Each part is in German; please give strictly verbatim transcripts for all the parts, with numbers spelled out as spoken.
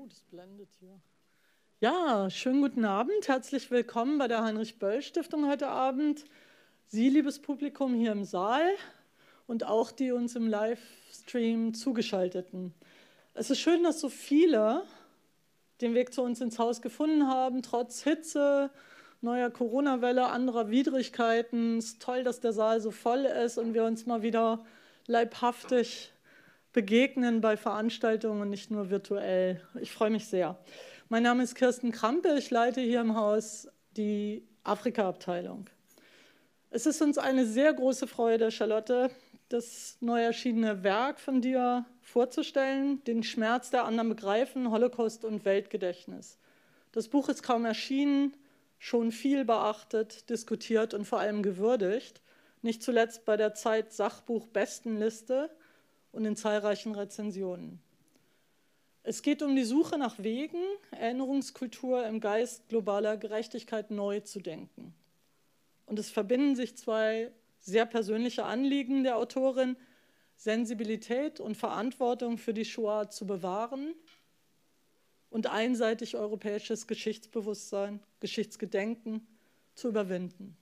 Oh, das blendet hier. Ja, schönen guten Abend. Herzlich willkommen bei der Heinrich-Böll-Stiftung heute Abend. Sie, liebes Publikum hier im Saal und auch die uns im Livestream zugeschalteten. Es ist schön, dass so viele den Weg zu uns ins Haus gefunden haben, trotz Hitze, neuer Corona-Welle, anderer Widrigkeiten. Es ist toll, dass der Saal so voll ist und wir uns mal wieder leibhaftig begegnen bei Veranstaltungen und nicht nur virtuell. Ich freue mich sehr. Mein Name ist Kirsten Krampe, ich leite hier im Haus die Afrika-Abteilung. Es ist uns eine sehr große Freude, Charlotte, das neu erschienene Werk von dir vorzustellen, den Schmerz der anderen begreifen, Holocaust und Weltgedächtnis. Das Buch ist kaum erschienen, schon viel beachtet, diskutiert und vor allem gewürdigt, nicht zuletzt bei der Zeit-Sachbuch-Bestenliste und in zahlreichen Rezensionen. Es geht um die Suche nach Wegen, Erinnerungskultur im Geist globaler Gerechtigkeit neu zu denken. Und es verbinden sich zwei sehr persönliche Anliegen der Autorin, Sensibilität und Verantwortung für die Shoah zu bewahren und einseitig europäisches Geschichtsbewusstsein, Geschichtsgedenken zu überwinden.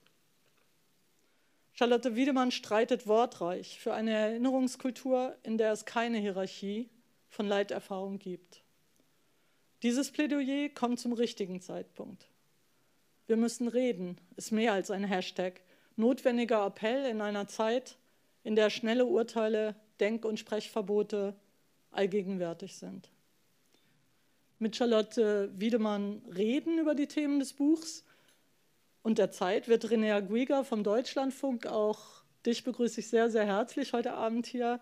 Charlotte Wiedemann streitet wortreich für eine Erinnerungskultur, in der es keine Hierarchie von Leiterfahrung gibt. Dieses Plädoyer kommt zum richtigen Zeitpunkt. Wir müssen reden, ist mehr als ein Hashtag, notwendiger Appell in einer Zeit, in der schnelle Urteile, Denk- und Sprechverbote allgegenwärtig sind. Mit Charlotte Wiedemann reden über die Themen des Buchs und der Zeit wird René Aguigah vom Deutschlandfunk, auch dich begrüße ich sehr, sehr herzlich heute Abend hier.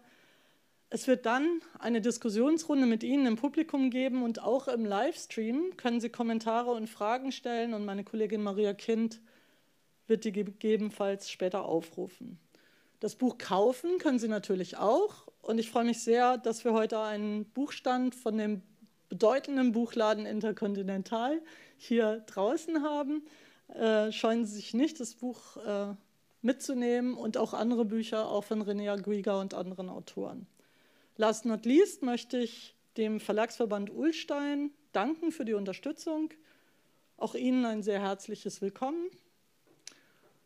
Es wird dann eine Diskussionsrunde mit Ihnen im Publikum geben und auch im Livestream können Sie Kommentare und Fragen stellen und meine Kollegin Maria Kind wird die gegebenenfalls später aufrufen. Das Buch kaufen können Sie natürlich auch und ich freue mich sehr, dass wir heute einen Buchstand von dem bedeutenden Buchladen Interkontinental hier draußen haben. Äh, scheuen Sie sich nicht, das Buch äh, mitzunehmen und auch andere Bücher, auch von René Aguigah und anderen Autoren. Last not least möchte ich dem Verlagsverband Ullstein danken für die Unterstützung. Auch Ihnen ein sehr herzliches Willkommen.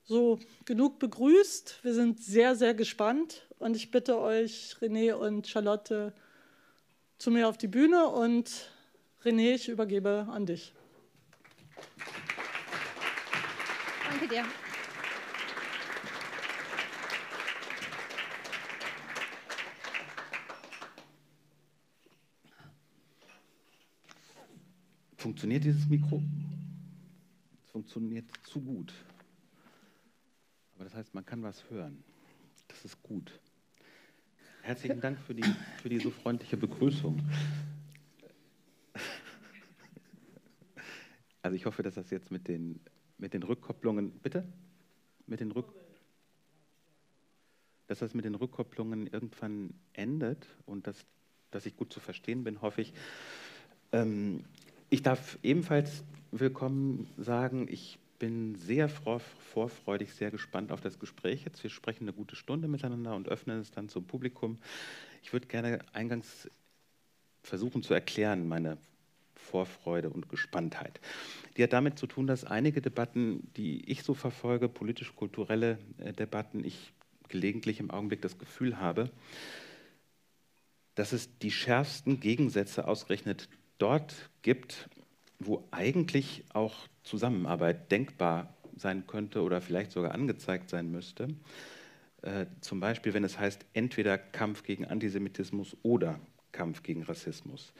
So, genug begrüßt. Wir sind sehr, sehr gespannt. Und ich bitte euch, René und Charlotte, zu mir auf die Bühne. Und René, ich übergebe an dich. Danke dir. Funktioniert dieses Mikro? Es funktioniert zu gut. Aber das heißt, man kann was hören. Das ist gut. Herzlichen Dank für die, für die so freundliche Begrüßung. Also ich hoffe, dass das jetzt mit den, mit den Rückkopplungen... Bitte? Mit den Rück, dass das mit den Rückkopplungen irgendwann endet und dass, dass ich gut zu verstehen bin, hoffe ich. Ähm, Ich darf ebenfalls willkommen sagen, ich bin sehr vorfreudig, sehr gespannt auf das Gespräch jetzt. Wir sprechen eine gute Stunde miteinander und öffnen es dann zum Publikum. Ich würde gerne eingangs versuchen zu erklären, meine Vorfreude und Gespanntheit. Die hat damit zu tun, dass einige Debatten, die ich so verfolge, politisch-kulturelle Debatten, ich gelegentlich im Augenblick das Gefühl habe, dass es die schärfsten Gegensätze ausgerechnet dort gibt, wo eigentlich auch Zusammenarbeit denkbar sein könnte oder vielleicht sogar angezeigt sein müsste. Äh, zum Beispiel, wenn es heißt, entweder Kampf gegen Antisemitismus oder Kampf gegen Rassismus.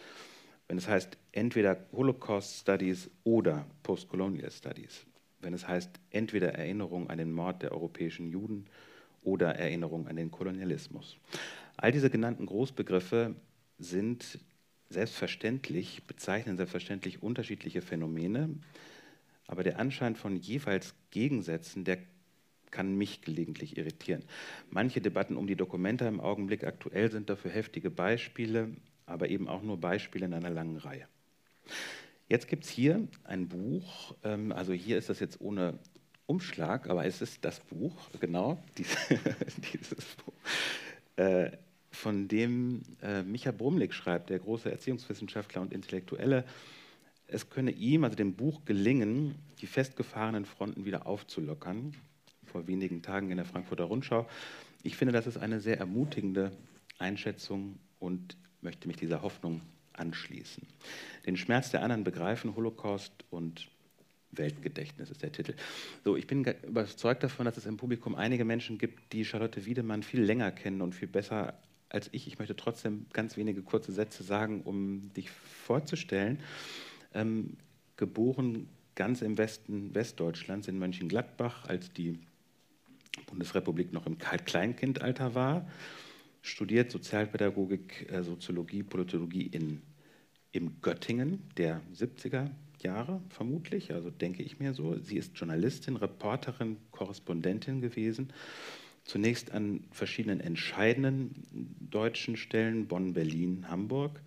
Wenn es heißt, entweder Holocaust-Studies oder Postcolonial-Studies. Wenn es heißt, entweder Erinnerung an den Mord der europäischen Juden oder Erinnerung an den Kolonialismus. All diese genannten Großbegriffe sind selbstverständlich, bezeichnen selbstverständlich unterschiedliche Phänomene, aber der Anschein von jeweils Gegensätzen, der kann mich gelegentlich irritieren. Manche Debatten um die Documenta im Augenblick aktuell sind dafür heftige Beispiele, aber eben auch nur Beispiele in einer langen Reihe. Jetzt gibt es hier ein Buch, ähm, also hier ist das jetzt ohne Umschlag, aber es ist das Buch, genau, dieses, dieses Buch. Äh, von dem äh, Micha Brumlik schreibt, der große Erziehungswissenschaftler und Intellektuelle, es könne ihm, also dem Buch, gelingen, die festgefahrenen Fronten wieder aufzulockern. Vor wenigen Tagen in der Frankfurter Rundschau. Ich finde, das ist eine sehr ermutigende Einschätzung und möchte mich dieser Hoffnung anschließen. Den Schmerz der anderen begreifen, Holocaust und Weltgedächtnis ist der Titel. So, ich bin überzeugt davon, dass es im Publikum einige Menschen gibt, die Charlotte Wiedemann viel länger kennen und viel besser als ich. Ich möchte trotzdem ganz wenige kurze Sätze sagen, um dich vorzustellen. Ähm, geboren ganz im Westen Westdeutschlands in Mönchengladbach, als die Bundesrepublik noch im Kleinkindalter war, studiert Sozialpädagogik, äh, Soziologie, Politologie in, in Göttingen der siebziger Jahre vermutlich, also denke ich mir so. Sie ist Journalistin, Reporterin, Korrespondentin gewesen, zunächst an verschiedenen entscheidenden deutschen Stellen, Bonn, Berlin, Hamburg.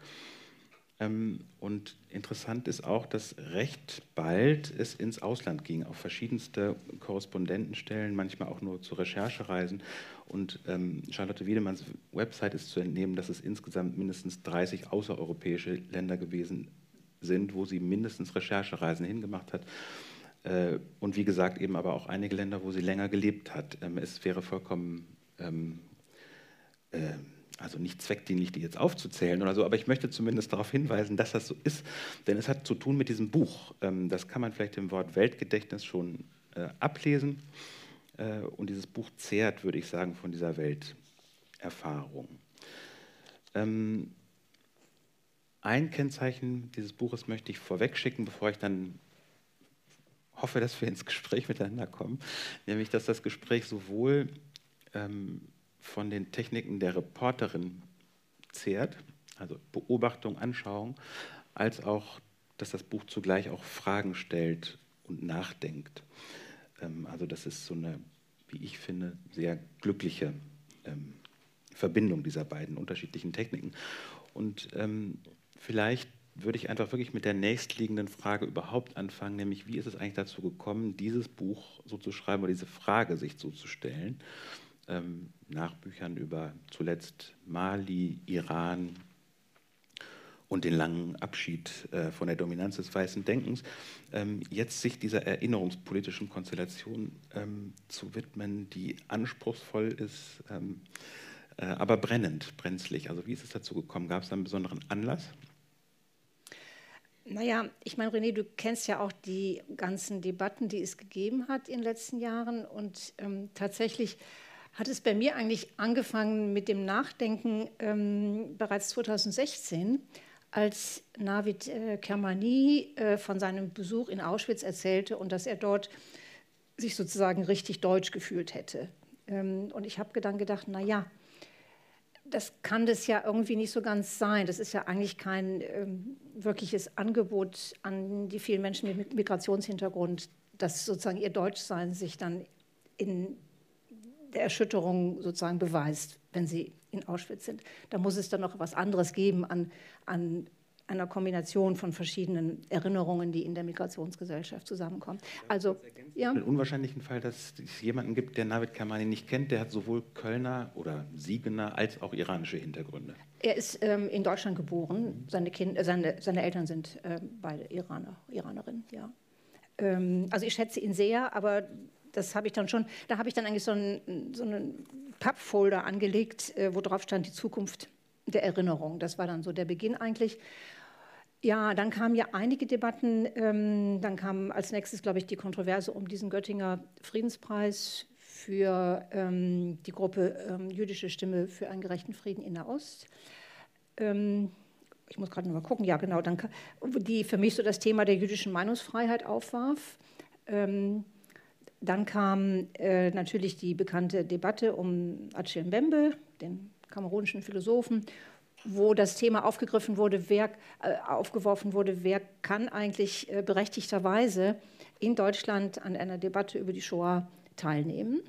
Und interessant ist auch, dass recht bald es ins Ausland ging, auf verschiedenste Korrespondentenstellen, manchmal auch nur zu Recherchereisen. Und ähm, Charlotte Wiedemanns Website ist zu entnehmen, dass es insgesamt mindestens dreißig außereuropäische Länder gewesen sind, wo sie mindestens Recherchereisen hingemacht hat. Äh, und wie gesagt, eben aber auch einige Länder, wo sie länger gelebt hat. Ähm, es wäre vollkommen... Ähm, äh, also nicht zweckdienlich, die jetzt aufzuzählen oder so, aber ich möchte zumindest darauf hinweisen, dass das so ist, denn es hat zu tun mit diesem Buch. Das kann man vielleicht im Wort Weltgedächtnis schon ablesen. Und dieses Buch zehrt, würde ich sagen, von dieser Welterfahrung. Ein Kennzeichen dieses Buches möchte ich vorwegschicken, bevor ich dann hoffe, dass wir ins Gespräch miteinander kommen, nämlich, dass das Gespräch sowohl von den Techniken der Reporterin zehrt, also Beobachtung, Anschauung, als auch, dass das Buch zugleich auch Fragen stellt und nachdenkt. Ähm, also das ist so eine, wie ich finde, sehr glückliche ähm, Verbindung dieser beiden unterschiedlichen Techniken. Und ähm, vielleicht würde ich einfach wirklich mit der nächstliegenden Frage überhaupt anfangen, nämlich wie ist es eigentlich dazu gekommen, dieses Buch so zu schreiben oder diese Frage sich so zu stellen? Nach Büchern über zuletzt Mali, Iran und den langen Abschied äh, von der Dominanz des weißen Denkens, ähm, jetzt sich dieser erinnerungspolitischen Konstellation ähm, zu widmen, die anspruchsvoll ist, ähm, äh, aber brennend, brenzlig. Also wie ist es dazu gekommen? Gab es einen besonderen Anlass? Naja, ich meine, René, du kennst ja auch die ganzen Debatten, die es gegeben hat in den letzten Jahren und ähm, tatsächlich hat es bei mir eigentlich angefangen mit dem Nachdenken ähm, bereits zweitausendsechzehn, als Navid äh, Kermani äh, von seinem Besuch in Auschwitz erzählte und dass er dort sich sozusagen richtig deutsch gefühlt hätte. Ähm, und ich habe dann gedacht, na ja, das kann das ja irgendwie nicht so ganz sein. Das ist ja eigentlich kein ähm, wirkliches Angebot an die vielen Menschen mit Migrationshintergrund, dass sozusagen ihr Deutschsein sich dann in der Erschütterung sozusagen beweist, wenn sie in Auschwitz sind. Da muss es dann noch was anderes geben an, an einer Kombination von verschiedenen Erinnerungen, die in der Migrationsgesellschaft zusammenkommen. Also, ja. Einen unwahrscheinlichen Fall, dass es jemanden gibt, der Navid Kermani nicht kennt, der hat sowohl Kölner oder Siegener als auch iranische Hintergründe. Er ist ähm, in Deutschland geboren. Mhm. Seine, kind, äh, seine, seine Eltern sind äh, beide Iraner, Iranerinnen. Ja. Ähm, also ich schätze ihn sehr, aber das habe ich dann schon, da habe ich dann eigentlich so einen, so einen Pappfolder angelegt, äh, wo drauf stand die Zukunft der Erinnerung. Das war dann so der Beginn eigentlich. Ja, dann kamen ja einige Debatten. Ähm, dann kam als nächstes, glaube ich, die Kontroverse um diesen Göttinger Friedenspreis für ähm, die Gruppe ähm, Jüdische Stimme für einen gerechten Frieden in der Ost. Ähm, ich muss gerade noch mal gucken. Ja, genau. Dann, die für mich so das Thema der jüdischen Meinungsfreiheit aufwarf. Ähm, Dann kam äh, natürlich die bekannte Debatte um Achille Mbembe, den kamerunischen Philosophen, wo das Thema aufgegriffen wurde, wer, äh, aufgeworfen wurde, wer kann eigentlich äh, berechtigterweise in Deutschland an einer Debatte über die Shoah teilnehmen.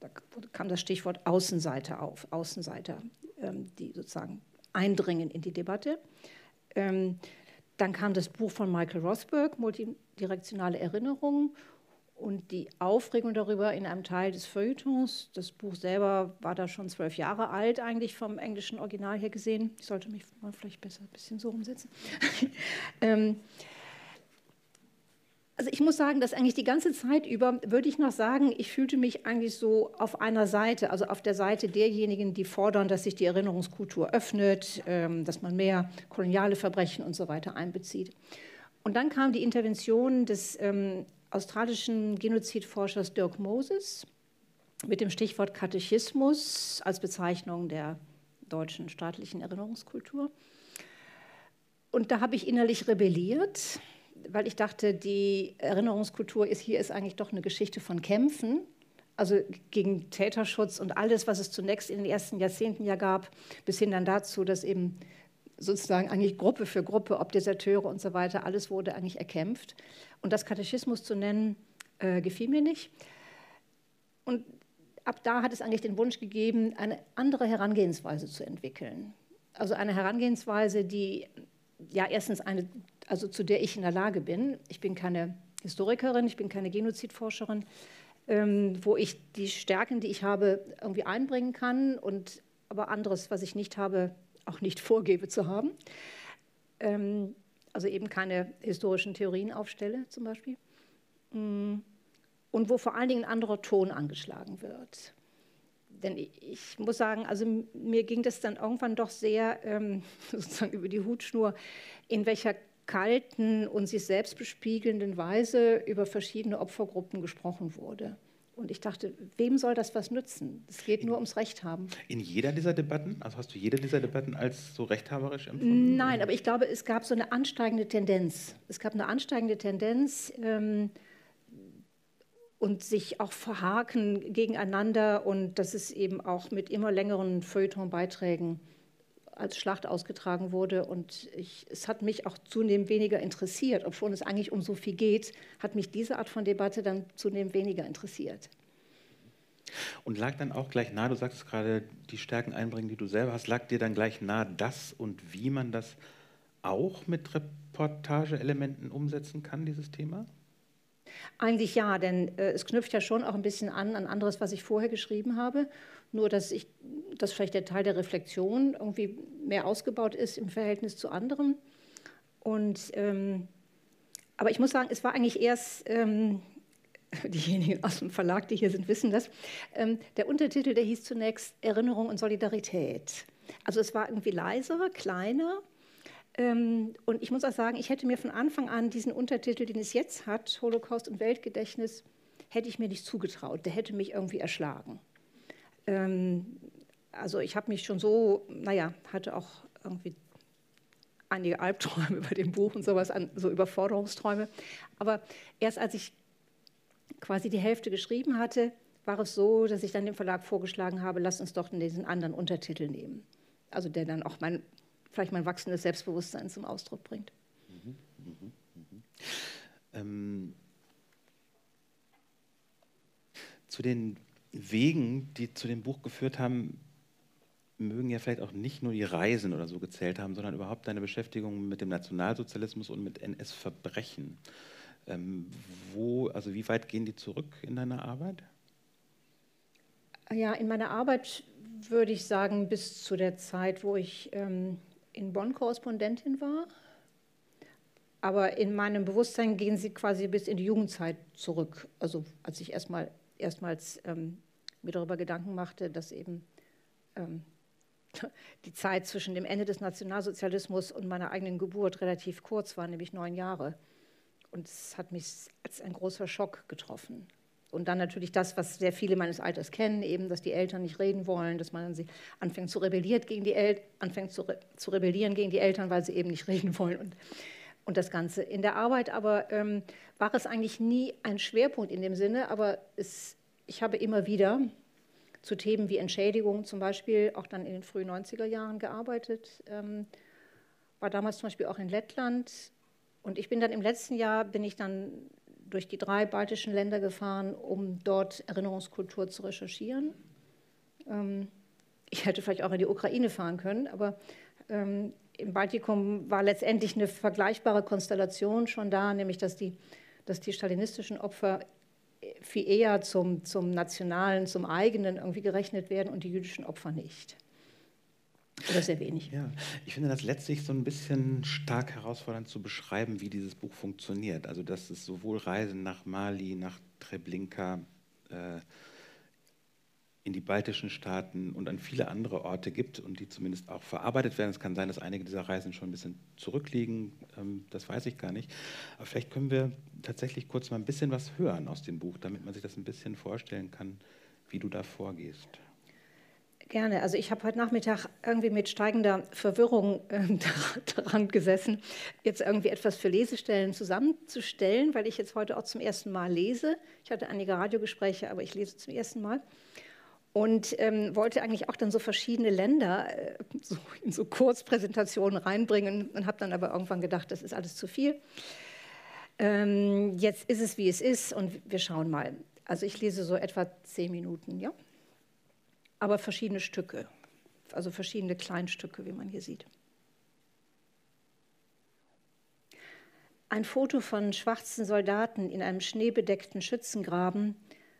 Da kam das Stichwort Außenseiter auf, Außenseiter, ähm, die sozusagen eindringen in die Debatte. Ähm, dann kam das Buch von Michael Rothberg, Multidirektionale Erinnerungen. und die Aufregung darüber in einem Teil des Feuilletons. Das Buch selber war da schon zwölf Jahre alt, eigentlich vom englischen Original her gesehen. Ich sollte mich mal vielleicht besser ein bisschen so rumsetzen. ähm, Also ich muss sagen, dass eigentlich die ganze Zeit über, würde ich noch sagen, ich fühlte mich eigentlich so auf einer Seite, also auf der Seite derjenigen, die fordern, dass sich die Erinnerungskultur öffnet, dass man mehr koloniale Verbrechen und so weiter einbezieht. Und dann kam die Intervention des ähm, australischen Genozidforschers Dirk Moses mit dem Stichwort Katechismus als Bezeichnung der deutschen staatlichen Erinnerungskultur. Und da habe ich innerlich rebelliert, weil ich dachte, die Erinnerungskultur ist hier ist eigentlich doch eine Geschichte von Kämpfen, also gegen Täterschutz und alles, was es zunächst in den ersten Jahrzehnten ja gab, bis hin dann dazu, dass eben sozusagen eigentlich Gruppe für Gruppe, ob Deserteure und so weiter, alles wurde eigentlich erkämpft. Und das Katechismus zu nennen, äh, gefiel mir nicht. Und ab da hat es eigentlich den Wunsch gegeben, eine andere Herangehensweise zu entwickeln. Also eine Herangehensweise, die ja erstens eine, also zu der ich in der Lage bin, ich bin keine Historikerin, ich bin keine Genozidforscherin, ähm, wo ich die Stärken, die ich habe, irgendwie einbringen kann und aber anderes, was ich nicht habe, auch nicht vorgebe zu haben. Ähm, also eben keine historischen Theorien aufstelle zum Beispiel. Und wo vor allen Dingen ein anderer Ton angeschlagen wird. Denn ich muss sagen, also mir ging das dann irgendwann doch sehr ähm, sozusagen über die Hutschnur, in welcher kalten und sich selbst bespiegelnden Weise über verschiedene Opfergruppen gesprochen wurde. Und ich dachte, wem soll das was nützen? Es geht in, nur ums Recht haben. In jeder dieser Debatten? Also hast du jede dieser Debatten als so rechthaberisch empfunden? Nein, aber ich glaube, es gab so eine ansteigende Tendenz. Es gab eine ansteigende Tendenz, ähm, und sich auch verhaken gegeneinander und dass es eben auch mit immer längeren Feuilleton-Beiträgen als Schlacht ausgetragen wurde. Und ich, es hat mich auch zunehmend weniger interessiert, obwohl es eigentlich um so viel geht, hat mich diese Art von Debatte dann zunehmend weniger interessiert. Und lag dann auch gleich nahe, du sagst gerade, die Stärken einbringen, die du selber hast, lag dir dann gleich nahe, das und wie man das auch mit Reportageelementen umsetzen kann, dieses Thema? Eigentlich ja, denn äh, es knüpft ja schon auch ein bisschen an, an anderes, was ich vorher geschrieben habe, nur dass, ich, dass vielleicht der Teil der Reflexion irgendwie mehr ausgebaut ist im Verhältnis zu anderen. Und, ähm, aber ich muss sagen, es war eigentlich erst, ähm, diejenigen aus dem Verlag, die hier sind, wissen das, ähm, der Untertitel, der hieß zunächst Erinnerung und Solidarität. Also es war irgendwie leiser, kleiner. Und ich muss auch sagen, ich hätte mir von Anfang an diesen Untertitel, den es jetzt hat, Holocaust und Weltgedächtnis, hätte ich mir nicht zugetraut. Der hätte mich irgendwie erschlagen. Also ich habe mich schon so, naja, hatte auch irgendwie einige Albträume über dem Buch und sowas, so Überforderungsträume. Aber erst als ich quasi die Hälfte geschrieben hatte, war es so, dass ich dann dem Verlag vorgeschlagen habe, lasst uns doch diesen anderen Untertitel nehmen. Also der dann auch mein... vielleicht mein wachsendes Selbstbewusstsein zum Ausdruck bringt. Mhm, mhm, mhm. Ähm, zu den Wegen, die zu dem Buch geführt haben, mögen ja vielleicht auch nicht nur die Reisen oder so gezählt haben, sondern überhaupt deine Beschäftigung mit dem Nationalsozialismus und mit N S-Verbrechen. Ähm, wo, also wie weit gehen die zurück in deiner Arbeit? Ja, in meiner Arbeit würde ich sagen, bis zu der Zeit, wo ich ähm, in Bonn Korrespondentin war. Aber in meinem Bewusstsein gehen sie quasi bis in die Jugendzeit zurück. Also als ich erstmal, erstmals ähm, mir darüber Gedanken machte, dass eben ähm, die Zeit zwischen dem Ende des Nationalsozialismus und meiner eigenen Geburt relativ kurz war, nämlich neun Jahre. Und es hat mich als ein großer Schock getroffen. Und dann natürlich das, was sehr viele meines Alters kennen, eben, dass die Eltern nicht reden wollen, dass man sie anfängt zu rebelliert gegen die El- anfängt zu, re- zu rebellieren gegen die Eltern, weil sie eben nicht reden wollen und, und das Ganze. In der Arbeit aber ähm, war es eigentlich nie ein Schwerpunkt in dem Sinne, aber es, ich habe immer wieder zu Themen wie Entschädigung zum Beispiel auch dann in den frühen neunziger Jahren gearbeitet, ähm, war damals zum Beispiel auch in Lettland und ich bin dann im letzten Jahr, bin ich dann durch die drei baltischen Länder gefahren, um dort Erinnerungskultur zu recherchieren. Ähm, ich hätte vielleicht auch in die Ukraine fahren können, aber ähm, im Baltikum war letztendlich eine vergleichbare Konstellation schon da, nämlich dass die, dass die stalinistischen Opfer viel eher zum, zum Nationalen, zum Eigenen irgendwie gerechnet werden und die jüdischen Opfer nicht. Oder sehr wenig. Ja, ich finde das letztlich so ein bisschen stark herausfordernd zu beschreiben, wie dieses Buch funktioniert. Also dass es sowohl Reisen nach Mali, nach Treblinka, äh, in die baltischen Staaten und an viele andere Orte gibt und die zumindest auch verarbeitet werden. Es kann sein, dass einige dieser Reisen schon ein bisschen zurückliegen, ähm, das weiß ich gar nicht. Aber vielleicht können wir tatsächlich kurz mal ein bisschen was hören aus dem Buch, damit man sich das ein bisschen vorstellen kann, wie du da vorgehst. Gerne. Also ich habe heute Nachmittag irgendwie mit steigender Verwirrung ähm, daran gesessen, jetzt irgendwie etwas für Lesestellen zusammenzustellen, weil ich jetzt heute auch zum ersten Mal lese. Ich hatte einige Radiogespräche, aber ich lese zum ersten Mal. Und ähm, wollte eigentlich auch dann so verschiedene Länder äh, so in so Kurzpräsentationen reinbringen und habe dann aber irgendwann gedacht, das ist alles zu viel. Ähm, jetzt ist es, wie es ist und wir schauen mal. Also ich lese so etwa zehn Minuten, ja. Aber verschiedene Stücke, also verschiedene Kleinstücke, wie man hier sieht. Ein Foto von schwarzen Soldaten in einem schneebedeckten Schützengraben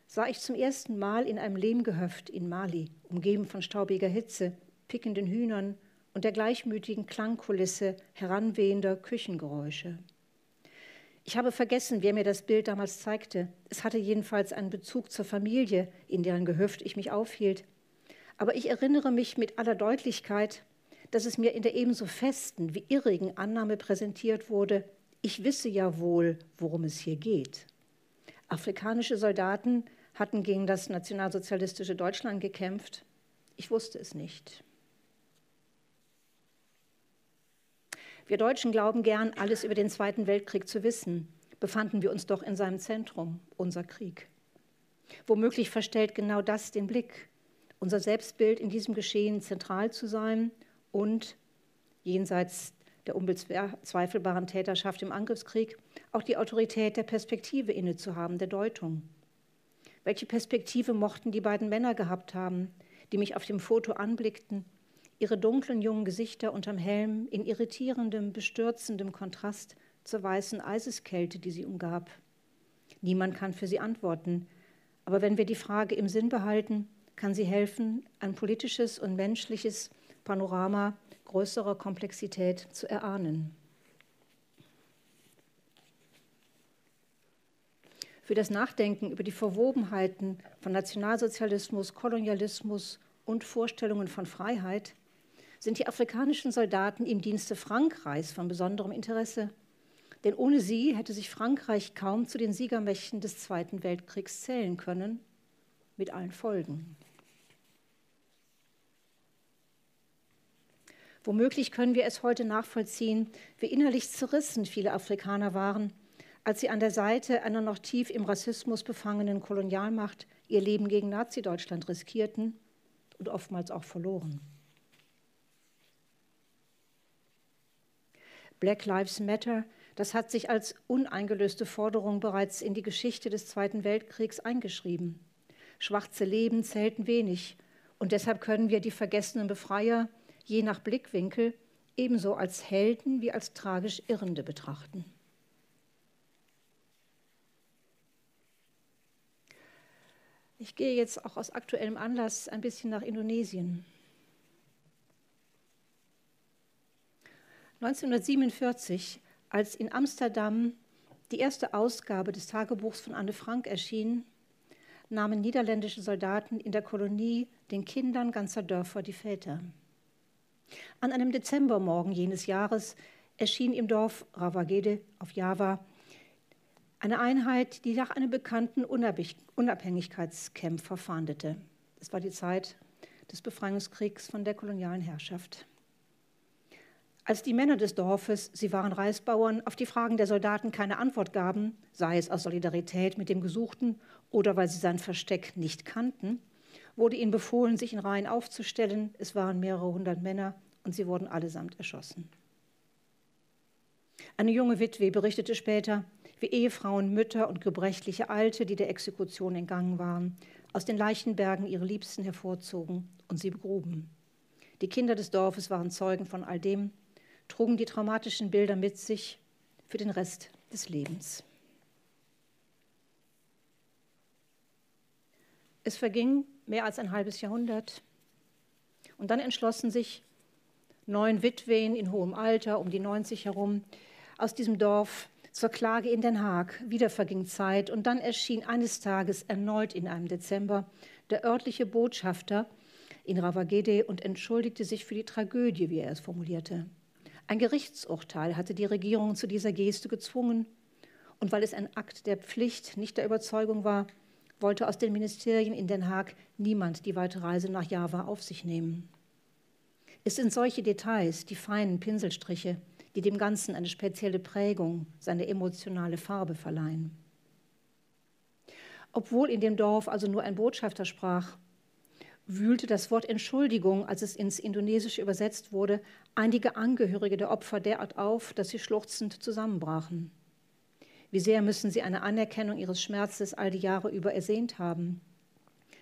sah ich zum ersten Mal in einem Lehmgehöft in Mali, umgeben von staubiger Hitze, pickenden Hühnern und der gleichmütigen Klangkulisse heranwehender Küchengeräusche. Ich habe vergessen, wer mir das Bild damals zeigte. Es hatte jedenfalls einen Bezug zur Familie, in deren Gehöft ich mich aufhielt. Aber ich erinnere mich mit aller Deutlichkeit, dass es mir in der ebenso festen wie irrigen Annahme präsentiert wurde, ich wisse ja wohl, worum es hier geht. Afrikanische Soldaten hatten gegen das nationalsozialistische Deutschland gekämpft. Ich wusste es nicht. Wir Deutschen glauben gern, alles über den Zweiten Weltkrieg zu wissen. Befanden wir uns doch in seinem Zentrum, unser Krieg. Womöglich verstellt genau das den Blick, unser Selbstbild in diesem Geschehen zentral zu sein und, jenseits der unbezweifelbaren Täterschaft im Angriffskrieg, auch die Autorität der Perspektive inne zu haben, der Deutung. Welche Perspektive mochten die beiden Männer gehabt haben, die mich auf dem Foto anblickten, ihre dunklen jungen Gesichter unterm Helm in irritierendem, bestürzendem Kontrast zur weißen Eiseskälte, die sie umgab. Niemand kann für sie antworten, aber wenn wir die Frage im Sinn behalten, kann sie helfen, ein politisches und menschliches Panorama größerer Komplexität zu erahnen. Für das Nachdenken über die Verwobenheiten von Nationalsozialismus, Kolonialismus und Vorstellungen von Freiheit sind die afrikanischen Soldaten im Dienste Frankreichs von besonderem Interesse. Denn ohne sie hätte sich Frankreich kaum zu den Siegermächten des Zweiten Weltkriegs zählen können, mit allen Folgen. Womöglich können wir es heute nachvollziehen, wie innerlich zerrissen viele Afrikaner waren, als sie an der Seite einer noch tief im Rassismus befangenen Kolonialmacht ihr Leben gegen Nazi-Deutschland riskierten und oftmals auch verloren. Black Lives Matter, das hat sich als uneingelöste Forderung bereits in die Geschichte des Zweiten Weltkriegs eingeschrieben. Schwarze Leben zählten wenig und deshalb können wir die vergessenen Befreier je nach Blickwinkel ebenso als Helden wie als tragisch Irrende betrachten. Ich gehe jetzt auch aus aktuellem Anlass ein bisschen nach Indonesien. neunzehnhundertsiebenundvierzig, als in Amsterdam die erste Ausgabe des Tagebuchs von Anne Frank erschien, nahmen niederländische Soldaten in der Kolonie den Kindern ganzer Dörfer die Väter. An einem Dezembermorgen jenes Jahres erschien im Dorf Rawagede auf Java eine Einheit, die nach einem bekannten Unabhängigkeitskämpfer fahndete. Es war die Zeit des Befreiungskriegs von der kolonialen Herrschaft. Als die Männer des Dorfes, sie waren Reisbauern, auf die Fragen der Soldaten keine Antwort gaben, sei es aus Solidarität mit dem Gesuchten oder weil sie sein Versteck nicht kannten, wurde ihnen befohlen, sich in Reihen aufzustellen. Es waren mehrere hundert Männer und sie wurden allesamt erschossen. Eine junge Witwe berichtete später, wie Ehefrauen, Mütter und gebrechliche Alte, die der Exekution entgangen waren, aus den Leichenbergen ihre Liebsten hervorzogen und sie begruben. Die Kinder des Dorfes waren Zeugen von all dem, trugen die traumatischen Bilder mit sich für den Rest des Lebens. Es verging mehr als ein halbes Jahrhundert. Und dann entschlossen sich neun Witwen in hohem Alter, um die neunzig herum, aus diesem Dorf zur Klage in Den Haag. Wieder verging Zeit und dann erschien eines Tages erneut in einem Dezember der örtliche Botschafter in Rawagede und entschuldigte sich für die Tragödie, wie er es formulierte. Ein Gerichtsurteil hatte die Regierung zu dieser Geste gezwungen. Und weil es ein Akt der Pflicht, nicht der Überzeugung war, wollte aus den Ministerien in Den Haag niemand die weite Reise nach Java auf sich nehmen. Es sind solche Details, die feinen Pinselstriche, die dem Ganzen eine spezielle Prägung, seine emotionale Farbe verleihen. Obwohl in dem Dorf also nur ein Botschafter sprach, wühlte das Wort Entschuldigung, als es ins Indonesische übersetzt wurde, einige Angehörige der Opfer derart auf, dass sie schluchzend zusammenbrachen. Wie sehr müssen sie eine Anerkennung ihres Schmerzes all die Jahre über ersehnt haben?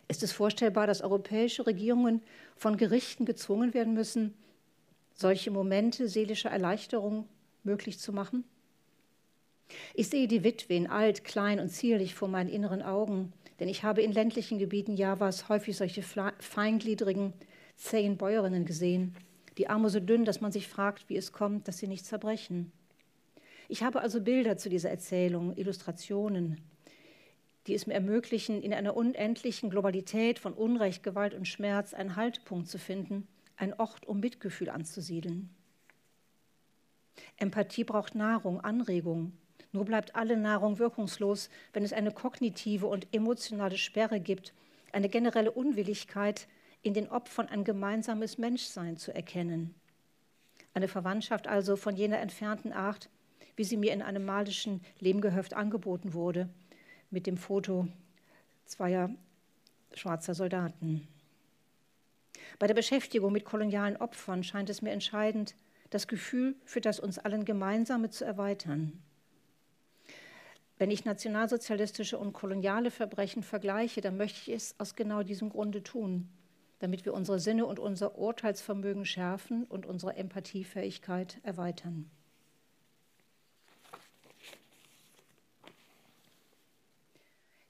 Ist es vorstellbar, dass europäische Regierungen von Gerichten gezwungen werden müssen, solche Momente seelischer Erleichterung möglich zu machen? Ich sehe die Witwen alt, klein und zierlich vor meinen inneren Augen, denn ich habe in ländlichen Gebieten Javas häufig solche feingliedrigen, zähen Bäuerinnen gesehen, die Arme so dünn, dass man sich fragt, wie es kommt, dass sie nicht zerbrechen. Ich habe also Bilder zu dieser Erzählung, Illustrationen, die es mir ermöglichen, in einer unendlichen Globalität von Unrecht, Gewalt und Schmerz einen Haltepunkt zu finden, einen Ort, um Mitgefühl anzusiedeln. Empathie braucht Nahrung, Anregung. Nur bleibt alle Nahrung wirkungslos, wenn es eine kognitive und emotionale Sperre gibt, eine generelle Unwilligkeit, in den Opfern ein gemeinsames Menschsein zu erkennen. Eine Verwandtschaft also von jener entfernten Art, wie sie mir in einem malischen Lehmgehöft angeboten wurde, mit dem Foto zweier schwarzer Soldaten. Bei der Beschäftigung mit kolonialen Opfern scheint es mir entscheidend, das Gefühl für das uns allen Gemeinsame zu erweitern. Wenn ich nationalsozialistische und koloniale Verbrechen vergleiche, dann möchte ich es aus genau diesem Grunde tun, damit wir unsere Sinne und unser Urteilsvermögen schärfen und unsere Empathiefähigkeit erweitern.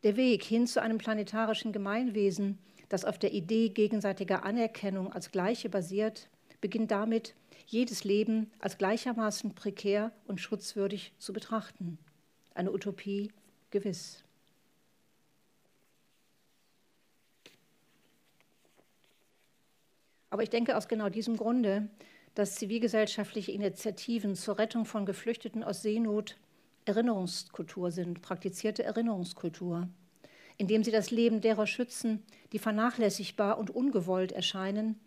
Der Weg hin zu einem planetarischen Gemeinwesen, das auf der Idee gegenseitiger Anerkennung als Gleiche basiert, beginnt damit, jedes Leben als gleichermaßen prekär und schutzwürdig zu betrachten. Eine Utopie gewiss. Aber ich denke aus genau diesem Grunde, dass zivilgesellschaftliche Initiativen zur Rettung von Geflüchteten aus Seenot Erinnerungskultur sind, praktizierte Erinnerungskultur, indem sie das Leben derer schützen, die vernachlässigbar und ungewollt erscheinen,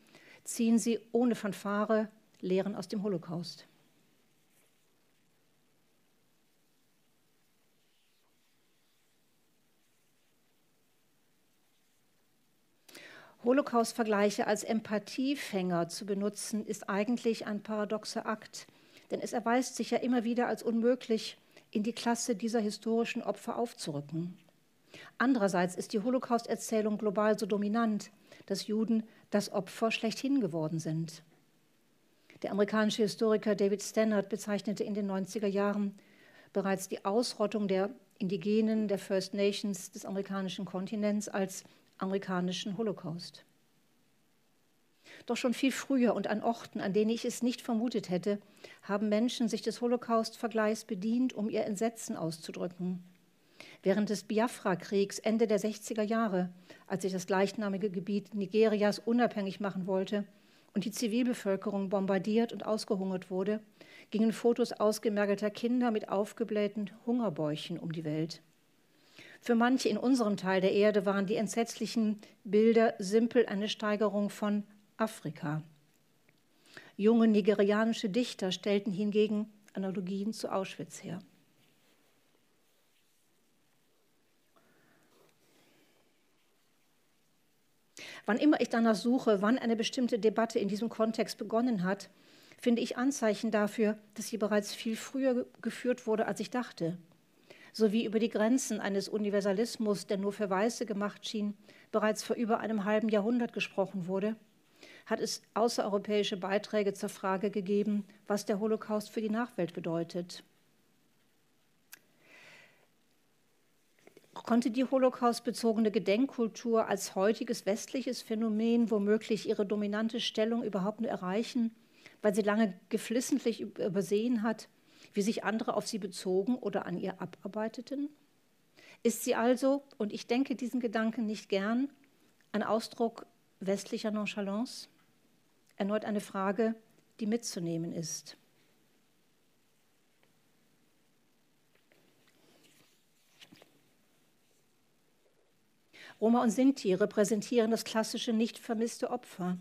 ziehen sie ohne Fanfare Lehren aus dem Holocaust. Holocaust-Vergleiche als Empathiefänger zu benutzen, ist eigentlich ein paradoxer Akt, denn es erweist sich ja immer wieder als unmöglich, in die Klasse dieser historischen Opfer aufzurücken. Andererseits ist die Holocaust-Erzählung global so dominant, dass Juden das Opfer schlechthin geworden sind. Der amerikanische Historiker David Stannard bezeichnete in den neunziger Jahren bereits die Ausrottung der Indigenen, der First Nations des amerikanischen Kontinents als amerikanischen Holocaust. Doch schon viel früher und an Orten, an denen ich es nicht vermutet hätte, haben Menschen sich des Holocaust-Vergleichs bedient, um ihr Entsetzen auszudrücken. Während des Biafra-Kriegs Ende der sechziger Jahre, als sich das gleichnamige Gebiet Nigerias unabhängig machen wollte und die Zivilbevölkerung bombardiert und ausgehungert wurde, gingen Fotos ausgemergelter Kinder mit aufgeblähten Hungerbäuchen um die Welt. Für manche in unserem Teil der Erde waren die entsetzlichen Bilder simpel eine Steigerung von Afrika. Junge nigerianische Dichter stellten hingegen Analogien zu Auschwitz her. Wann immer ich danach suche, wann eine bestimmte Debatte in diesem Kontext begonnen hat, finde ich Anzeichen dafür, dass sie bereits viel früher geführt wurde, als ich dachte. Sowie über die Grenzen eines Universalismus, der nur für Weiße gemacht schien, bereits vor über einem halben Jahrhundert gesprochen wurde, hat es außereuropäische Beiträge zur Frage gegeben, was der Holocaust für die Nachwelt bedeutet. Konnte die holocaustbezogene Gedenkkultur als heutiges westliches Phänomen womöglich ihre dominante Stellung überhaupt nur erreichen, weil sie lange geflissentlich übersehen hat, wie sich andere auf sie bezogen oder an ihr abarbeiteten? Ist sie also, und ich denke diesen Gedanken nicht gern, ein Ausdruck westlicher Nonchalance? Erneut eine Frage, die mitzunehmen ist. Roma und Sinti repräsentieren das klassische nicht vermisste Opfer,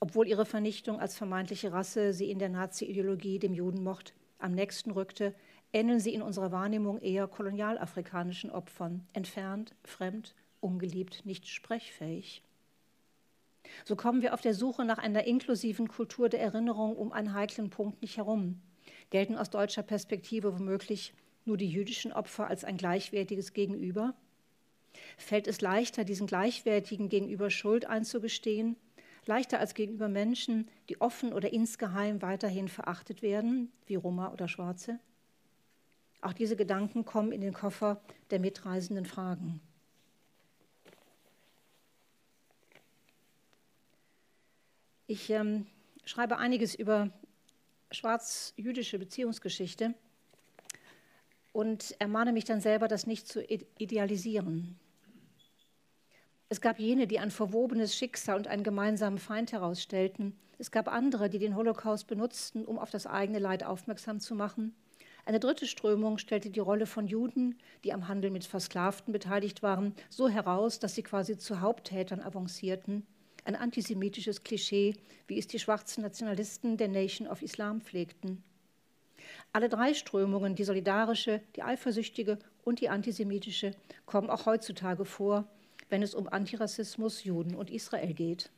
obwohl ihre Vernichtung als vermeintliche Rasse sie in der Nazi-Ideologie dem Judenmord am nächsten rückte, ähneln sie in unserer Wahrnehmung eher kolonialafrikanischen Opfern, entfernt, fremd, ungeliebt, nicht sprechfähig. So kommen wir auf der Suche nach einer inklusiven Kultur der Erinnerung um einen heiklen Punkt nicht herum, gelten aus deutscher Perspektive womöglich nur die jüdischen Opfer als ein gleichwertiges Gegenüber? Fällt es leichter, diesen Gleichwertigen gegenüber Schuld einzugestehen, leichter als gegenüber Menschen, die offen oder insgeheim weiterhin verachtet werden, wie Roma oder Schwarze? Auch diese Gedanken kommen in den Koffer der mitreisenden Fragen. Ich ähm, schreibe einiges über schwarz-jüdische Beziehungsgeschichte und ermahne mich dann selber, das nicht zu idealisieren. Es gab jene, die ein verwobenes Schicksal und einen gemeinsamen Feind herausstellten. Es gab andere, die den Holocaust benutzten, um auf das eigene Leid aufmerksam zu machen. Eine dritte Strömung stellte die Rolle von Juden, die am Handel mit Versklavten beteiligt waren, so heraus, dass sie quasi zu Haupttätern avancierten. Ein antisemitisches Klischee, wie es die schwarzen Nationalisten der Nation of Islam pflegten. Alle drei Strömungen, die solidarische, die eifersüchtige und die antisemitische, kommen auch heutzutage vor, wenn es um Antirassismus, Juden und Israel geht.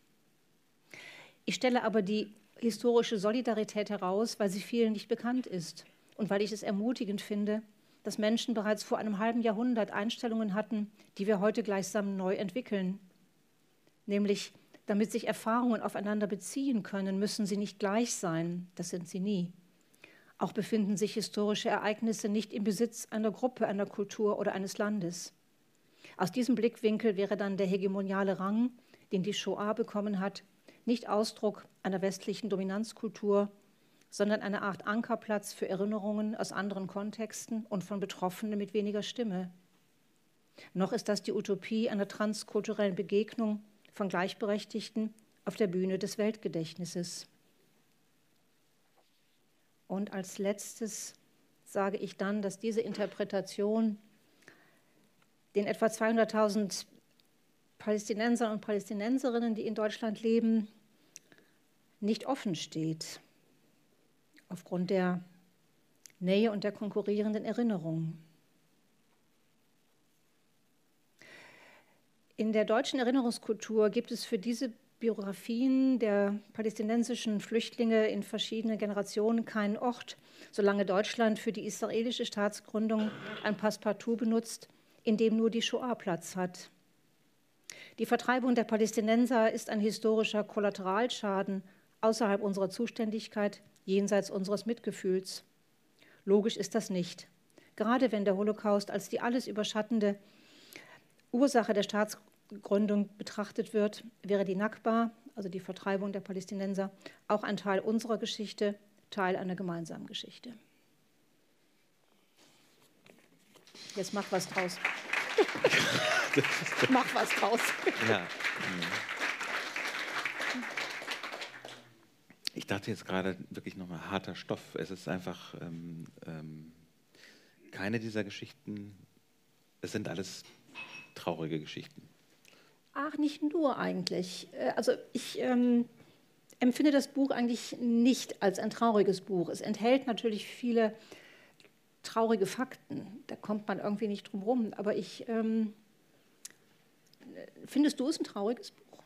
Ich stelle aber die historische Solidarität heraus, weil sie vielen nicht bekannt ist und weil ich es ermutigend finde, dass Menschen bereits vor einem halben Jahrhundert Einstellungen hatten, die wir heute gleichsam neu entwickeln, nämlich: Damit sich Erfahrungen aufeinander beziehen können, müssen sie nicht gleich sein. Das sind sie nie. Auch befinden sich historische Ereignisse nicht im Besitz einer Gruppe, einer Kultur oder eines Landes. Aus diesem Blickwinkel wäre dann der hegemoniale Rang, den die Shoah bekommen hat, nicht Ausdruck einer westlichen Dominanzkultur, sondern eine Art Ankerplatz für Erinnerungen aus anderen Kontexten und von Betroffenen mit weniger Stimme. Noch ist das die Utopie einer transkulturellen Begegnung von Gleichberechtigten auf der Bühne des Weltgedächtnisses. Und als letztes sage ich dann, dass diese Interpretation den etwa zweihunderttausend Palästinensern und Palästinenserinnen, die in Deutschland leben, nicht offen steht, aufgrund der Nähe und der konkurrierenden Erinnerungen. In der deutschen Erinnerungskultur gibt es für diese Biografien der palästinensischen Flüchtlinge in verschiedenen Generationen keinen Ort, solange Deutschland für die israelische Staatsgründung ein Passepartout benutzt, in dem nur die Shoah Platz hat. Die Vertreibung der Palästinenser ist ein historischer Kollateralschaden außerhalb unserer Zuständigkeit, jenseits unseres Mitgefühls. Logisch ist das nicht, gerade wenn der Holocaust als die alles überschattende Ursache der Staatsgründung betrachtet wird, wäre die Nakba, also die Vertreibung der Palästinenser, auch ein Teil unserer Geschichte, Teil einer gemeinsamen Geschichte. Jetzt mach was draus. Mach was draus. Ja. Ich dachte jetzt gerade wirklich nochmal harter Stoff. Es ist einfach ähm, ähm, keine dieser Geschichten, es sind alles traurige Geschichten. Ach, nicht nur eigentlich. Also ich ähm, empfinde das Buch eigentlich nicht als ein trauriges Buch. Es enthält natürlich viele traurige Fakten. Da kommt man irgendwie nicht drum rum. Aber ich, ähm, findest du es ein trauriges Buch?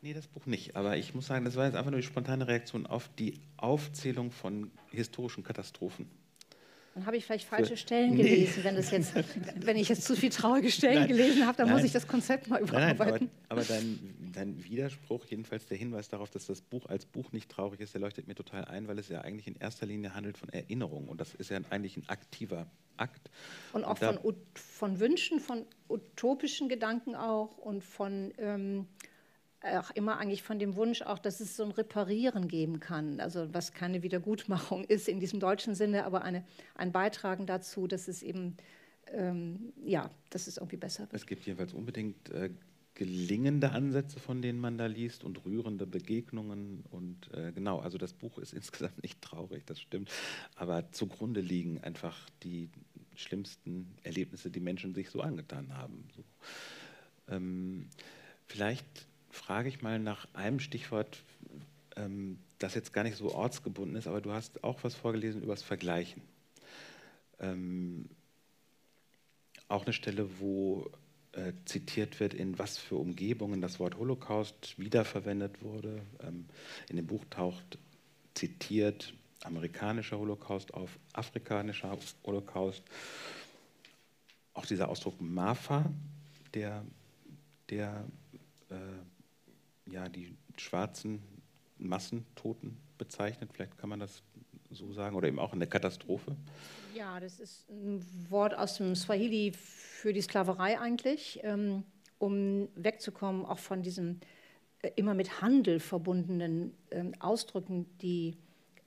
Nee, das Buch nicht. Aber ich muss sagen, das war jetzt einfach nur die spontane Reaktion auf die Aufzählung von historischen Katastrophen. Dann habe ich vielleicht falsche Stellen gelesen, nee. wenn, das jetzt, wenn ich jetzt zu viel traurige Stellen nein. gelesen habe, dann nein. muss ich das Konzept mal überarbeiten. Nein, nein, aber, aber dein dein Widerspruch, jedenfalls der Hinweis darauf, dass das Buch als Buch nicht traurig ist, der leuchtet mir total ein, weil es ja eigentlich in erster Linie handelt von Erinnerungen. Und das ist ja eigentlich ein aktiver Akt. Und auch und da, von, von Wünschen, von utopischen Gedanken auch und von... Ähm auch immer eigentlich von dem Wunsch auch, dass es so ein Reparieren geben kann, also was keine Wiedergutmachung ist in diesem deutschen Sinne, aber eine, ein Beitragen dazu, dass es eben, ähm, ja, dass es irgendwie besser wird. Es gibt jedenfalls unbedingt äh, gelingende Ansätze, von denen man da liest und rührende Begegnungen und äh, genau, also das Buch ist insgesamt nicht traurig, das stimmt, aber zugrunde liegen einfach die schlimmsten Erlebnisse, die Menschen sich so angetan haben. So. Ähm, vielleicht frage ich mal nach einem Stichwort, ähm, das jetzt gar nicht so ortsgebunden ist, aber du hast auch was vorgelesen über das Vergleichen. Ähm, auch eine Stelle, wo äh, zitiert wird, in was für Umgebungen das Wort Holocaust wiederverwendet wurde. Ähm, in dem Buch taucht zitiert amerikanischer Holocaust auf, afrikanischer Holocaust. Auch dieser Ausdruck Mafa, der, der äh, ja, die schwarzen Massentoten bezeichnet, vielleicht kann man das so sagen, oder eben auch eine Katastrophe. Ja, das ist ein Wort aus dem Swahili für die Sklaverei eigentlich, ähm, um wegzukommen auch von diesen äh, immer mit Handel verbundenen ähm, Ausdrücken, die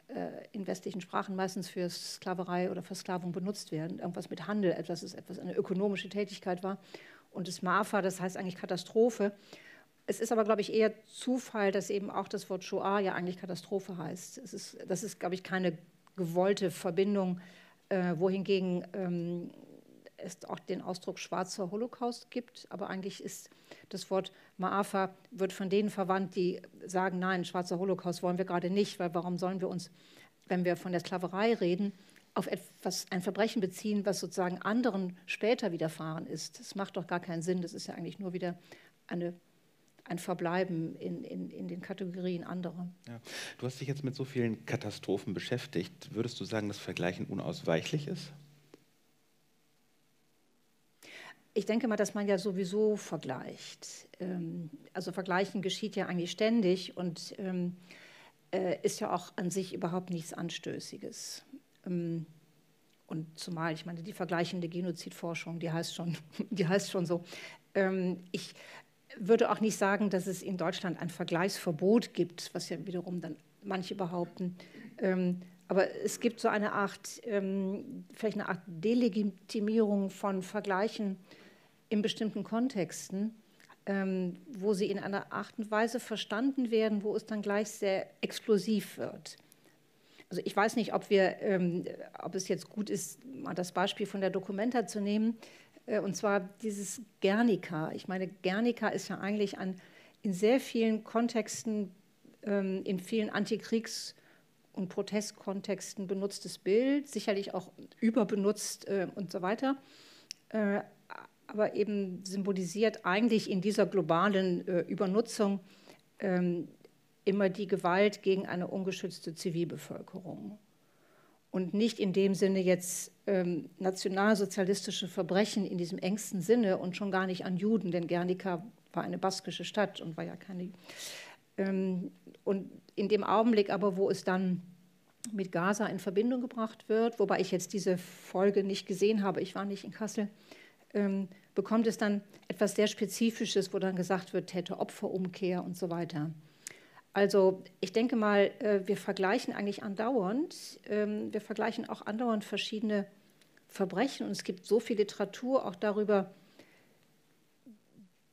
äh, in westlichen Sprachen meistens für Sklaverei oder Versklavung benutzt werden. Irgendwas mit Handel, etwas ist etwas eine ökonomische Tätigkeit war. Und das Mafa, das heißt eigentlich Katastrophe. Es ist aber, glaube ich, eher Zufall, dass eben auch das Wort Shoah ja eigentlich Katastrophe heißt. Es ist, das ist, glaube ich, keine gewollte Verbindung, äh, wohingegen ähm, es auch den Ausdruck schwarzer Holocaust gibt. Aber eigentlich ist das Wort Maafa wird von denen verwandt, die sagen, nein, schwarzer Holocaust wollen wir gerade nicht, weil warum sollen wir uns, wenn wir von der Sklaverei reden, auf etwas, ein Verbrechen beziehen, was sozusagen anderen später widerfahren ist. Das macht doch gar keinen Sinn. Das ist ja eigentlich nur wieder eine ein Verbleiben in, in, in den Kategorien anderer. Ja. Du hast dich jetzt mit so vielen Katastrophen beschäftigt. Würdest du sagen, dass Vergleichen unausweichlich ist? Ich denke mal, dass man ja sowieso vergleicht. Also Vergleichen geschieht ja eigentlich ständig und ist ja auch an sich überhaupt nichts Anstößiges. Und zumal, ich meine, die vergleichende Genozidforschung, die heißt schon, die heißt schon so. Ich würde auch nicht sagen, dass es in Deutschland ein Vergleichsverbot gibt, was ja wiederum dann manche behaupten. Ähm, aber es gibt so eine Art, ähm, vielleicht eine Art Delegitimierung von Vergleichen in bestimmten Kontexten, ähm, wo sie in einer Art und Weise verstanden werden, wo es dann gleich sehr exklusiv wird. Also ich weiß nicht, ob, wir, ähm, ob es jetzt gut ist, mal das Beispiel von der Documenta zu nehmen, und zwar dieses Guernica. Ich meine, Guernica ist ja eigentlich an, in sehr vielen Kontexten, ähm, in vielen Antikriegs- und Protestkontexten benutztes Bild, sicherlich auch überbenutzt äh, und so weiter, äh, aber eben symbolisiert eigentlich in dieser globalen äh, Übernutzung äh, immer die Gewalt gegen eine ungeschützte Zivilbevölkerung. Und nicht in dem Sinne jetzt ähm, nationalsozialistische Verbrechen in diesem engsten Sinne und schon gar nicht an Juden, denn Guernica war eine baskische Stadt und war ja keine... Ähm, und in dem Augenblick aber, wo es dann mit Gaza in Verbindung gebracht wird, wobei ich jetzt diese Folge nicht gesehen habe, ich war nicht in Kassel, ähm, bekommt es dann etwas sehr Spezifisches, wo dann gesagt wird, Täter-Opfer-Umkehr und so weiter. Also ich denke mal, wir vergleichen eigentlich andauernd, wir vergleichen auch andauernd verschiedene Verbrechen und es gibt so viel Literatur auch darüber,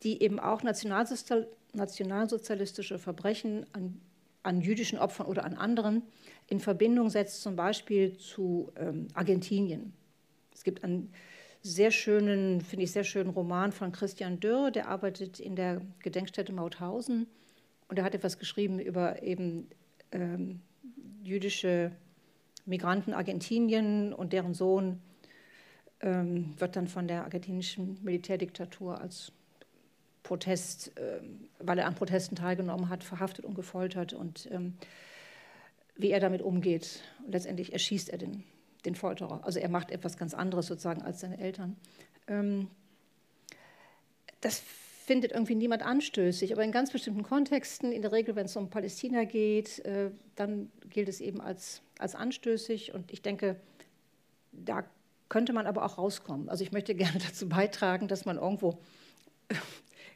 die eben auch nationalsozialistische Verbrechen an, an jüdischen Opfern oder an anderen in Verbindung setzt, zum Beispiel zu Argentinien. Es gibt einen sehr schönen, finde ich sehr schönen Roman von Christian Dürr, der arbeitet in der Gedenkstätte Mauthausen. Und er hat etwas geschrieben über eben ähm, jüdische Migranten Argentinien und deren Sohn ähm, wird dann von der argentinischen Militärdiktatur als Protest, ähm, weil er an Protesten teilgenommen hat, verhaftet und gefoltert und ähm, wie er damit umgeht. Und letztendlich erschießt er den, den Folterer. Also er macht etwas ganz anderes sozusagen als seine Eltern. Ähm, das findet irgendwie niemand anstößig. Aber in ganz bestimmten Kontexten, in der Regel, wenn es um Palästina geht, äh, dann gilt es eben als, als anstößig. Und ich denke, da könnte man aber auch rauskommen. Also ich möchte gerne dazu beitragen, dass man irgendwo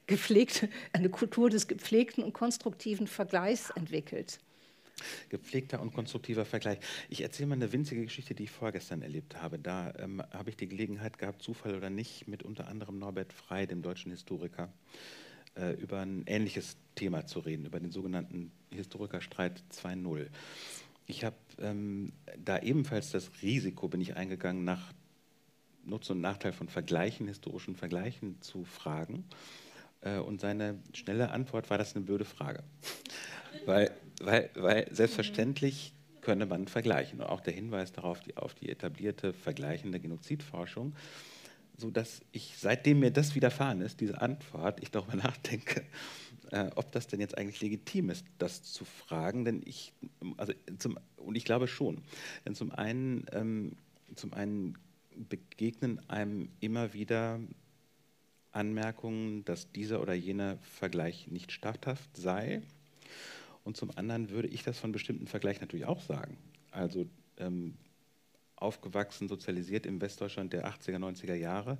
gepflegt, eine Kultur des gepflegten und konstruktiven Vergleichs entwickelt. Gepflegter und konstruktiver Vergleich. Ich erzähle mal eine winzige Geschichte, die ich vorgestern erlebt habe. Da ähm, habe ich die Gelegenheit gehabt, Zufall oder nicht, mit unter anderem Norbert Frey, dem deutschen Historiker, äh, über ein ähnliches Thema zu reden, über den sogenannten Historikerstreit zwei null. Ich habe ähm, da ebenfalls das Risiko, bin ich eingegangen, nach Nutzen und Nachteil von Vergleichen, historischen Vergleichen zu fragen. Äh, und seine schnelle Antwort war, das ist eine blöde Frage. Weil, weil, weil selbstverständlich könne man vergleichen. Und auch der Hinweis darauf, die, auf die etablierte vergleichende Genozidforschung, sodass ich, seitdem mir das widerfahren ist, diese Antwort, ich darüber nachdenke, äh, ob das denn jetzt eigentlich legitim ist, das zu fragen. Denn ich, also zum, und ich glaube schon. Denn zum einen, ähm, zum einen begegnen einem immer wieder Anmerkungen, dass dieser oder jener Vergleich nicht statthaft sei. Und zum anderen würde ich das von bestimmten Vergleichen natürlich auch sagen. Also ähm, aufgewachsen, sozialisiert im Westdeutschland der achtziger, neunziger Jahre,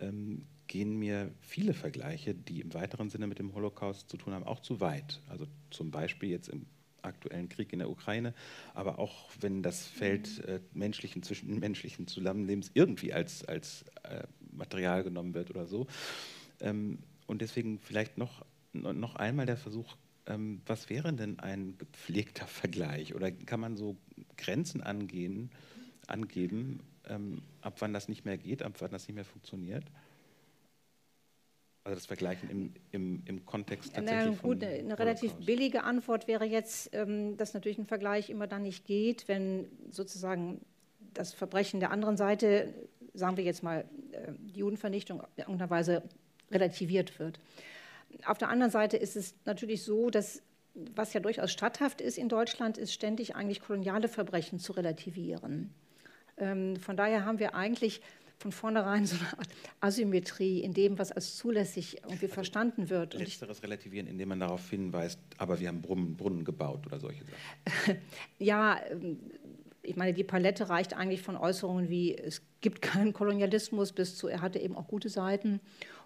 ähm, gehen mir viele Vergleiche, die im weiteren Sinne mit dem Holocaust zu tun haben, auch zu weit. Also zum Beispiel jetzt im aktuellen Krieg in der Ukraine, aber auch wenn das Feld äh, menschlichen, zwischenmenschlichen Zusammenlebens irgendwie als, als äh, Material genommen wird oder so. Ähm, und deswegen vielleicht noch, noch einmal der Versuch, was wäre denn ein gepflegter Vergleich? Oder kann man so Grenzen angehen, angeben, ähm, ab wann das nicht mehr geht, ab wann das nicht mehr funktioniert? Also das Vergleichen im, im, im Kontext tatsächlich von Holocaust. Eine relativ billige Antwort wäre jetzt, ähm, dass natürlich ein Vergleich immer dann nicht geht, wenn sozusagen das Verbrechen der anderen Seite, sagen wir jetzt mal, äh, die Judenvernichtung in irgendeiner Weise relativiert wird. Auf der anderen Seite ist es natürlich so, dass, was ja durchaus statthaft ist in Deutschland, ist ständig eigentlich koloniale Verbrechen zu relativieren. Ähm, von daher haben wir eigentlich von vornherein so eine Art Asymmetrie in dem, was als zulässig irgendwie also verstanden wird. Letzteres ich, relativieren, indem man darauf hinweist, aber wir haben Brunnen, Brunnen gebaut oder solche Sachen. Ja, ich meine, die Palette reicht eigentlich von Äußerungen wie, es gibt keinen Kolonialismus, bis zu, er hatte eben auch gute Seiten.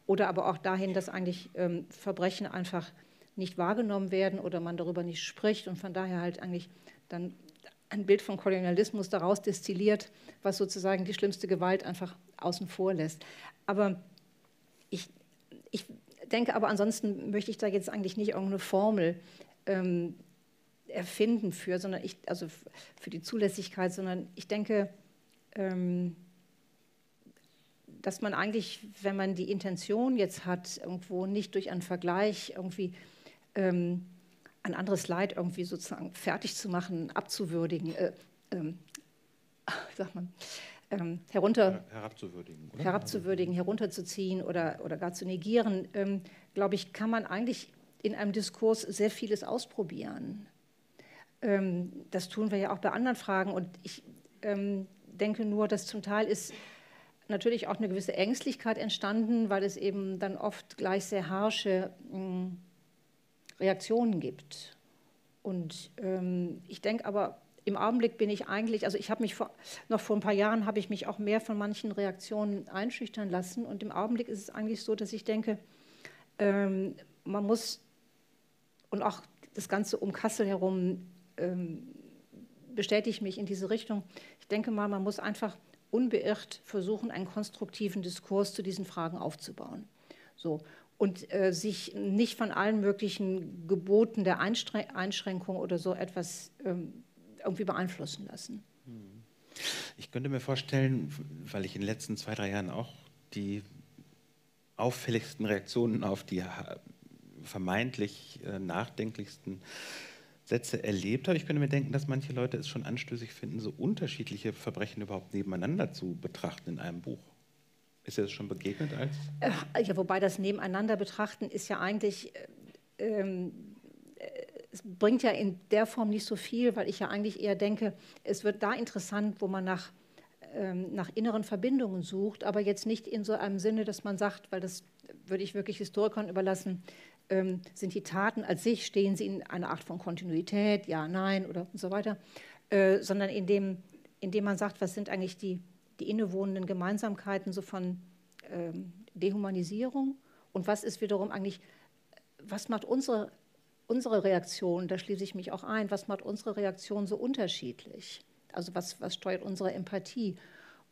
Oder aber auch dahin, dass eigentlich ähm, Verbrechen einfach nicht wahrgenommen werden oder man darüber nicht spricht und von daher halt eigentlich dann ein Bild von Kolonialismus daraus destilliert, was sozusagen die schlimmste Gewalt einfach außen vor lässt. Aber ich, ich denke, aber ansonsten möchte ich da jetzt eigentlich nicht irgendeine Formel ähm, erfinden für, sondern ich, also für die Zulässigkeit, sondern ich denke, ähm, dass man eigentlich, wenn man die Intention jetzt hat, irgendwo nicht durch einen Vergleich irgendwie ähm, ein anderes Leid irgendwie sozusagen fertig zu machen, abzuwürdigen, äh, ähm, sag mal, ähm, herunter, Her herabzuwürdigen, oder? herabzuwürdigen, herunterzuziehen oder, oder gar zu negieren, ähm, glaube ich, kann man eigentlich in einem Diskurs sehr vieles ausprobieren. Ähm, das tun wir ja auch bei anderen Fragen und ich ähm, denke nur, dass zum Teil ist natürlich auch eine gewisse Ängstlichkeit entstanden, weil es eben dann oft gleich sehr harsche mh, Reaktionen gibt. Und ähm, ich denke aber, im Augenblick bin ich eigentlich, also ich habe mich vor, noch vor ein paar Jahren habe ich mich auch mehr von manchen Reaktionen einschüchtern lassen und im Augenblick ist es eigentlich so, dass ich denke, ähm, man muss und auch das Ganze um Kassel herum ähm, bestätigt mich in diese Richtung. Ich denke mal, man muss einfach unbeirrt versuchen, einen konstruktiven Diskurs zu diesen Fragen aufzubauen. So. Und äh, sich nicht von allen möglichen Geboten der Einschrän- Einschränkung oder so etwas ähm, irgendwie beeinflussen lassen. Ich könnte mir vorstellen, weil ich in den letzten zwei, drei Jahren auch die auffälligsten Reaktionen auf die vermeintlich äh, nachdenklichsten Sätze erlebt habe. Ich könnte mir denken, dass manche Leute es schon anstößig finden, so unterschiedliche Verbrechen überhaupt nebeneinander zu betrachten in einem Buch. Ist dir das schon begegnet als? Äh, ja, wobei das nebeneinander betrachten ist ja eigentlich, äh, äh, es bringt ja in der Form nicht so viel, weil ich ja eigentlich eher denke, es wird da interessant, wo man nach, äh, nach inneren Verbindungen sucht, aber jetzt nicht in so einem Sinne, dass man sagt, weil das würde ich wirklich Historikern überlassen, ähm, sind die Taten als sich, stehen sie in einer Art von Kontinuität, ja, nein oder und so weiter, äh, sondern indem, indem man sagt, was sind eigentlich die, die innewohnenden Gemeinsamkeiten so von ähm, Dehumanisierung und was ist wiederum eigentlich, was macht unsere, unsere Reaktion, da schließe ich mich auch ein, was macht unsere Reaktion so unterschiedlich? Also was, was steuert unsere Empathie?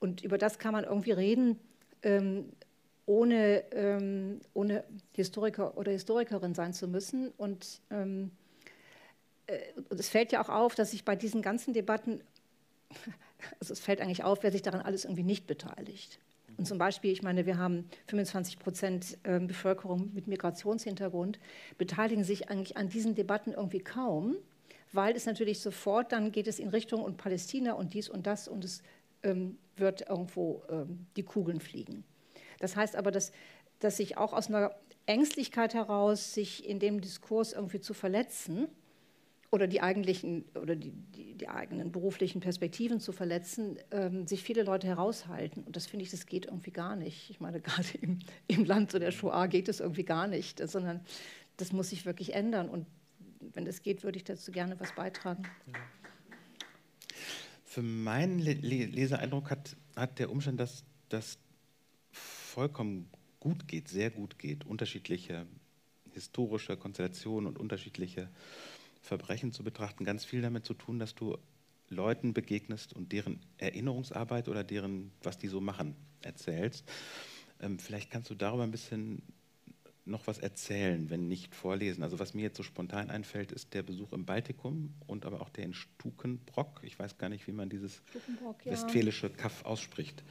Und über das kann man irgendwie reden, ähm, ohne, ähm, ohne Historiker oder Historikerin sein zu müssen. Und ähm, äh, es fällt ja auch auf, dass sich bei diesen ganzen Debatten, also es fällt eigentlich auf, wer sich daran alles irgendwie nicht beteiligt. Und zum Beispiel, ich meine, wir haben fünfundzwanzig Prozent Bevölkerung mit Migrationshintergrund, beteiligen sich eigentlich an diesen Debatten irgendwie kaum, weil es natürlich sofort, dann geht es in Richtung und Palästina und dies und das und es ähm, wird irgendwo ähm, die Kugeln fliegen. Das heißt aber, dass, dass sich auch aus einer Ängstlichkeit heraus, sich in dem Diskurs irgendwie zu verletzen oder die eigentlichen oder die, die, die eigenen beruflichen Perspektiven zu verletzen, ähm, sich viele Leute heraushalten. Und das finde ich, das geht irgendwie gar nicht. Ich meine, gerade im, im Land so der Shoah geht es irgendwie gar nicht, sondern das muss sich wirklich ändern. Und wenn das geht, würde ich dazu gerne was beitragen. Ja. Für meinen Le- Le- Leseeindruck hat, hat der Umstand, dass das vollkommen gut geht, sehr gut geht, unterschiedliche historische Konstellationen und unterschiedliche Verbrechen zu betrachten, ganz viel damit zu tun, dass du Leuten begegnest und deren Erinnerungsarbeit oder deren, was die so machen, erzählst. Ähm, vielleicht kannst du darüber ein bisschen noch was erzählen, wenn nicht vorlesen. Also was mir jetzt so spontan einfällt, ist der Besuch im Baltikum und aber auch der in Stuckenbrock. Ich weiß gar nicht, wie man dieses westfälische ja. Kaff ausspricht.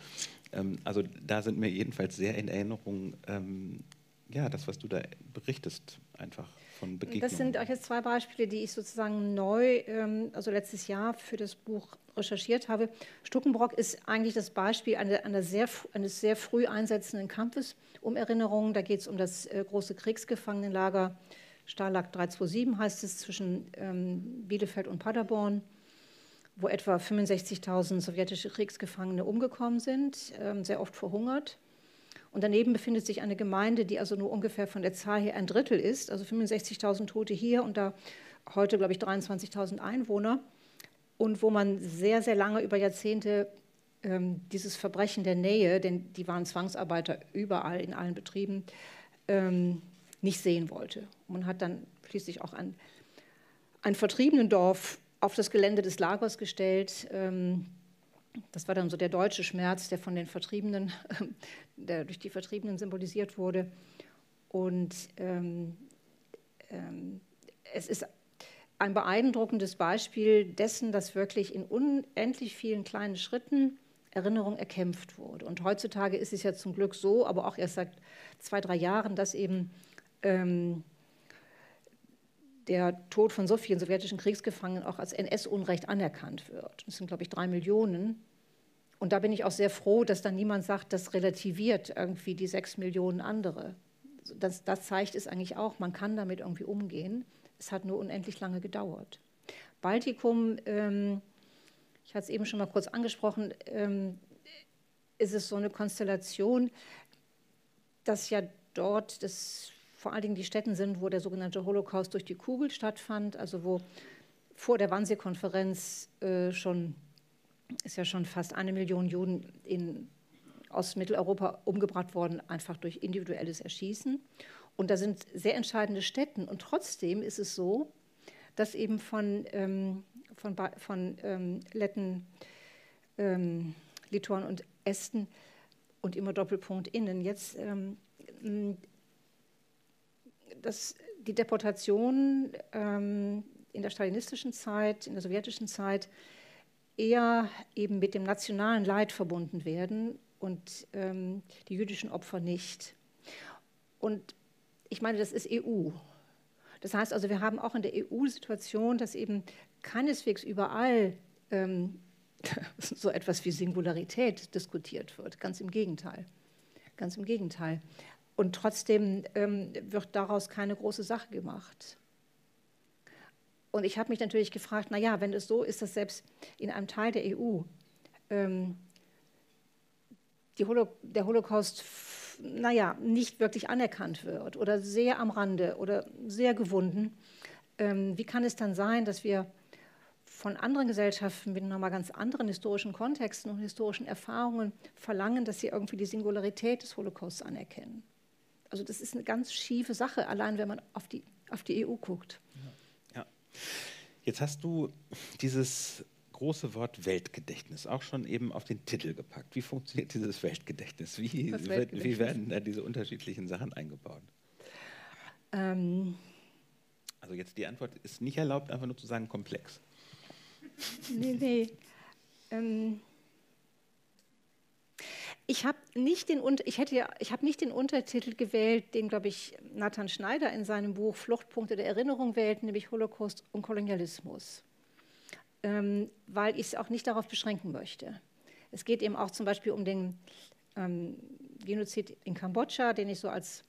Ähm, also da sind mir jedenfalls sehr in Erinnerung, ähm, ja, das, was du da berichtest, einfach von Begegnungen. Das sind auch jetzt zwei Beispiele, die ich sozusagen neu, ähm, also letztes Jahr für das Buch recherchiert habe. Stuckenbrock ist eigentlich das Beispiel einer, einer sehr, eines sehr früh einsetzenden Kampfes um Erinnerungen. Da geht es um das äh, große Kriegsgefangenenlager, Stalag drei zwei sieben heißt es, zwischen ähm, Bielefeld und Paderborn, wo etwa fünfundsechzigtausend sowjetische Kriegsgefangene umgekommen sind, ähm, sehr oft verhungert. Und daneben befindet sich eine Gemeinde, die also nur ungefähr von der Zahl her ein Drittel ist, also fünfundsechzigtausend Tote hier und da heute, glaube ich, dreiundzwanzigtausend Einwohner. Und wo man sehr, sehr lange über Jahrzehnte ähm, dieses Verbrechen der Nähe, denn die waren Zwangsarbeiter überall in allen Betrieben, ähm, nicht sehen wollte. Man hat dann schließlich auch ein, ein Vertriebenendorf auf das Gelände des Lagers gestellt. Ähm, das war dann so der deutsche Schmerz, der von den Vertriebenen, äh, der durch die Vertriebenen symbolisiert wurde. Und ähm, ähm, es ist ein beeindruckendes Beispiel dessen, dass wirklich in unendlich vielen kleinen Schritten Erinnerung erkämpft wurde. Und heutzutage ist es ja zum Glück so, aber auch erst seit zwei, drei Jahren, dass eben ähm, der Tod von so vielen sowjetischen Kriegsgefangenen auch als N S-Unrecht anerkannt wird. Das sind, glaube ich, drei Millionen. Und da bin ich auch sehr froh, dass dann niemand sagt, das relativiert irgendwie die sechs Millionen andere. Das, das zeigt es eigentlich auch, man kann damit irgendwie umgehen. Es hat nur unendlich lange gedauert. Baltikum, ähm, ich hatte es eben schon mal kurz angesprochen, ähm, ist es so eine Konstellation, dass ja dort das vor allen Dingen die Städten sind, wo der sogenannte Holocaust durch die Kugel stattfand, also wo vor der Wannsee-Konferenz äh, schon, ist ja schon fast eine Million Juden in Ostmitteleuropa umgebracht worden, einfach durch individuelles Erschießen. Und da sind sehr entscheidende Städten. Und trotzdem ist es so, dass eben von, ähm, von, ba von ähm, Letten, ähm, Litauen und Esten und immer Doppelpunkt innen jetzt ähm, dass die Deportationen ähm, in der stalinistischen Zeit, in der sowjetischen Zeit eher eben mit dem nationalen Leid verbunden werden und ähm, die jüdischen Opfer nicht. Und ich meine, das ist E U. Das heißt also, wir haben auch in der E U Situation, dass eben keineswegs überall ähm, so etwas wie Singularität diskutiert wird. Ganz im Gegenteil. Ganz im Gegenteil. Und trotzdem ähm, wird daraus keine große Sache gemacht. Und ich habe mich natürlich gefragt, na ja, wenn es so ist, dass selbst in einem Teil der E U ähm, die Holo- der Holocaust naja, nicht wirklich anerkannt wird oder sehr am Rande oder sehr gewunden. Ähm, wie kann es dann sein, dass wir von anderen Gesellschaften mit nochmal ganz anderen historischen Kontexten und historischen Erfahrungen verlangen, dass sie irgendwie die Singularität des Holocausts anerkennen? Also das ist eine ganz schiefe Sache, allein wenn man auf die, auf die E U guckt. Ja. Ja. Jetzt hast du dieses große Wort Weltgedächtnis auch schon eben auf den Titel gepackt. Wie funktioniert dieses Weltgedächtnis? Wie, Weltgedächtnis? wie werden da diese unterschiedlichen Sachen eingebaut? Ähm also jetzt die Antwort ist nicht erlaubt, einfach nur zu sagen komplex. Nee, nee. Ähm ich habe nicht, ja, hab nicht den Untertitel gewählt, den, glaube ich, Nathan Schneider in seinem Buch Fluchtpunkte der Erinnerung wählt, nämlich Holocaust und Kolonialismus, ähm, weil ich es auch nicht darauf beschränken möchte. Es geht eben auch zum Beispiel um den ähm, Genozid in Kambodscha, den ich so als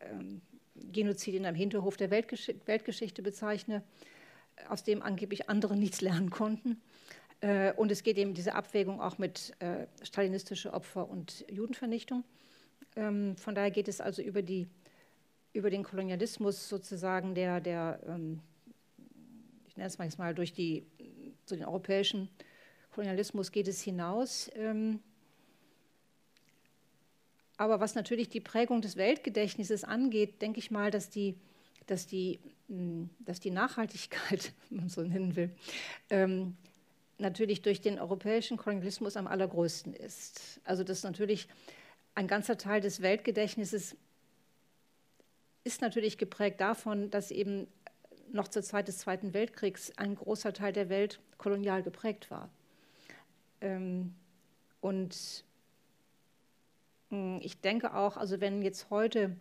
ähm, Genozid in einem Hinterhof der Weltgesch Weltgeschichte bezeichne, aus dem angeblich andere nichts lernen konnten. Und es geht eben diese Abwägung auch mit äh, stalinistische Opfer und Judenvernichtung. Ähm, von daher geht es also über, die, über den Kolonialismus sozusagen, der, der ähm, ich nenne es mal, jetzt mal durch die, so den europäischen Kolonialismus geht es hinaus. Ähm, aber was natürlich die Prägung des Weltgedächtnisses angeht, denke ich mal, dass die Dass die, dass die Nachhaltigkeit, wenn man so nennen will, ähm, natürlich durch den europäischen Kolonialismus am allergrößten ist. Also dass natürlich ein ganzer Teil des Weltgedächtnisses ist natürlich geprägt davon, dass eben noch zur Zeit des Zweiten Weltkriegs ein großer Teil der Welt kolonial geprägt war. Ähm, und mh, ich denke auch, also wenn jetzt heute,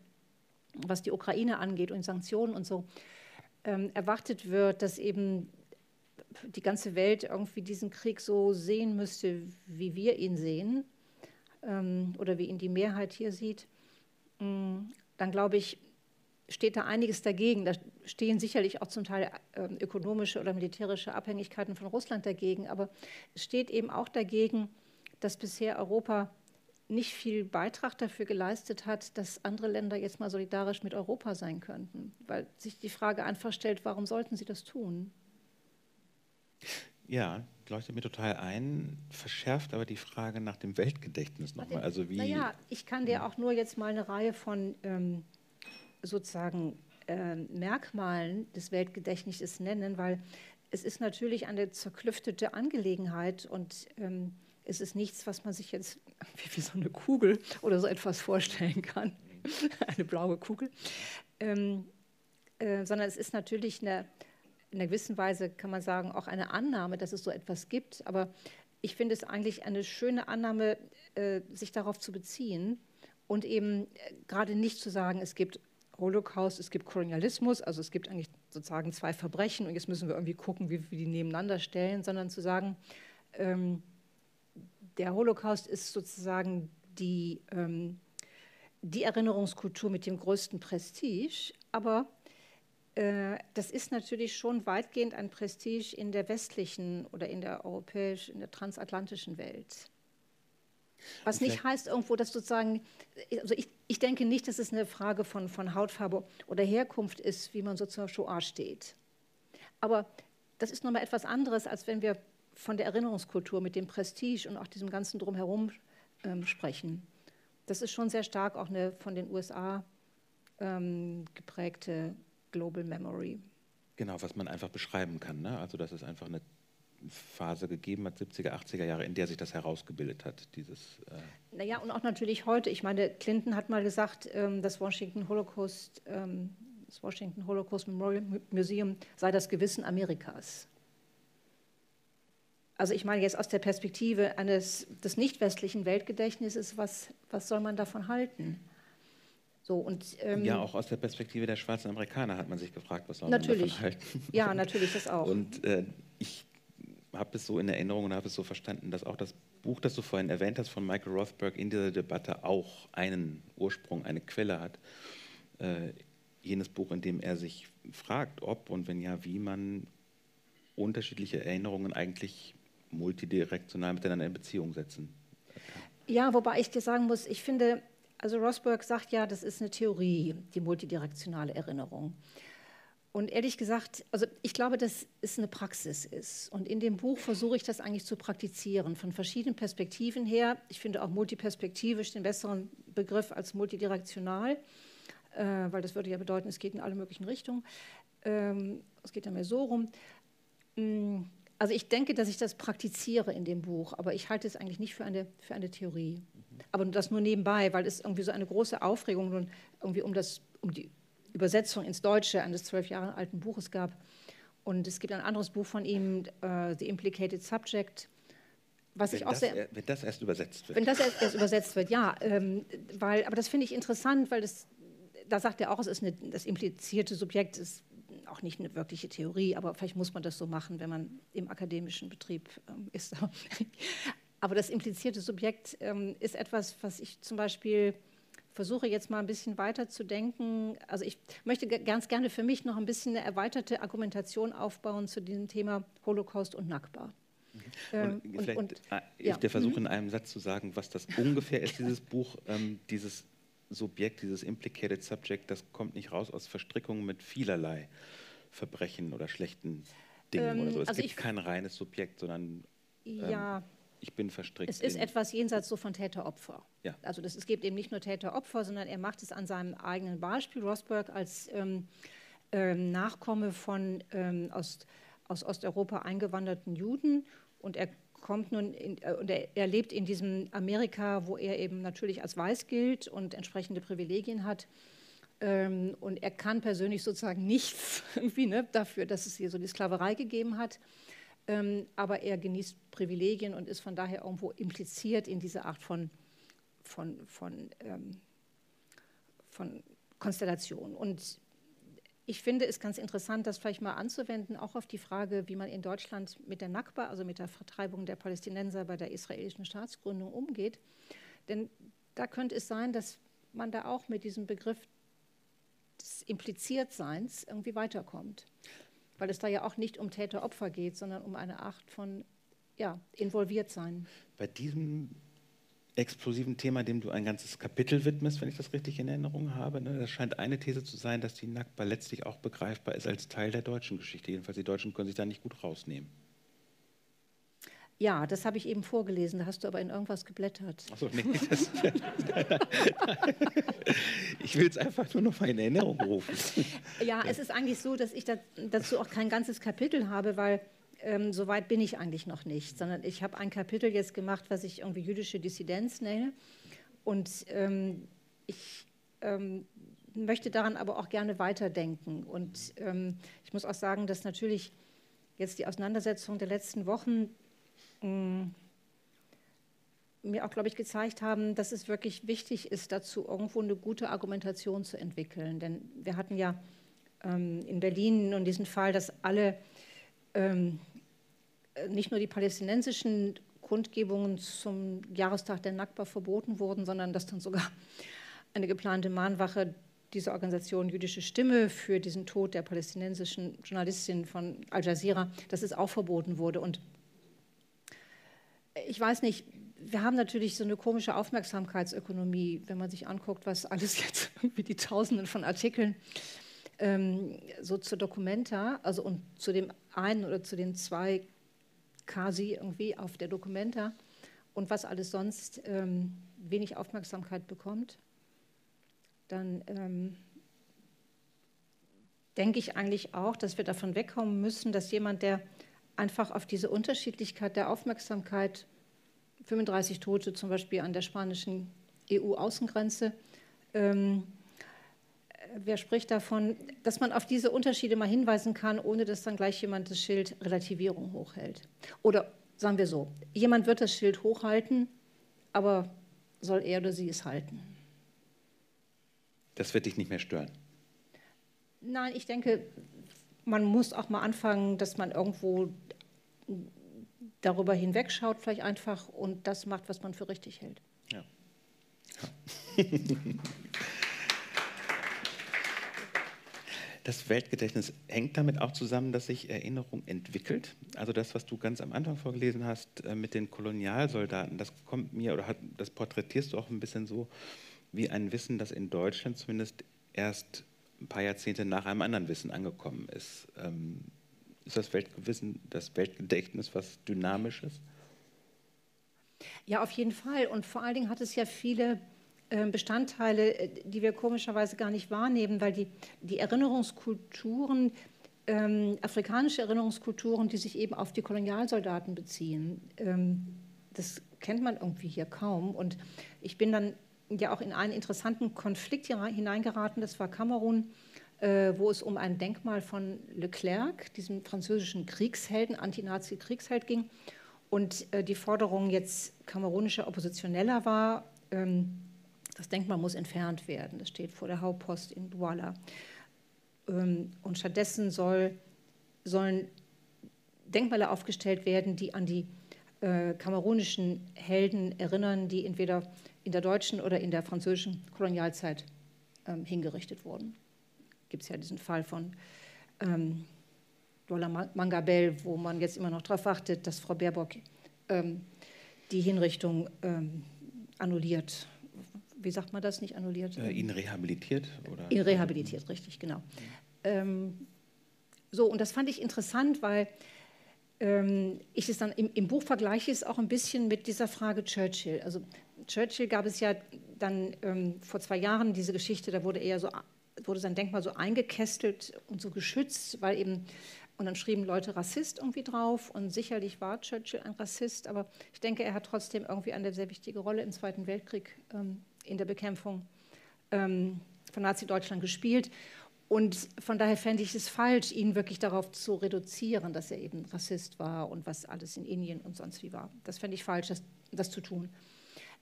was die Ukraine angeht und Sanktionen und so, ähm, erwartet wird, dass eben die ganze Welt irgendwie diesen Krieg so sehen müsste, wie wir ihn sehen, ähm, oder wie ihn die Mehrheit hier sieht, ähm, dann glaube ich, steht da einiges dagegen. Da stehen sicherlich auch zum Teil ähm, ökonomische oder militärische Abhängigkeiten von Russland dagegen, aber es steht eben auch dagegen, dass bisher Europa nicht viel Beitrag dafür geleistet hat, dass andere Länder jetzt mal solidarisch mit Europa sein könnten, weil sich die Frage einfach stellt, warum sollten sie das tun? Ja, leuchtet mir total ein, verschärft aber die Frage nach dem Weltgedächtnis nochmal. Also wie? Naja, ich kann dir auch nur jetzt mal eine Reihe von ähm, sozusagen ähm, Merkmalen des Weltgedächtnisses nennen, weil es ist natürlich eine zerklüftete Angelegenheit und ähm, es ist nichts, was man sich jetzt wie, wie so eine Kugel oder so etwas vorstellen kann, eine blaue Kugel, ähm, äh, sondern es ist natürlich eine, in einer gewissen Weise, kann man sagen, auch eine Annahme, dass es so etwas gibt. Aber ich finde es eigentlich eine schöne Annahme, äh, sich darauf zu beziehen und eben äh, gerade nicht zu sagen, es gibt Holocaust, es gibt Kolonialismus, also es gibt eigentlich sozusagen zwei Verbrechen und jetzt müssen wir irgendwie gucken, wie wir die nebeneinander stellen, sondern zu sagen, ähm, der Holocaust ist sozusagen die, ähm, die Erinnerungskultur mit dem größten Prestige, aber äh, das ist natürlich schon weitgehend ein Prestige in der westlichen oder in der europäischen, in der transatlantischen Welt. Was nicht heißt irgendwo, dass sozusagen, also ich, ich denke nicht, dass es eine Frage von, von Hautfarbe oder Herkunft ist, wie man so zur Shoah steht. Aber das ist nochmal etwas anderes, als wenn wir von der Erinnerungskultur mit dem Prestige und auch diesem ganzen Drumherum ähm, sprechen. Das ist schon sehr stark auch eine von den U S A ähm, geprägte Global Memory. Genau, was man einfach beschreiben kann, ne? Also dass es einfach eine Phase gegeben hat, siebziger, achtziger Jahre, in der sich das herausgebildet hat. Dieses, äh naja, und auch natürlich heute. Ich meine, Clinton hat mal gesagt, ähm, das Washington Holocaust, ähm, das Washington Holocaust Memorial Museum sei das Gewissen Amerikas. Also ich meine jetzt aus der Perspektive eines, des nicht westlichen Weltgedächtnisses, was, was soll man davon halten? So, und, ähm, ja, auch aus der Perspektive der schwarzen Amerikaner hat man sich gefragt, was soll man davon halten? Ja, natürlich, das auch. Und äh, ich habe es so in Erinnerung und habe es so verstanden, dass auch das Buch, das du vorhin erwähnt hast, von Michael Rothberg in dieser Debatte auch einen Ursprung, eine Quelle hat. Äh, jenes Buch, in dem er sich fragt, ob und wenn ja, wie man unterschiedliche Erinnerungen eigentlich multidirektional miteinander in Beziehung setzen. Ja, wobei ich dir sagen muss, ich finde, Also Rothberg sagt ja, das ist eine Theorie, die multidirektionale Erinnerung. Und ehrlich gesagt, also ich glaube, dass es eine Praxis ist. Und in dem Buch versuche ich das eigentlich zu praktizieren, von verschiedenen Perspektiven her. Ich finde auch multiperspektivisch den besseren Begriff als multidirektional, äh, weil das würde ja bedeuten, es geht in alle möglichen Richtungen. Ähm, es geht ja mehr so rum. Also ich denke, dass ich das praktiziere in dem Buch, aber ich halte es eigentlich nicht für eine, für eine Theorie. Aber das nur nebenbei, weil es irgendwie so eine große Aufregung nun irgendwie um, das, um die Übersetzung ins Deutsche eines zwölf Jahre alten Buches gab. Und es gibt ein anderes Buch von ihm, uh, The Implicated Subject, was wenn ich auch das, sehr... Wenn das erst übersetzt wird. Wenn das erst, erst übersetzt wird, ja. Ähm, weil, aber das finde ich interessant, weil das, da sagt er auch, es ist eine, das implizierte Subjekt ist auch nicht eine wirkliche Theorie, aber vielleicht muss man das so machen, wenn man im akademischen Betrieb ähm, ist. Aber das implizierte Subjekt ähm, ist etwas, was ich zum Beispiel... versuche jetzt mal ein bisschen weiter zu denken. Also ich möchte ganz gerne für mich noch ein bisschen eine erweiterte Argumentation aufbauen zu diesem Thema Holocaust und Nakba. Mhm. Ähm, und vielleicht und, ich der ja. Versuch in einem Satz zu sagen, was das ungefähr ist, dieses Buch, ähm, dieses Subjekt, dieses Implicated Subject, das kommt nicht raus aus Verstrickungen mit vielerlei Verbrechen oder schlechten Dingen ähm, oder so. Es also gibt ich, kein reines Subjekt, sondern... Ähm, ja. Ich bin verstrickt. Es ist etwas jenseits so von Täter-Opfer. Ja. Also das, es gibt eben nicht nur Täter-Opfer, sondern er macht es an seinem eigenen Beispiel. Rothberg als ähm, ähm, Nachkomme von ähm, Ost, aus Osteuropa eingewanderten Juden. Und er kommt nun in, äh, und er, er lebt in diesem Amerika, wo er eben natürlich als weiß gilt und entsprechende Privilegien hat. Ähm, und er kann persönlich sozusagen nichts irgendwie, ne, dafür, dass es hier so die Sklaverei gegeben hat. Ähm, aber er genießt Privilegien und ist von daher irgendwo impliziert in diese Art von, von, von, ähm, von Konstellation. Und ich finde es ganz interessant, das vielleicht mal anzuwenden, auch auf die Frage, wie man in Deutschland mit der Nakba, also mit der Vertreibung der Palästinenser bei der israelischen Staatsgründung umgeht. Denn da könnte es sein, dass man da auch mit diesem Begriff des Impliziertseins irgendwie weiterkommt. Weil es da ja auch nicht um Täter-Opfer geht, sondern um eine Art von ja, involviert sein. Bei diesem explosiven Thema, dem du ein ganzes Kapitel widmest, wenn ich das richtig in Erinnerung habe, ne, das scheint eine These zu sein, dass die Nakba letztlich auch begreifbar ist als Teil der deutschen Geschichte. Jedenfalls die Deutschen können sich da nicht gut rausnehmen. Ja, das habe ich eben vorgelesen, da hast du aber in irgendwas geblättert. Achso, nee, das, ich will es einfach nur noch mal in Erinnerung rufen. Ja, es ist eigentlich so, dass ich dazu auch kein ganzes Kapitel habe, weil ähm, so weit bin ich eigentlich noch nicht, sondern ich habe ein Kapitel jetzt gemacht, was ich irgendwie jüdische Dissidenz nenne. Und ähm, ich ähm, möchte daran aber auch gerne weiterdenken. Und ähm, ich muss auch sagen, dass natürlich jetzt die Auseinandersetzung der letzten Wochen mir auch, glaube ich, gezeigt haben, dass es wirklich wichtig ist, dazu irgendwo eine gute Argumentation zu entwickeln. Denn wir hatten ja ähm, in Berlin nun diesen Fall, dass alle, ähm, nicht nur die palästinensischen Kundgebungen zum Jahrestag der Nakba verboten wurden, sondern dass dann sogar eine geplante Mahnwache dieser Organisation Jüdische Stimme für diesen Tod der palästinensischen Journalistin von Al Jazeera, dass es auch verboten wurde. Und ich weiß nicht, wir haben natürlich so eine komische Aufmerksamkeitsökonomie, wenn man sich anguckt, was alles jetzt irgendwie die Tausenden von Artikeln ähm, so zur Documenta, also und zu dem einen oder zu den zwei quasi irgendwie auf der Documenta und was alles sonst ähm, wenig Aufmerksamkeit bekommt, dann ähm, denke ich eigentlich auch, dass wir davon wegkommen müssen, dass jemand, der einfach auf diese Unterschiedlichkeit der Aufmerksamkeit, fünfunddreißig Tote zum Beispiel an der spanischen E U-Außengrenze, ähm, wer spricht davon, dass man auf diese Unterschiede mal hinweisen kann, ohne dass dann gleich jemand das Schild Relativierung hochhält. Oder sagen wir so, jemand wird das Schild hochhalten, aber soll er oder sie es halten? Das wird dich nicht mehr stören? Nein, ich denke... Man muss auch mal anfangen, dass man irgendwo darüber hinwegschaut, vielleicht einfach, und das macht, was man für richtig hält. Ja. Ja. Das Weltgedächtnis hängt damit auch zusammen, dass sich Erinnerung entwickelt. Also das, was du ganz am Anfang vorgelesen hast mit den Kolonialsoldaten, das kommt mir, oder hat, das porträtierst du auch ein bisschen so, wie ein Wissen, das in Deutschland zumindest erst ein paar Jahrzehnte nach einem anderen Wissen angekommen ist. Ähm, ist das Weltwissen, das Weltgedächtnis was Dynamisches? Ja, auf jeden Fall. Und vor allen Dingen hat es ja viele Bestandteile, die wir komischerweise gar nicht wahrnehmen, weil die, die Erinnerungskulturen, ähm, afrikanische Erinnerungskulturen, die sich eben auf die Kolonialsoldaten beziehen, ähm, das kennt man irgendwie hier kaum. Und ich bin dann ja auch in einen interessanten Konflikt hineingeraten, das war Kamerun, äh, wo es um ein Denkmal von Leclerc, diesem französischen Kriegshelden, Antinazi-Kriegsheld ging, und äh, die Forderung jetzt kamerunischer Oppositioneller war, ähm, das Denkmal muss entfernt werden, das steht vor der Hauptpost in Douala. Und stattdessen soll, sollen Denkmäler aufgestellt werden, die an die äh, kamerunischen Helden erinnern, die entweder in der deutschen oder in der französischen Kolonialzeit ähm, hingerichtet wurden. Gibt es ja diesen Fall von ähm, Douala Mangabel, wo man jetzt immer noch darauf wartet, dass Frau Baerbock ähm, die Hinrichtung ähm, annulliert. Wie sagt man das, nicht annulliert? Äh, ihn rehabilitiert? Oder? Ihn rehabilitiert, richtig, genau. Ja. Ähm, so, und das fand ich interessant, weil ähm, ich es dann im, im Buch vergleiche, es auch ein bisschen mit dieser Frage Churchill. Also Churchill gab es ja dann ähm, vor zwei Jahren diese Geschichte, da wurde eher so, wurde sein Denkmal so eingekästelt und so geschützt, weil eben, und dann schrieben Leute Rassist irgendwie drauf, und sicherlich war Churchill ein Rassist, aber ich denke, er hat trotzdem irgendwie eine sehr wichtige Rolle im Zweiten Weltkrieg ähm, in der Bekämpfung ähm, von Nazi-Deutschland gespielt. Und von daher fände ich es falsch, ihn wirklich darauf zu reduzieren, dass er eben Rassist war und was alles in Indien und sonst wie war. Das fände ich falsch, das, das zu tun.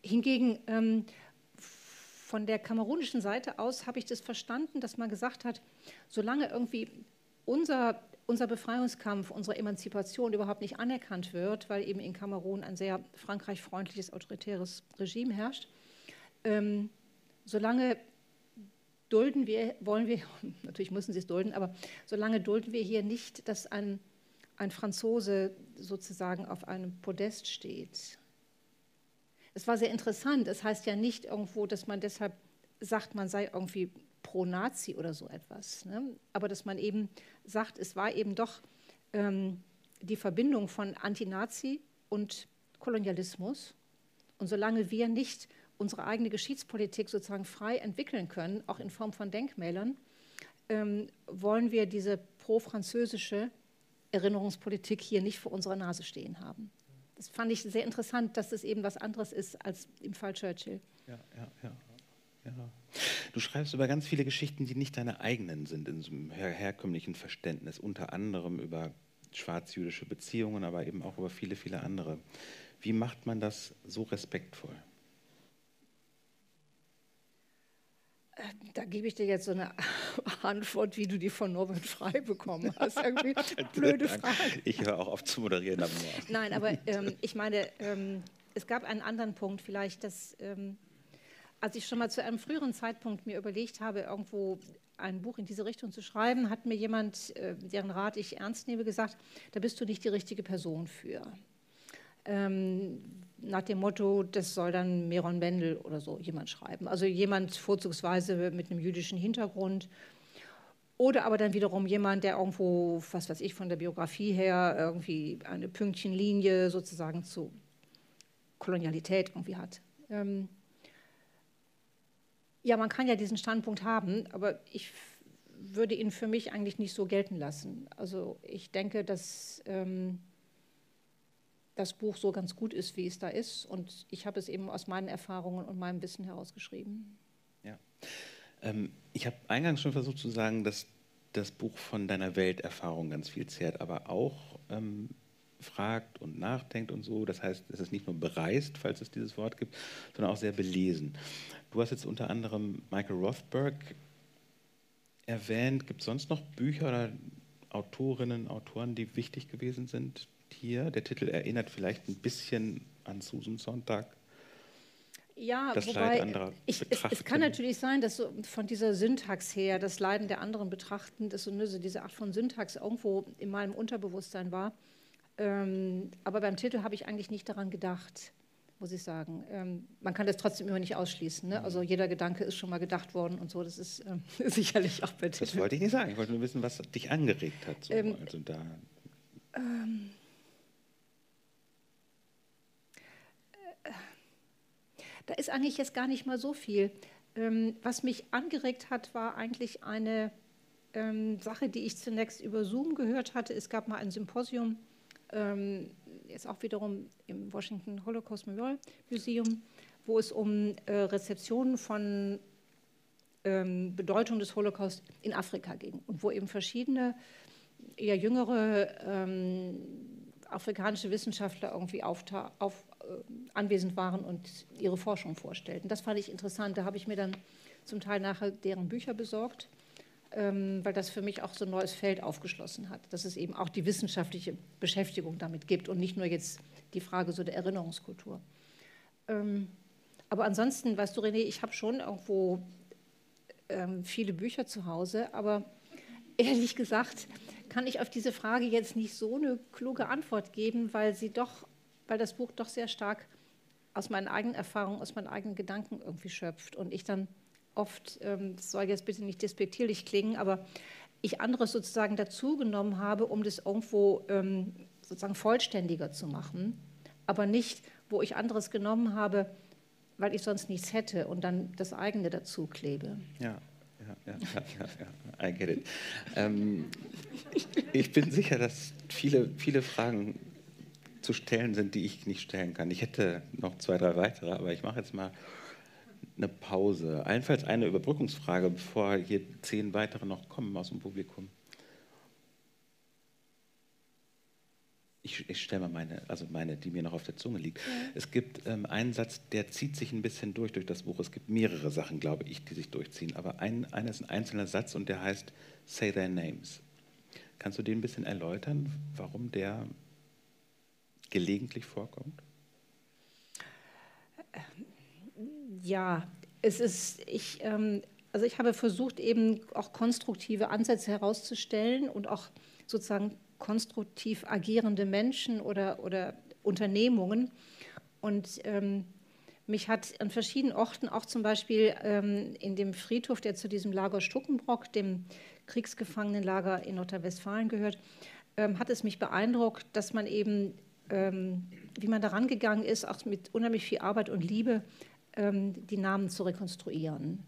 Hingegen, ähm, von der kamerunischen Seite aus habe ich das verstanden, dass man gesagt hat, solange irgendwie unser, unser Befreiungskampf, unsere Emanzipation überhaupt nicht anerkannt wird, weil eben in Kamerun ein sehr frankreichfreundliches, autoritäres Regime herrscht, Ähm, solange dulden wir, wollen wir, natürlich müssen sie es dulden, aber solange dulden wir hier nicht, dass ein, ein Franzose sozusagen auf einem Podest steht. Es war sehr interessant, es heißt ja nicht irgendwo, dass man deshalb sagt, man sei irgendwie pro-Nazi oder so etwas, ne? Aber dass man eben sagt, es war eben doch ähm, die Verbindung von Antinazi und Kolonialismus, und solange wir nicht unsere eigene Geschichtspolitik sozusagen frei entwickeln können, auch in Form von Denkmälern, ähm, wollen wir diese pro-französische Erinnerungspolitik hier nicht vor unserer Nase stehen haben. Das fand ich sehr interessant, dass das eben was anderes ist als im Fall Churchill. Ja, ja, ja. ja. Du schreibst über ganz viele Geschichten, die nicht deine eigenen sind, in so einem her herkömmlichen Verständnis, unter anderem über schwarz-jüdische Beziehungen, aber eben auch über viele, viele andere. Wie macht man das so respektvoll? Da gebe ich dir jetzt so eine Antwort, wie du die von Norbert Frey bekommen hast. Irgendwie blöde Frage. Ich höre auch auf zu moderieren. Aber nein, aber ähm, ich meine, ähm, es gab einen anderen Punkt vielleicht, dass ähm, als ich schon mal zu einem früheren Zeitpunkt mir überlegt habe, irgendwo ein Buch in diese Richtung zu schreiben, hat mir jemand, äh, deren Rat ich ernst nehme, gesagt, da bist du nicht die richtige Person für. Ähm, nach dem Motto, das soll dann Meron Mendel oder so jemand schreiben. Also jemand vorzugsweise mit einem jüdischen Hintergrund, oder aber dann wiederum jemand, der irgendwo, was weiß ich, von der Biografie her irgendwie eine Pünktchenlinie sozusagen zu Kolonialität irgendwie hat. Ähm ja, man kann ja diesen Standpunkt haben, aber ich würde ihn für mich eigentlich nicht so gelten lassen. Also ich denke, dass Ähm das Buch so ganz gut ist, wie es da ist. Und ich habe es eben aus meinen Erfahrungen und meinem Wissen herausgeschrieben. Ja. Ähm, ich habe eingangs schon versucht zu sagen, dass das Buch von deiner Welterfahrung ganz viel zehrt, aber auch ähm, fragt und nachdenkt und so. Das heißt, es ist nicht nur bereist, falls es dieses Wort gibt, sondern auch sehr belesen. Du hast jetzt unter anderem Michael Rothberg erwähnt. Gibt es sonst noch Bücher oder Autorinnen, Autoren, die wichtig gewesen sind? Hier, der Titel erinnert vielleicht ein bisschen an Susan Sontag. Ja, das wobei, Leid anderer ich, es, es kann natürlich sein, dass so von dieser Syntax her, das Leiden der anderen betrachten, dass so, ne, so diese Art von Syntax irgendwo in meinem Unterbewusstsein war. Ähm, aber beim Titel habe ich eigentlich nicht daran gedacht, muss ich sagen. Ähm, man kann das trotzdem immer nicht ausschließen. Ne? Also jeder Gedanke ist schon mal gedacht worden und so. Das ist ähm, sicherlich auch bei dir. Das wollte ich nicht sagen. Ich wollte nur wissen, was dich angeregt hat. So. Ähm, also da. Ähm, äh, da ist eigentlich jetzt gar nicht mal so viel. Ähm, was mich angeregt hat, war eigentlich eine ähm, Sache, die ich zunächst über Zoom gehört hatte. Es gab mal ein Symposium, ähm, jetzt auch wiederum im Washington Holocaust Memorial Museum, wo es um äh, Rezeptionen von ähm, Bedeutung des Holocaust in Afrika ging und wo eben verschiedene, eher jüngere ähm, afrikanische Wissenschaftler irgendwie auf, auf, äh, anwesend waren und ihre Forschung vorstellten. Das fand ich interessant, da habe ich mir dann zum Teil nachher deren Bücher besorgt, ähm, weil das für mich auch so ein neues Feld aufgeschlossen hat, dass es eben auch die wissenschaftliche Beschäftigung damit gibt und nicht nur jetzt die Frage so der Erinnerungskultur. Ähm, aber ansonsten, weißt du, René, ich habe schon irgendwo ähm, viele Bücher zu Hause, aber ehrlich gesagt kann ich auf diese Frage jetzt nicht so eine kluge Antwort geben, weil sie doch, weil das Buch doch sehr stark aus meinen eigenen Erfahrungen, aus meinen eigenen Gedanken irgendwie schöpft und ich dann oft, das soll jetzt bitte nicht despektierlich klingen, aber ich anderes sozusagen dazugenommen habe, um das irgendwo sozusagen vollständiger zu machen, aber nicht, wo ich anderes genommen habe, weil ich sonst nichts hätte und dann das eigene dazu klebe. Ja. Ja, ja, ja, I get it. Ähm, ich bin sicher, dass viele, viele Fragen zu stellen sind, die ich nicht stellen kann. Ich hätte noch zwei, drei weitere, aber ich mache jetzt mal eine Pause. Allenfalls eine Überbrückungsfrage, bevor hier zehn weitere noch kommen aus dem Publikum. Ich, ich stelle mal meine, also meine, die mir noch auf der Zunge liegt. Ja. Es gibt ähm, einen Satz, der zieht sich ein bisschen durch durch das Buch. Es gibt mehrere Sachen, glaube ich, die sich durchziehen. Aber ein, einer ist ein einzelner Satz und der heißt "Say their names". Kannst du den ein bisschen erläutern, warum der gelegentlich vorkommt? Ja, es ist ich ähm, also ich habe versucht, eben auch konstruktive Ansätze herauszustellen und auch sozusagen konstruktiv agierende Menschen oder, oder Unternehmungen. Und ähm, mich hat an verschiedenen Orten, auch zum Beispiel ähm, in dem Friedhof, der zu diesem Lager Stuckenbrock, dem Kriegsgefangenenlager in Nordrhein-Westfalen gehört, ähm, hat es mich beeindruckt, dass man eben, ähm, wie man daran gegangen ist, auch mit unheimlich viel Arbeit und Liebe, ähm, die Namen zu rekonstruieren.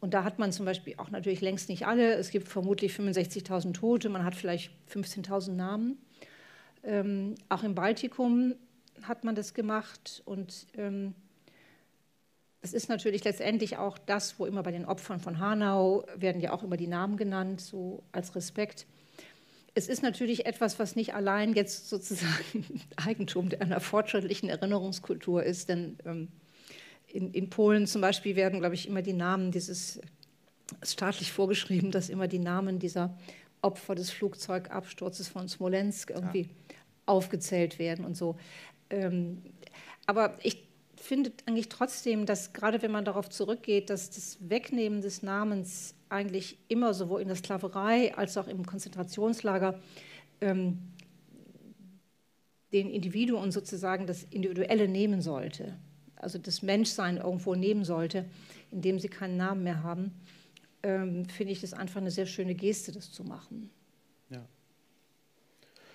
Und da hat man zum Beispiel auch natürlich längst nicht alle, es gibt vermutlich fünfundsechzigtausend Tote, man hat vielleicht fünfzehntausend Namen. Ähm, auch im Baltikum hat man das gemacht und ähm, das ist natürlich letztendlich auch das, wo immer bei den Opfern von Hanau werden ja auch immer die Namen genannt, so als Respekt. Es ist natürlich etwas, was nicht allein jetzt sozusagen Eigentum einer fortschrittlichen Erinnerungskultur ist, denn ähm, In, in Polen zum Beispiel werden, glaube ich, immer die Namen dieses, staatlich vorgeschrieben, dass immer die Namen dieser Opfer des Flugzeugabsturzes von Smolensk irgendwie ja. aufgezählt werden und so. Ähm, aber ich finde eigentlich trotzdem, dass gerade wenn man darauf zurückgeht, dass das Wegnehmen des Namens eigentlich immer sowohl in der Sklaverei als auch im Konzentrationslager ähm, den Individuen sozusagen das Individuelle nehmen sollte. Also das Menschsein irgendwo nehmen sollte, indem sie keinen Namen mehr haben, ähm, finde ich das einfach eine sehr schöne Geste, das zu machen. Ja.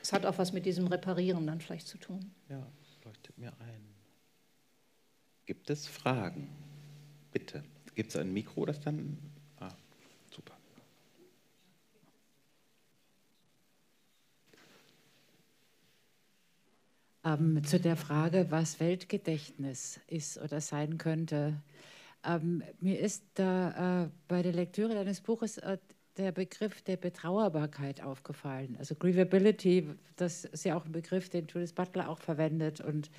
Es hat auch was mit diesem Reparieren dann vielleicht zu tun. Ja, leuchtet mir ein. Gibt es Fragen? Bitte. Gibt es ein Mikro, das dann... Ah, super. Ähm, zu der Frage, was Weltgedächtnis ist oder sein könnte. Ähm, mir ist da äh, bei der Lektüre deines Buches äh, der Begriff der Betrauerbarkeit aufgefallen. Also Grievability, das ist ja auch ein Begriff, den Judith Butler auch verwendet und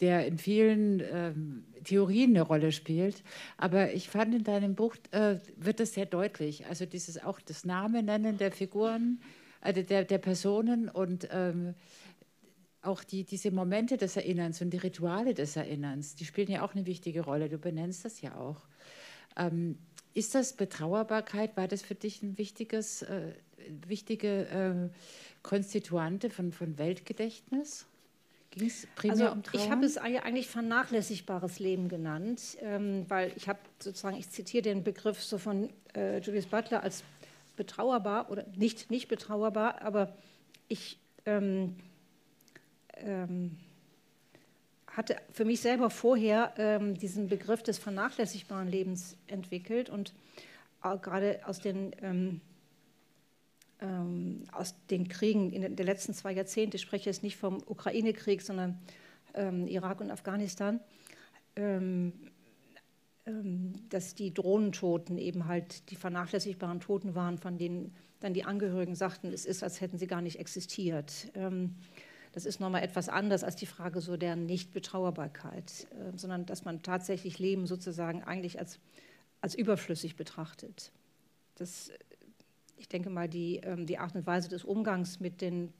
der in vielen ähm, Theorien eine Rolle spielt. Aber ich fand, in deinem Buch äh, wird das sehr deutlich. Also dieses auch das Namennennen der Figuren, also der, der Personen und ähm, auch die, diese Momente des Erinnerns und die Rituale des Erinnerns, die spielen ja auch eine wichtige Rolle. Du benennst das ja auch. Ähm, ist das Betrauerbarkeit, war das für dich ein wichtiges, äh, wichtige äh, Konstituante von, von Weltgedächtnis? Ging es primär also, um Trauer? Ich habe es eigentlich vernachlässigbares Leben genannt, ähm, weil ich habe sozusagen, ich zitiere den Begriff so von äh, Judith Butler als betrauerbar oder nicht, nicht betrauerbar, aber ich ähm, ähm, hatte für mich selber vorher ähm, diesen Begriff des vernachlässigbaren Lebens entwickelt und gerade aus den, ähm, ähm, aus den Kriegen in den letzten zwei Jahrzehnten, ich spreche jetzt nicht vom Ukraine-Krieg, sondern ähm, Irak und Afghanistan, ähm, ähm, dass die Drohnentoten eben halt die vernachlässigbaren Toten waren, von denen dann die Angehörigen sagten, es ist, als hätten sie gar nicht existiert. Ähm, das ist nochmal etwas anders als die Frage so der Nicht-Betrauerbarkeit, äh, sondern dass man tatsächlich Leben sozusagen eigentlich als als überflüssig betrachtet. Das, ich denke mal, die, ähm, die Art und Weise des Umgangs mit den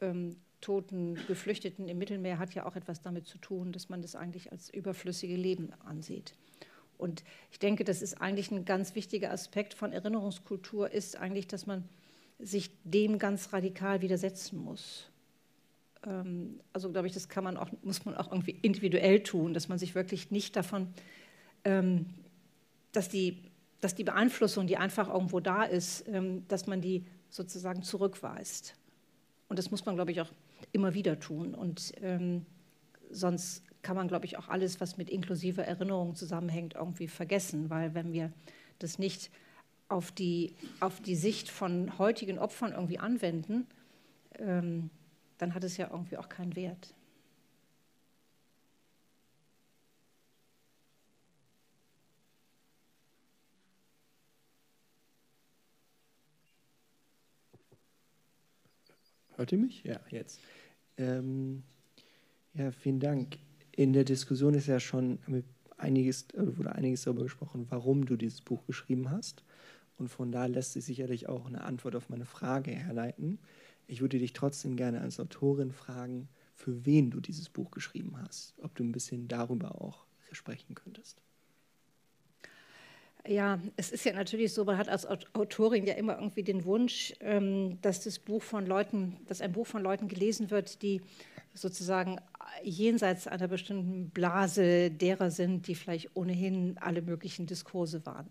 ähm, toten Geflüchteten im Mittelmeer hat ja auch etwas damit zu tun, dass man das eigentlich als überflüssige Leben ansieht. Und ich denke, das ist eigentlich ein ganz wichtiger Aspekt von Erinnerungskultur, ist eigentlich, dass man sich dem ganz radikal widersetzen muss. Ähm, also, glaube ich, das kann man auch, muss man auch irgendwie individuell tun, dass man sich wirklich nicht davon... Ähm, Dass die, dass die Beeinflussung, die einfach irgendwo da ist, dass man die sozusagen zurückweist. Und das muss man, glaube ich, auch immer wieder tun. Und ähm, sonst kann man, glaube ich, auch alles, was mit inklusiver Erinnerung zusammenhängt, irgendwie vergessen. Weil wenn wir das nicht auf die, auf die Sicht von heutigen Opfern irgendwie anwenden, ähm, dann hat es ja irgendwie auch keinen Wert. Hört ihr mich? Ja, jetzt. Ähm, ja, vielen Dank. In der Diskussion ist ja schon einiges, wurde einiges darüber gesprochen, warum du dieses Buch geschrieben hast. Und von da lässt sich sicherlich auch eine Antwort auf meine Frage herleiten. Ich würde dich trotzdem gerne als Autorin fragen, für wen du dieses Buch geschrieben hast. Ob du ein bisschen darüber auch sprechen könntest. Ja, es ist ja natürlich so, man hat als Autorin ja immer irgendwie den Wunsch, dass das Buch von Leuten, dass ein Buch von Leuten gelesen wird, die sozusagen jenseits einer bestimmten Blase derer sind, die vielleicht ohnehin alle möglichen Diskurse waren,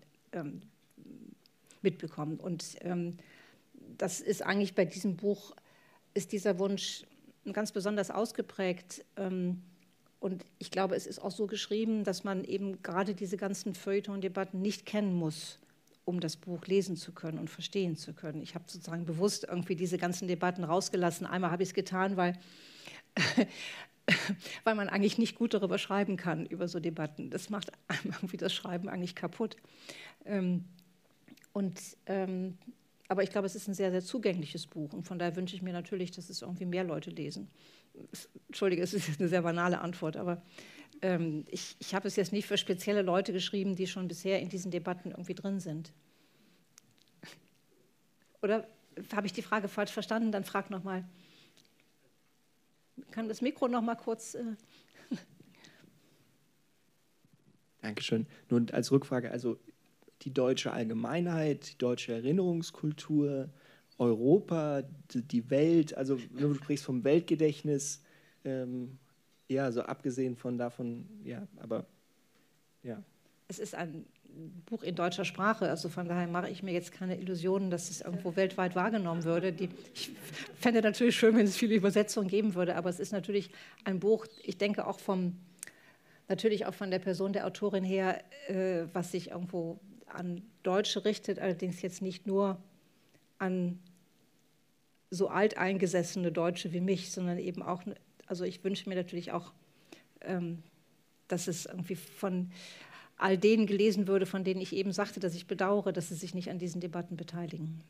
mitbekommen. Und das ist eigentlich bei diesem Buch, ist dieser Wunsch ganz besonders ausgeprägt. Und ich glaube, es ist auch so geschrieben, dass man eben gerade diese ganzen Feuilleton-Debatten nicht kennen muss, um das Buch lesen zu können und verstehen zu können. Ich habe sozusagen bewusst irgendwie diese ganzen Debatten rausgelassen. Einmal habe ich es getan, weil, weil man eigentlich nicht gut darüber schreiben kann, über so Debatten. Das macht einem irgendwie das Schreiben eigentlich kaputt. Ähm, und, ähm, aber ich glaube, es ist ein sehr, sehr zugängliches Buch. Und von daher wünsche ich mir natürlich, dass es irgendwie mehr Leute lesen. Entschuldige, es ist eine sehr banale Antwort, aber ähm, ich, ich habe es jetzt nicht für spezielle Leute geschrieben, die schon bisher in diesen Debatten irgendwie drin sind. Oder habe ich die Frage falsch verstanden? Dann frag noch mal. Kann das Mikro noch mal kurz... Äh Dankeschön. Nun als Rückfrage, also die deutsche Allgemeinheit, die deutsche Erinnerungskultur... Europa, die Welt, also wenn du sprichst vom Weltgedächtnis, ähm, ja, so abgesehen von davon, ja, aber, ja. Es ist ein Buch in deutscher Sprache, also von daher mache ich mir jetzt keine Illusionen, dass es irgendwo weltweit wahrgenommen würde. Die, ich fände natürlich schön, wenn es viele Übersetzungen geben würde, aber es ist natürlich ein Buch, ich denke auch vom, natürlich auch von der Person der Autorin her, äh, was sich irgendwo an Deutsche richtet, allerdings jetzt nicht nur an so alteingesessene Deutsche wie mich, sondern eben auch, also ich wünsche mir natürlich auch, ähm, dass es irgendwie von all denen gelesen würde, von denen ich eben sagte, dass ich bedauere, dass sie sich nicht an diesen Debatten beteiligen.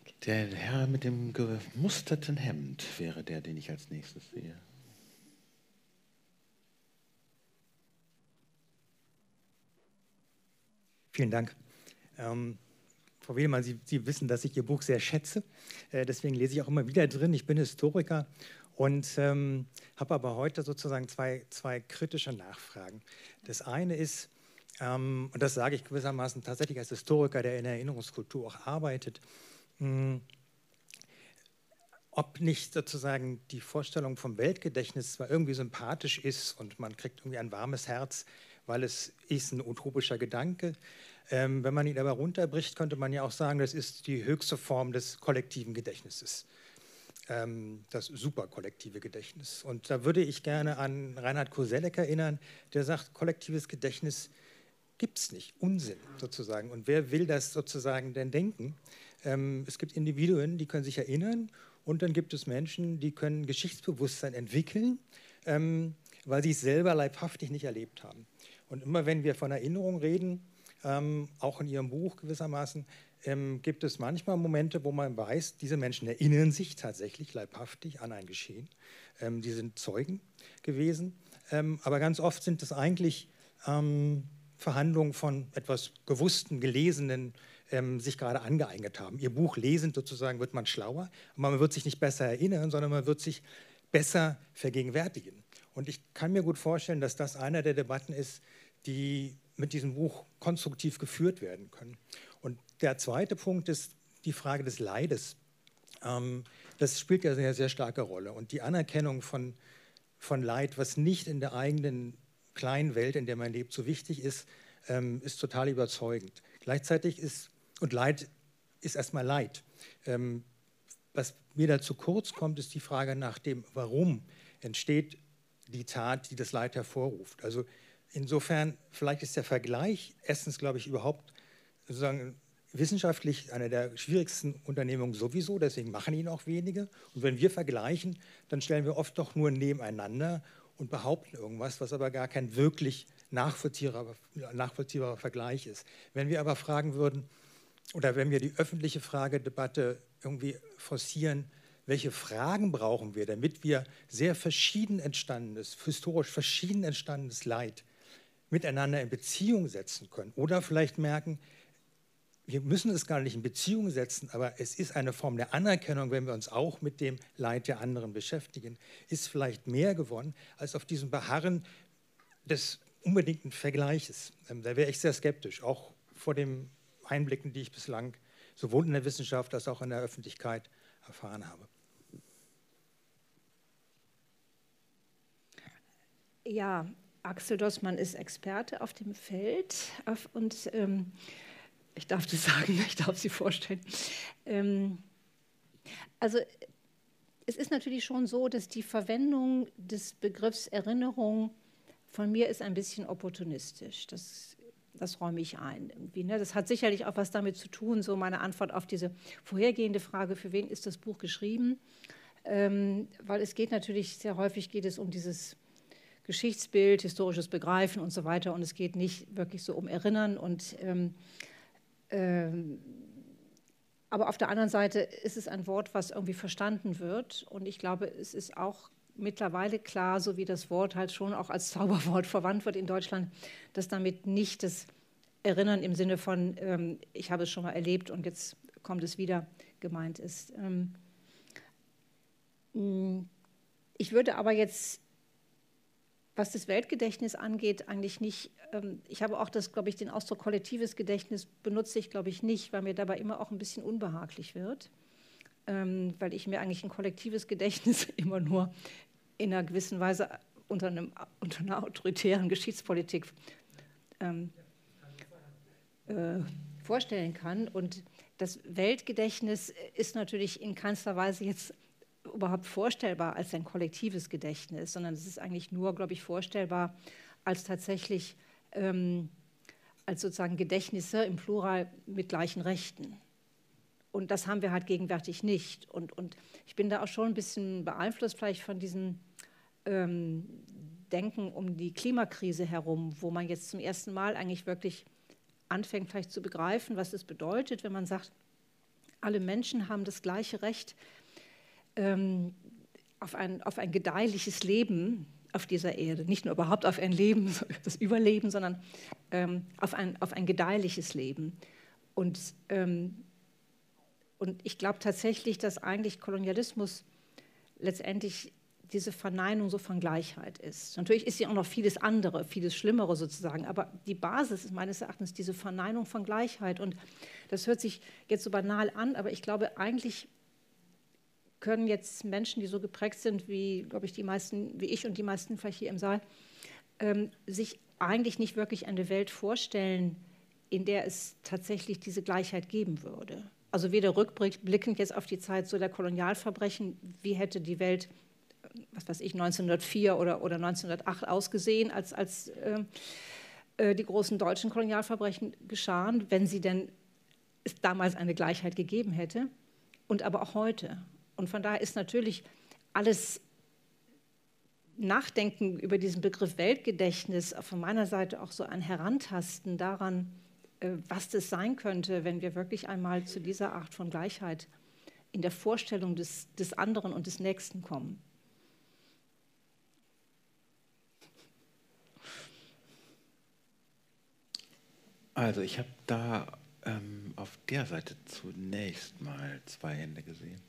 Okay. Der Herr mit dem gemusterten Hemd wäre der, den ich als nächstes sehe. Vielen Dank. Ähm, Frau Wiedemann, Sie, Sie wissen, dass ich Ihr Buch sehr schätze. Äh, deswegen lese ich auch immer wieder drin. Ich bin Historiker und ähm, habe aber heute sozusagen zwei, zwei kritische Nachfragen. Das eine ist, ähm, und das sage ich gewissermaßen tatsächlich als Historiker, der in der Erinnerungskultur auch arbeitet, mh, ob nicht sozusagen die Vorstellung vom Weltgedächtnis zwar irgendwie sympathisch ist und man kriegt irgendwie ein warmes Herz, weil es ist ein utopischer Gedanke. Ähm, wenn man ihn aber runterbricht, könnte man ja auch sagen, das ist die höchste Form des kollektiven Gedächtnisses, ähm, das superkollektive Gedächtnis. Und da würde ich gerne an Reinhard Koselleck erinnern, der sagt, kollektives Gedächtnis gibt es nicht, Unsinn sozusagen. Und wer will das sozusagen denn denken? Ähm, es gibt Individuen, die können sich erinnern, und dann gibt es Menschen, die können Geschichtsbewusstsein entwickeln, ähm, weil sie es selber leibhaftig nicht erlebt haben. Und immer wenn wir von Erinnerung reden, ähm, auch in Ihrem Buch gewissermaßen, ähm, gibt es manchmal Momente, wo man weiß, diese Menschen erinnern sich tatsächlich leibhaftig an ein Geschehen. Ähm, die sind Zeugen gewesen. Ähm, aber ganz oft sind es eigentlich ähm, Verhandlungen von etwas Gewussten, Gelesenen, ähm, sich gerade angeeignet haben. Ihr Buch lesend sozusagen wird man schlauer, aber man wird sich nicht besser erinnern, sondern man wird sich besser vergegenwärtigen. Und ich kann mir gut vorstellen, dass das einer der Debatten ist, die mit diesem Buch konstruktiv geführt werden können. Und der zweite Punkt ist die Frage des Leides. Ähm, das spielt ja eine sehr starke Rolle. Und die Anerkennung von, von Leid, was nicht in der eigenen kleinen Welt, in der man lebt, so wichtig ist, ähm, ist total überzeugend. Gleichzeitig ist, und Leid ist erstmal Leid. Ähm, was mir da zu kurz kommt, ist die Frage nach dem, warum entsteht die Tat, die das Leid hervorruft. Also insofern, vielleicht ist der Vergleich erstens, glaube ich, überhaupt sozusagen wissenschaftlich eine der schwierigsten Unternehmungen sowieso, deswegen machen ihn auch wenige. Und wenn wir vergleichen, dann stellen wir oft doch nur nebeneinander und behaupten irgendwas, was aber gar kein wirklich nachvollziehbarer, nachvollziehbarer Vergleich ist. Wenn wir aber fragen würden, oder wenn wir die öffentliche Fragedebatte irgendwie forcieren, welche Fragen brauchen wir, damit wir sehr verschieden entstandenes, historisch verschieden entstandenes Leid miteinander in Beziehung setzen können? Oder vielleicht merken, wir müssen es gar nicht in Beziehung setzen, aber es ist eine Form der Anerkennung, wenn wir uns auch mit dem Leid der anderen beschäftigen, ist vielleicht mehr gewonnen als auf diesem Beharren des unbedingten Vergleiches. Da wäre ich sehr skeptisch, auch vor den Einblicken, die ich bislang sowohl in der Wissenschaft als auch in der Öffentlichkeit erfahren habe. Ja, Axel Dossmann ist Experte auf dem Feld auf, und ähm, ich darf das sagen, ich darf Sie vorstellen. Ähm, also es ist natürlich schon so, dass die Verwendung des Begriffs Erinnerung von mir ist ein bisschen opportunistisch. Das, das räume ich ein. Irgendwie, ne? Das hat sicherlich auch was damit zu tun, so meine Antwort auf diese vorhergehende Frage, für wen ist das Buch geschrieben? Ähm, weil es geht natürlich, sehr häufig geht es um dieses Geschichtsbild, historisches Begreifen und so weiter. Und es geht nicht wirklich so um Erinnern. Und, ähm, ähm, aber auf der anderen Seite ist es ein Wort, was irgendwie verstanden wird. Und ich glaube, es ist auch mittlerweile klar, so wie das Wort halt schon auch als Zauberwort verwandt wird in Deutschland, dass damit nicht das Erinnern im Sinne von, ähm, ich habe es schon mal erlebt und jetzt kommt es wieder, gemeint ist. Ähm, ich würde aber jetzt, was das Weltgedächtnis angeht, eigentlich nicht, ähm, ich habe auch das, glaube ich, den Ausdruck kollektives Gedächtnis benutze ich, glaube ich, nicht, weil mir dabei immer auch ein bisschen unbehaglich wird, ähm, weil ich mir eigentlich ein kollektives Gedächtnis immer nur in einer gewissen Weise unter, einem, unter einer autoritären Geschichtspolitik ähm, äh, vorstellen kann. Und das Weltgedächtnis ist natürlich in keinster Weise jetzt überhaupt vorstellbar als ein kollektives Gedächtnis, sondern es ist eigentlich nur, glaube ich, vorstellbar als tatsächlich, ähm, als sozusagen Gedächtnisse im Plural mit gleichen Rechten. Und das haben wir halt gegenwärtig nicht. Und, und ich bin da auch schon ein bisschen beeinflusst vielleicht von diesem ähm, Denken um die Klimakrise herum, wo man jetzt zum ersten Mal eigentlich wirklich anfängt vielleicht zu begreifen, was es bedeutet, wenn man sagt, alle Menschen haben das gleiche Recht, Auf ein, auf ein gedeihliches Leben auf dieser Erde, nicht nur überhaupt auf ein Leben, das Überleben, sondern ähm, auf, ein, auf ein gedeihliches Leben. Und, ähm, und ich glaube tatsächlich, dass eigentlich Kolonialismus letztendlich diese Verneinung so von Gleichheit ist. Natürlich ist sie auch noch vieles andere, vieles Schlimmere sozusagen, aber die Basis ist meines Erachtens diese Verneinung von Gleichheit. Und das hört sich jetzt so banal an, aber ich glaube eigentlich können jetzt Menschen, die so geprägt sind wie, glaube ich, die meisten, wie ich und die meisten vielleicht hier im Saal, ähm, sich eigentlich nicht wirklich eine Welt vorstellen, in der es tatsächlich diese Gleichheit geben würde. Also weder rückblickend jetzt auf die Zeit so der Kolonialverbrechen, wie hätte die Welt, was weiß ich, neunzehnhundertvier oder, oder neunzehnhundertacht ausgesehen, als, als äh, äh, die großen deutschen Kolonialverbrechen geschahen, wenn sie denn es damals eine Gleichheit gegeben hätte, und aber auch heute. Und von daher ist natürlich alles Nachdenken über diesen Begriff Weltgedächtnis von meiner Seite auch so ein Herantasten daran, was das sein könnte, wenn wir wirklich einmal zu dieser Art von Gleichheit in der Vorstellung des, des anderen und des Nächsten kommen. Also ich habe da ähm, auf der Seite zunächst mal zwei Hände gesehen.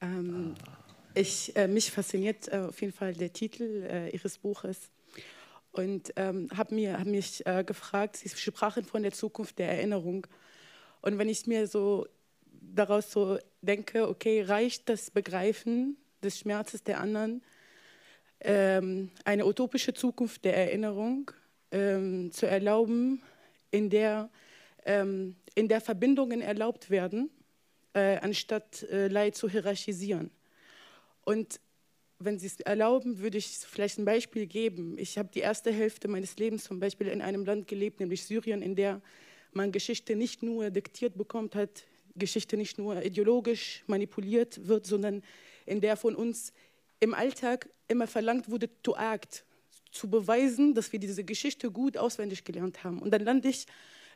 Ähm, ah. ich, äh, mich fasziniert äh, auf jeden Fall der Titel äh, Ihres Buches. Und ähm, habe mir, hab mich äh, gefragt, Sie sprachen von der Zukunft der Erinnerung. Und wenn ich mir so daraus so denke, okay, reicht das Begreifen des Schmerzes der anderen, ähm, eine utopische Zukunft der Erinnerung ähm, zu erlauben, in der, ähm, in der Verbindungen erlaubt werden, äh, anstatt äh, Leid zu hierarchisieren. Und wenn Sie es erlauben, würde ich vielleicht ein Beispiel geben. Ich habe die erste Hälfte meines Lebens zum Beispiel in einem Land gelebt, nämlich Syrien, in der man Geschichte nicht nur diktiert bekommt hat, Geschichte nicht nur ideologisch manipuliert wird, sondern in der von uns im Alltag immer verlangt wurde, to act, zu beweisen, dass wir diese Geschichte gut auswendig gelernt haben. Und dann lande ich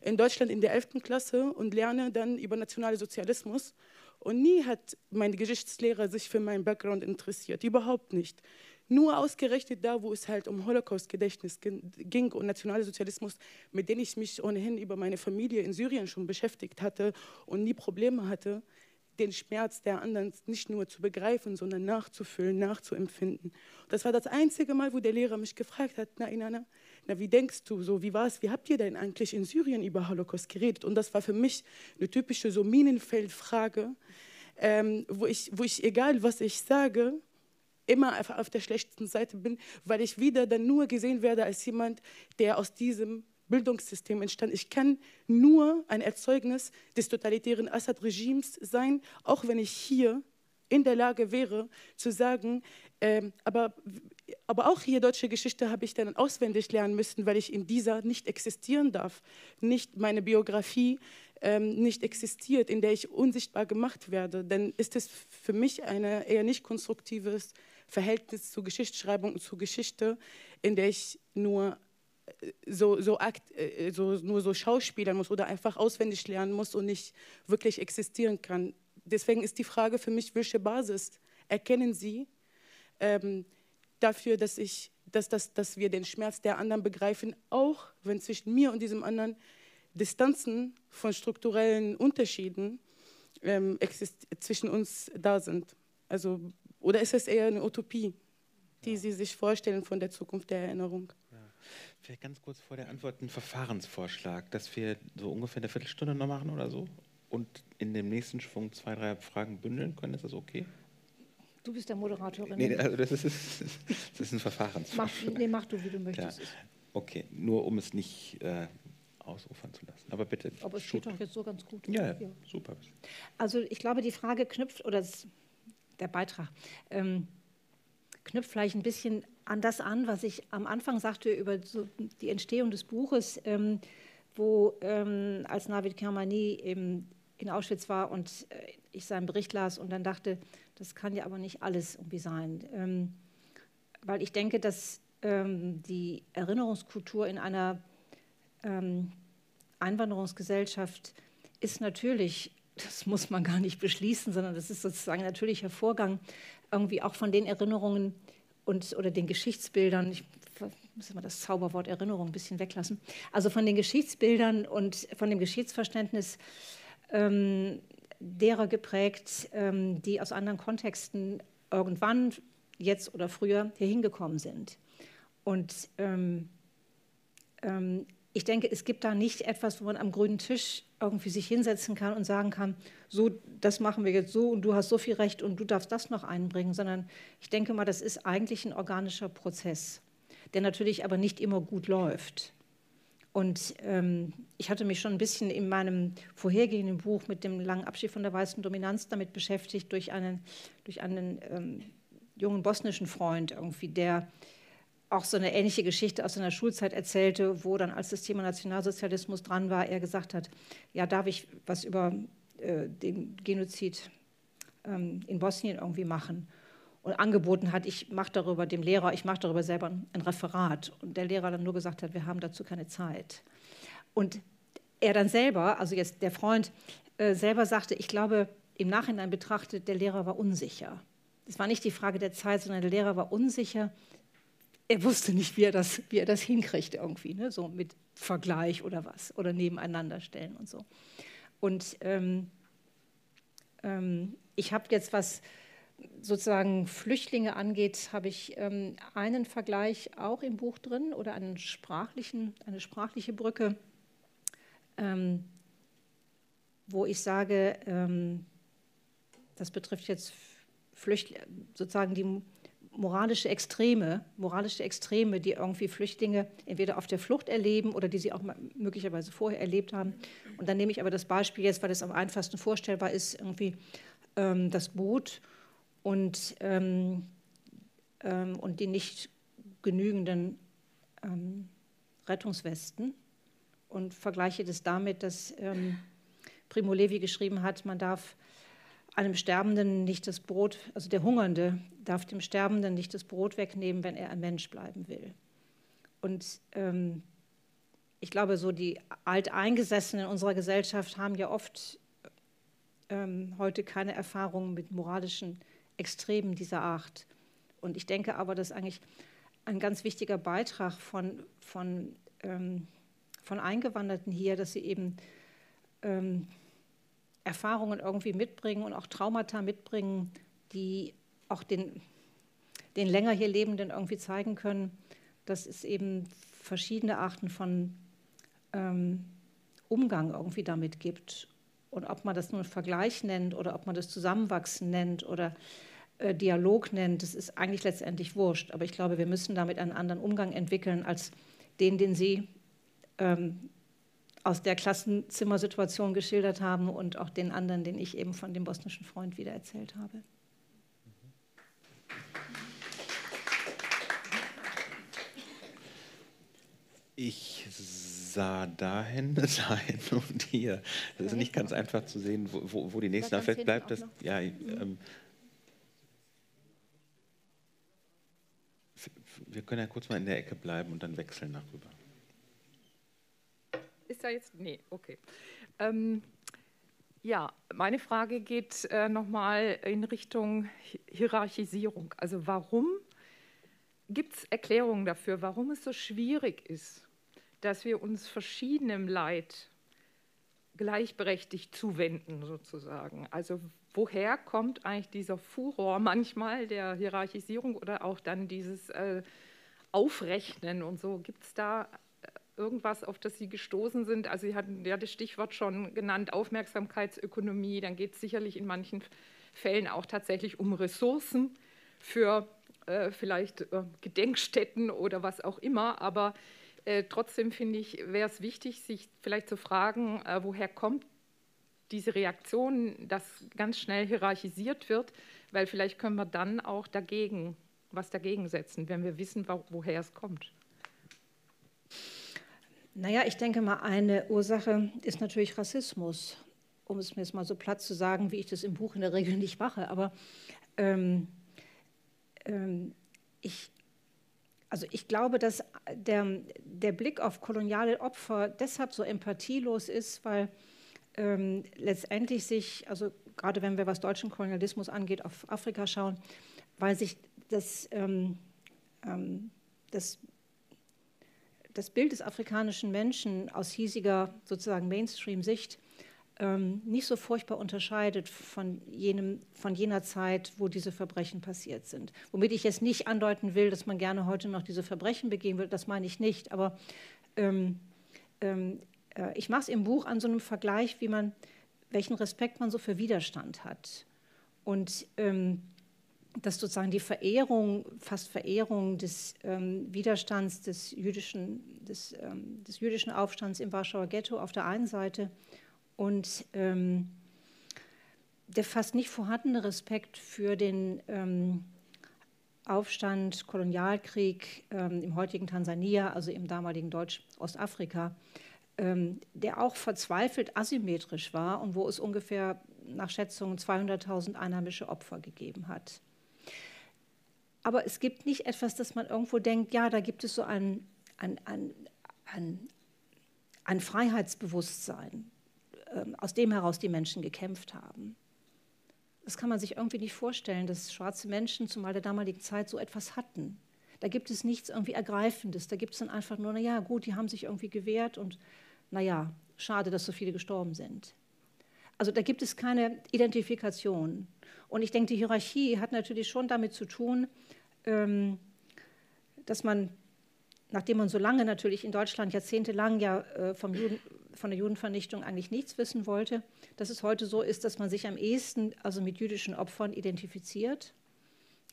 in Deutschland in der elften Klasse und lerne dann über Nationalsozialismus. Und nie hat mein Geschichtslehrer sich für meinen Background interessiert, überhaupt nicht. Nur ausgerechnet da, wo es halt um Holocaust-Gedächtnis ging und Nationalsozialismus, mit dem ich mich ohnehin über meine Familie in Syrien schon beschäftigt hatte und nie Probleme hatte, den Schmerz der anderen nicht nur zu begreifen, sondern nachzufühlen, nachzuempfinden. Das war das einzige Mal, wo der Lehrer mich gefragt hat, na Inanna, na, wie denkst du, so, wie war es, wie habt ihr denn eigentlich in Syrien über Holocaust geredet? Und das war für mich eine typische so Minenfeldfrage, ähm, wo, ich, wo ich, egal was ich sage, immer auf, auf der schlechtesten Seite bin, weil ich wieder dann nur gesehen werde als jemand, der aus diesem Bildungssystem entstand. Ich kann nur ein Erzeugnis des totalitären Assad-Regimes sein, auch wenn ich hier in der Lage wäre, zu sagen, ähm, aber, aber auch hier deutsche Geschichte habe ich dann auswendig lernen müssen, weil ich in dieser nicht existieren darf, nicht meine Biografie ähm, nicht existiert, in der ich unsichtbar gemacht werde. Dann ist es für mich ein eher nicht konstruktives Verhältnis zur Geschichtsschreibung und zur Geschichte, in der ich nur So, so, Akt, so, nur so schauspielern muss oder einfach auswendig lernen muss und nicht wirklich existieren kann. Deswegen ist die Frage für mich, welche Basis erkennen Sie ähm, dafür, dass, ich, dass, dass, dass wir den Schmerz der anderen begreifen, auch wenn zwischen mir und diesem anderen Distanzen von strukturellen Unterschieden ähm, zwischen uns da sind? Also, oder ist es eher eine Utopie, die Sie sich vorstellen von der Zukunft der Erinnerung? Vielleicht ganz kurz vor der Antwort ein Verfahrensvorschlag, dass wir so ungefähr eine Viertelstunde noch machen oder so und in dem nächsten Schwung zwei, drei Fragen bündeln können. Ist das okay? Du bist der Moderatorin. Nee, also das ist, das ist ein Verfahrensvorschlag. Mach, nee, mach du, wie du möchtest. Klar. Okay, nur um es nicht äh, ausufern zu lassen. Aber bitte. Aber es steht doch jetzt so ganz gut. Ja, ja, super. Also ich glaube, die Frage knüpft, oder das, der Beitrag, ähm, knüpft vielleicht ein bisschen an das an, was ich am Anfang sagte über so die Entstehung des Buches, ähm, wo ähm, als Navid Kermani eben in Auschwitz war und äh, ich seinen Bericht las und dann dachte, das kann ja aber nicht alles irgendwie sein. Ähm, weil ich denke, dass ähm, die Erinnerungskultur in einer ähm, Einwanderungsgesellschaft ist natürlich, das muss man gar nicht beschließen, sondern das ist sozusagen ein natürlicher Vorgang, irgendwie auch von den Erinnerungen und, oder den Geschichtsbildern, ich muss immer das Zauberwort Erinnerung ein bisschen weglassen, also von den Geschichtsbildern und von dem Geschichtsverständnis ähm, derer geprägt, ähm, die aus anderen Kontexten irgendwann, jetzt oder früher, hier hingekommen sind. Und ähm, ähm, ich denke, es gibt da nicht etwas, wo man am grünen Tisch irgendwie sich hinsetzen kann und sagen kann, so, das machen wir jetzt so und du hast so viel Recht und du darfst das noch einbringen, sondern ich denke mal, das ist eigentlich ein organischer Prozess, der natürlich aber nicht immer gut läuft. Und ähm, ich hatte mich schon ein bisschen in meinem vorhergehenden Buch mit dem langen Abschied von der weißen Dominanz damit beschäftigt, durch einen, durch einen ähm, jungen bosnischen Freund irgendwie, der auch so eine ähnliche Geschichte aus seiner Schulzeit erzählte, wo dann, als das Thema Nationalsozialismus dran war, er gesagt hat, ja, darf ich was über äh, den Genozid ähm, in Bosnien irgendwie machen? Und angeboten hat, ich mache darüber dem Lehrer, ich mache darüber selber ein Referat. Und der Lehrer dann nur gesagt hat, wir haben dazu keine Zeit. Und er dann selber, also jetzt der Freund, äh, selber sagte, ich glaube, im Nachhinein betrachtet, der Lehrer war unsicher. Es war nicht die Frage der Zeit, sondern der Lehrer war unsicher. Er wusste nicht, wie er das, wie er das hinkriegt irgendwie, ne? So mit Vergleich oder was, oder nebeneinander stellen und so. Und ähm, ähm, ich habe jetzt, was sozusagen Flüchtlinge angeht, habe ich ähm, einen Vergleich auch im Buch drin oder einen sprachlichen, eine sprachliche Brücke, ähm, wo ich sage, ähm, das betrifft jetzt Flüchtl- sozusagen die moralische Extreme, moralische Extreme, die irgendwie Flüchtlinge entweder auf der Flucht erleben oder die sie auch möglicherweise vorher erlebt haben. Und dann nehme ich aber das Beispiel jetzt, weil das am einfachsten vorstellbar ist, irgendwie ähm, das Boot und, ähm, ähm, und die nicht genügenden ähm, Rettungswesten und vergleiche das damit, dass ähm, Primo Levi geschrieben hat, man darf einem Sterbenden nicht das Brot, also der Hungernde darf dem Sterbenden nicht das Brot wegnehmen, wenn er ein Mensch bleiben will. Und ähm, ich glaube, so die Alteingesessenen in unserer Gesellschaft haben ja oft ähm, heute keine Erfahrungen mit moralischen Extremen dieser Art. Und ich denke aber, dass eigentlich ein ganz wichtiger Beitrag von, von, ähm, von Eingewanderten hier, dass sie eben ähm, Erfahrungen irgendwie mitbringen und auch Traumata mitbringen, die auch den, den länger hier Lebenden irgendwie zeigen können, dass es eben verschiedene Arten von ähm, Umgang irgendwie damit gibt. Und ob man das nun Vergleich nennt oder ob man das Zusammenwachsen nennt oder äh, Dialog nennt, das ist eigentlich letztendlich wurscht. Aber ich glaube, wir müssen damit einen anderen Umgang entwickeln als den, den Sie ähm, aus der Klassenzimmersituation geschildert haben und auch den anderen, den ich eben von dem bosnischen Freund wieder erzählt habe. Ich sah dahin, dahin und hier. Es ist nicht ganz einfach zu sehen, wo, wo die nächste Nachricht bleibt. Das, ja, ähm, wir können ja kurz mal in der Ecke bleiben und dann wechseln nach rüber. Ist da jetzt? Nee, okay. Ähm, ja, meine Frage geht äh, nochmal in Richtung Hierarchisierung. Also warum gibt es Erklärungen dafür, warum es so schwierig ist, dass wir uns verschiedenem Leid gleichberechtigt zuwenden sozusagen? Also woher kommt eigentlich dieser Furor manchmal der Hierarchisierung oder auch dann dieses äh, Aufrechnen und so? Gibt es da irgendwas, auf das Sie gestoßen sind? Also Sie hatten ja das Stichwort schon genannt, Aufmerksamkeitsökonomie. Dann geht es sicherlich in manchen Fällen auch tatsächlich um Ressourcen für äh, vielleicht äh, Gedenkstätten oder was auch immer. Aber äh, trotzdem finde ich, wäre es wichtig, sich vielleicht zu fragen, äh, woher kommt diese Reaktion, dass ganz schnell hierarchisiert wird, weil vielleicht können wir dann auch dagegen, was dagegen setzen, wenn wir wissen, wo, woher es kommt. Naja, ich denke mal, eine Ursache ist natürlich Rassismus, um es mir jetzt mal so platt zu sagen, wie ich das im Buch in der Regel nicht mache. Aber ähm, ähm, ich, also ich glaube, dass der, der Blick auf koloniale Opfer deshalb so empathielos ist, weil ähm, letztendlich sich, also gerade wenn wir, was deutschen Kolonialismus angeht, auf Afrika schauen, weil sich das, ähm, ähm, das das Bild des afrikanischen Menschen aus hiesiger sozusagen Mainstream-Sicht ähm, nicht so furchtbar unterscheidet von, jenem, von jener Zeit, wo diese Verbrechen passiert sind. Womit ich jetzt nicht andeuten will, dass man gerne heute noch diese Verbrechen begehen würde, das meine ich nicht, aber ähm, ähm, äh, ich mache es im Buch an so einem Vergleich, wie man, welchen Respekt man so für Widerstand hat. Und ähm, dass sozusagen die Verehrung, fast Verehrung des ähm, Widerstands des jüdischen, des, ähm, des jüdischen Aufstands im Warschauer Ghetto auf der einen Seite und ähm, der fast nicht vorhandene Respekt für den ähm, Aufstand, Kolonialkrieg ähm, im heutigen Tansania, also im damaligen Deutsch-Ostafrika, ähm, der auch verzweifelt asymmetrisch war und wo es ungefähr nach Schätzungen zweihunderttausend einheimische Opfer gegeben hat. Aber es gibt nicht etwas, dass man irgendwo denkt, ja, da gibt es so ein, ein, ein, ein, ein Freiheitsbewusstsein, ähm, aus dem heraus die Menschen gekämpft haben. Das kann man sich irgendwie nicht vorstellen, dass schwarze Menschen, zumal der damaligen Zeit, so etwas hatten. Da gibt es nichts irgendwie Ergreifendes. Da gibt es dann einfach nur, naja, gut, die haben sich irgendwie gewehrt und naja, schade, dass so viele gestorben sind. Also da gibt es keine Identifikation. Und ich denke, die Hierarchie hat natürlich schon damit zu tun, dass man, nachdem man so lange natürlich in Deutschland jahrzehntelang ja vom Juden... von der Judenvernichtung eigentlich nichts wissen wollte, dass es heute so ist, dass man sich am ehesten also mit jüdischen Opfern identifiziert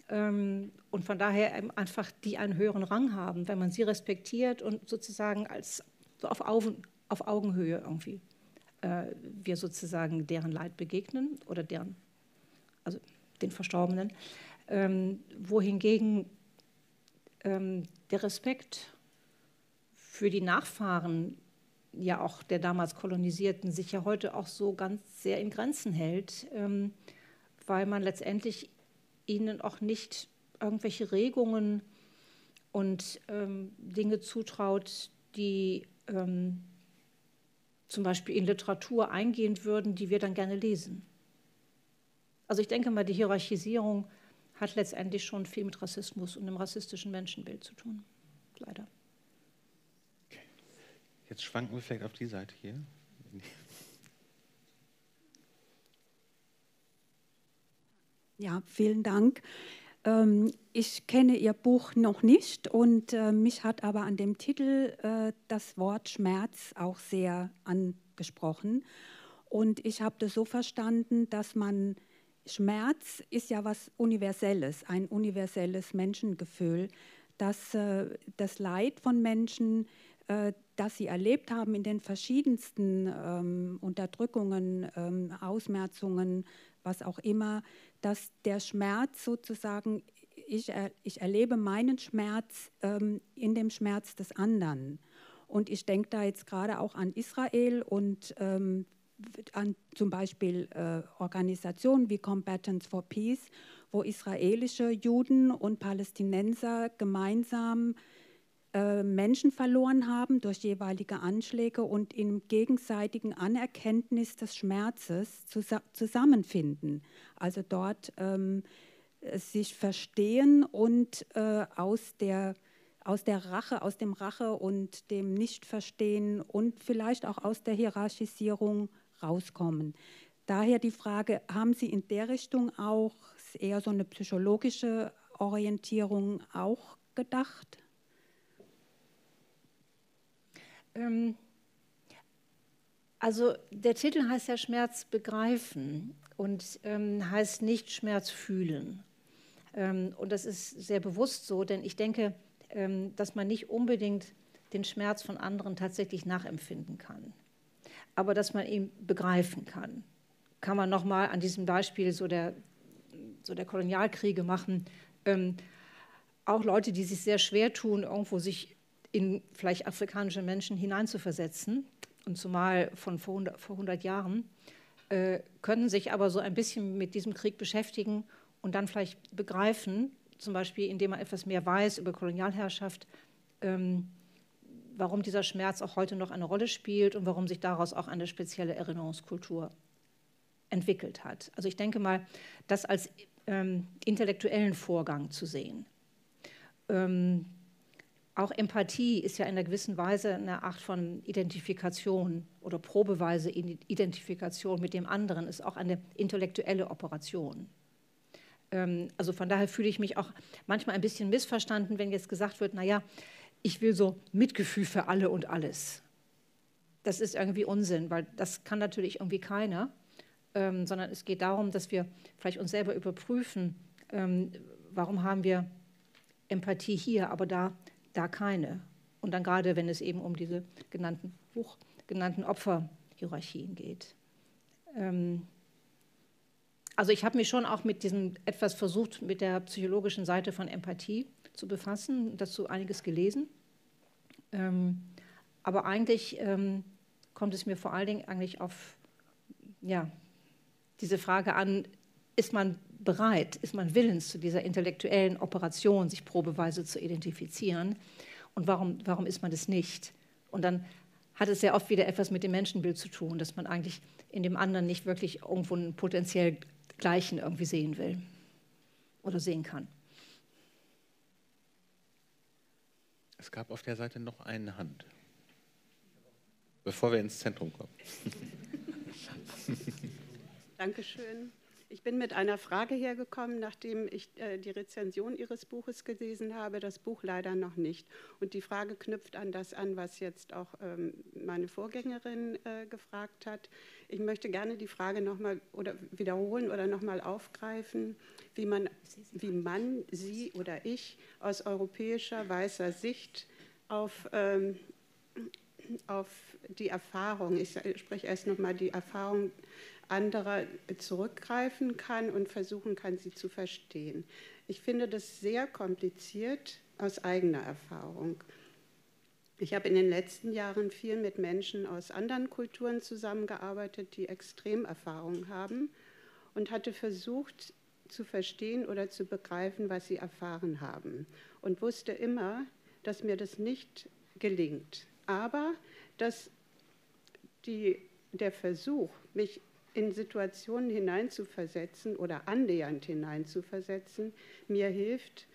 ähm, und von daher einfach die einen höheren Rang haben, wenn man sie respektiert und sozusagen als so auf, Augen, auf Augenhöhe irgendwie äh, wir sozusagen deren Leid begegnen oder deren, also den Verstorbenen, ähm, wohingegen ähm, der Respekt für die Nachfahren ja auch der damals Kolonisierten sich ja heute auch so ganz sehr in Grenzen hält, ähm, weil man letztendlich ihnen auch nicht irgendwelche Regungen und ähm, Dinge zutraut, die ähm, zum Beispiel in Literatur eingehen würden, die wir dann gerne lesen. Also ich denke mal, die Hierarchisierung hat letztendlich schon viel mit Rassismus und dem rassistischen Menschenbild zu tun, leider. Jetzt schwanken wir vielleicht auf die Seite hier. Ja, vielen Dank. Ähm, ich kenne Ihr Buch noch nicht und äh, mich hat aber an dem Titel äh, das Wort Schmerz auch sehr angesprochen. Und ich habe das so verstanden, dass man, Schmerz ist ja was Universelles, ein universelles Menschengefühl, dass äh, das Leid von Menschen, äh, das sie erlebt haben in den verschiedensten ähm, Unterdrückungen, ähm, Ausmerzungen, was auch immer, dass der Schmerz sozusagen, ich, er, ich erlebe meinen Schmerz ähm, in dem Schmerz des anderen. Und ich denke da jetzt gerade auch an Israel und ähm, an zum Beispiel äh, Organisationen wie Combatants for Peace, wo israelische Juden und Palästinenser gemeinsam Menschen verloren haben durch jeweilige Anschläge und im gegenseitigen Anerkenntnis des Schmerzes zus- zusammenfinden. Also dort ähm, sich verstehen und äh, aus der, aus der Rache, aus dem Rache und dem Nichtverstehen und vielleicht auch aus der Hierarchisierung rauskommen. Daher die Frage, haben Sie in der Richtung auch eher so eine psychologische Orientierung auch gedacht? Also der Titel heißt ja Schmerz begreifen und ähm, heißt nicht Schmerz fühlen. Ähm, und das ist sehr bewusst so, denn ich denke, ähm, dass man nicht unbedingt den Schmerz von anderen tatsächlich nachempfinden kann. Aber dass man ihn begreifen kann. Kann man nochmal an diesem Beispiel so der, so der Kolonialkriege machen. Ähm, auch Leute, die sich sehr schwer tun, irgendwo sich in vielleicht afrikanische Menschen hineinzuversetzen, und zumal von vor hundert Jahren, äh, können sich aber so ein bisschen mit diesem Krieg beschäftigen und dann vielleicht begreifen, zum Beispiel indem man etwas mehr weiß über Kolonialherrschaft, ähm, warum dieser Schmerz auch heute noch eine Rolle spielt und warum sich daraus auch eine spezielle Erinnerungskultur entwickelt hat. Also ich denke mal, das als ähm, intellektuellen Vorgang zu sehen. Ähm, Auch Empathie ist ja in einer gewissen Weise eine Art von Identifikation oder probeweise Identifikation mit dem anderen, ist auch eine intellektuelle Operation. Ähm, also von daher fühle ich mich auch manchmal ein bisschen missverstanden, wenn jetzt gesagt wird, naja, ich will so Mitgefühl für alle und alles. das ist irgendwie Unsinn, weil das kann natürlich irgendwie keiner, ähm, sondern es geht darum, dass wir vielleicht uns selber überprüfen, ähm, warum haben wir Empathie hier, aber da, da keine. Und dann gerade, wenn es eben um diese genannten, hoch genannten Opferhierarchien geht. Ähm, also ich habe mich schon auch mit diesem etwas versucht, mit der psychologischen Seite von Empathie zu befassen, dazu einiges gelesen. Ähm, aber eigentlich ähm, kommt es mir vor allen Dingen eigentlich auf ja, diese Frage an, ist man bereit, ist man willens zu dieser intellektuellen Operation, sich probeweise zu identifizieren? Und warum, warum ist man das nicht? Und dann hat es sehr oft wieder etwas mit dem Menschenbild zu tun, dass man eigentlich in dem anderen nicht wirklich irgendwo einen potenziell Gleichen irgendwie sehen will oder sehen kann. Es gab auf der Seite noch eine Hand, bevor wir ins Zentrum kommen. Dankeschön. Ich bin mit einer Frage hergekommen, nachdem ich äh, die Rezension Ihres Buches gelesen habe, das Buch leider noch nicht. Und die Frage knüpft an das an, was jetzt auch ähm, meine Vorgängerin äh, gefragt hat. Ich möchte gerne die Frage nochmal oder wiederholen oder nochmal aufgreifen, wie man, wie man, Sie oder ich aus europäischer weißer Sicht auf ähm, auf die Erfahrung, ich spreche erst nochmal die Erfahrung anderer zurückgreifen kann und versuchen kann, sie zu verstehen. Ich finde das sehr kompliziert aus eigener Erfahrung. Ich habe in den letzten Jahren viel mit Menschen aus anderen Kulturen zusammengearbeitet, die Extremerfahrungen haben und hatte versucht zu verstehen oder zu begreifen, was sie erfahren haben und wusste immer, dass mir das nicht gelingt. Aber dass die, der Versuch, mich in Situationen hineinzuversetzen oder annähernd hineinzuversetzen, mir hilft,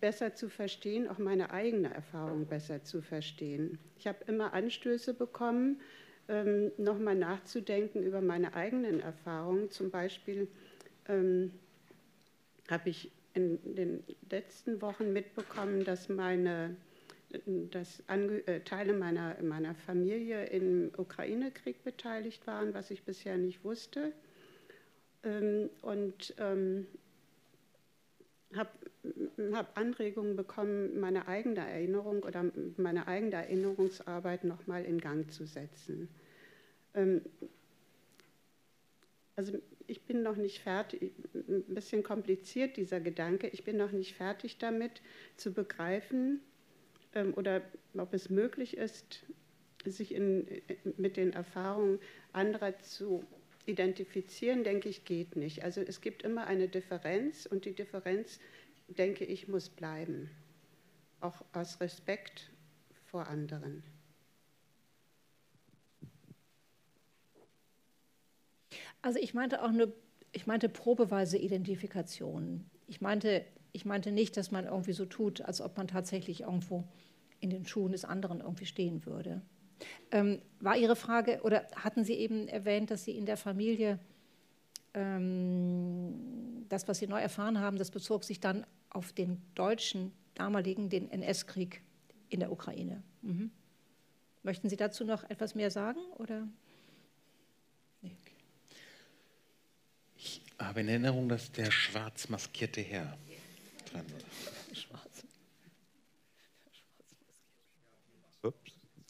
besser zu verstehen, auch meine eigene Erfahrung besser zu verstehen. Ich habe immer Anstöße bekommen, ähm, nochmal nachzudenken über meine eigenen Erfahrungen. Zum Beispiel ähm, habe ich in den letzten Wochen mitbekommen, dass meine... dass Teile meiner, meiner Familie im Ukraine-Krieg beteiligt waren, was ich bisher nicht wusste. Und ähm, habe hab Anregungen bekommen, meine eigene Erinnerung oder meine eigene Erinnerungsarbeit nochmal in Gang zu setzen. Ähm, also ich bin noch nicht fertig, ein bisschen kompliziert dieser Gedanke, ich bin noch nicht fertig damit zu begreifen, oder ob es möglich ist, sich in, mit den Erfahrungen anderer zu identifizieren, denke ich, geht nicht. Also es gibt immer eine Differenz und die Differenz, denke ich, muss bleiben, auch aus Respekt vor anderen. Also ich meinte auch eine, ich meinte probeweise Identifikation. Ich meinte Ich meinte nicht, dass man irgendwie so tut, als ob man tatsächlich irgendwo in den Schuhen des anderen irgendwie stehen würde. Ähm, war Ihre Frage, oder hatten Sie eben erwähnt, dass Sie in der Familie ähm, das, was Sie neu erfahren haben, das bezog sich dann auf den deutschen damaligen, den N S-Krieg in der Ukraine. Mhm. Möchten Sie dazu noch etwas mehr sagen, oder? Nee. Ich habe in Erinnerung, dass der schwarz maskierte Herr dran.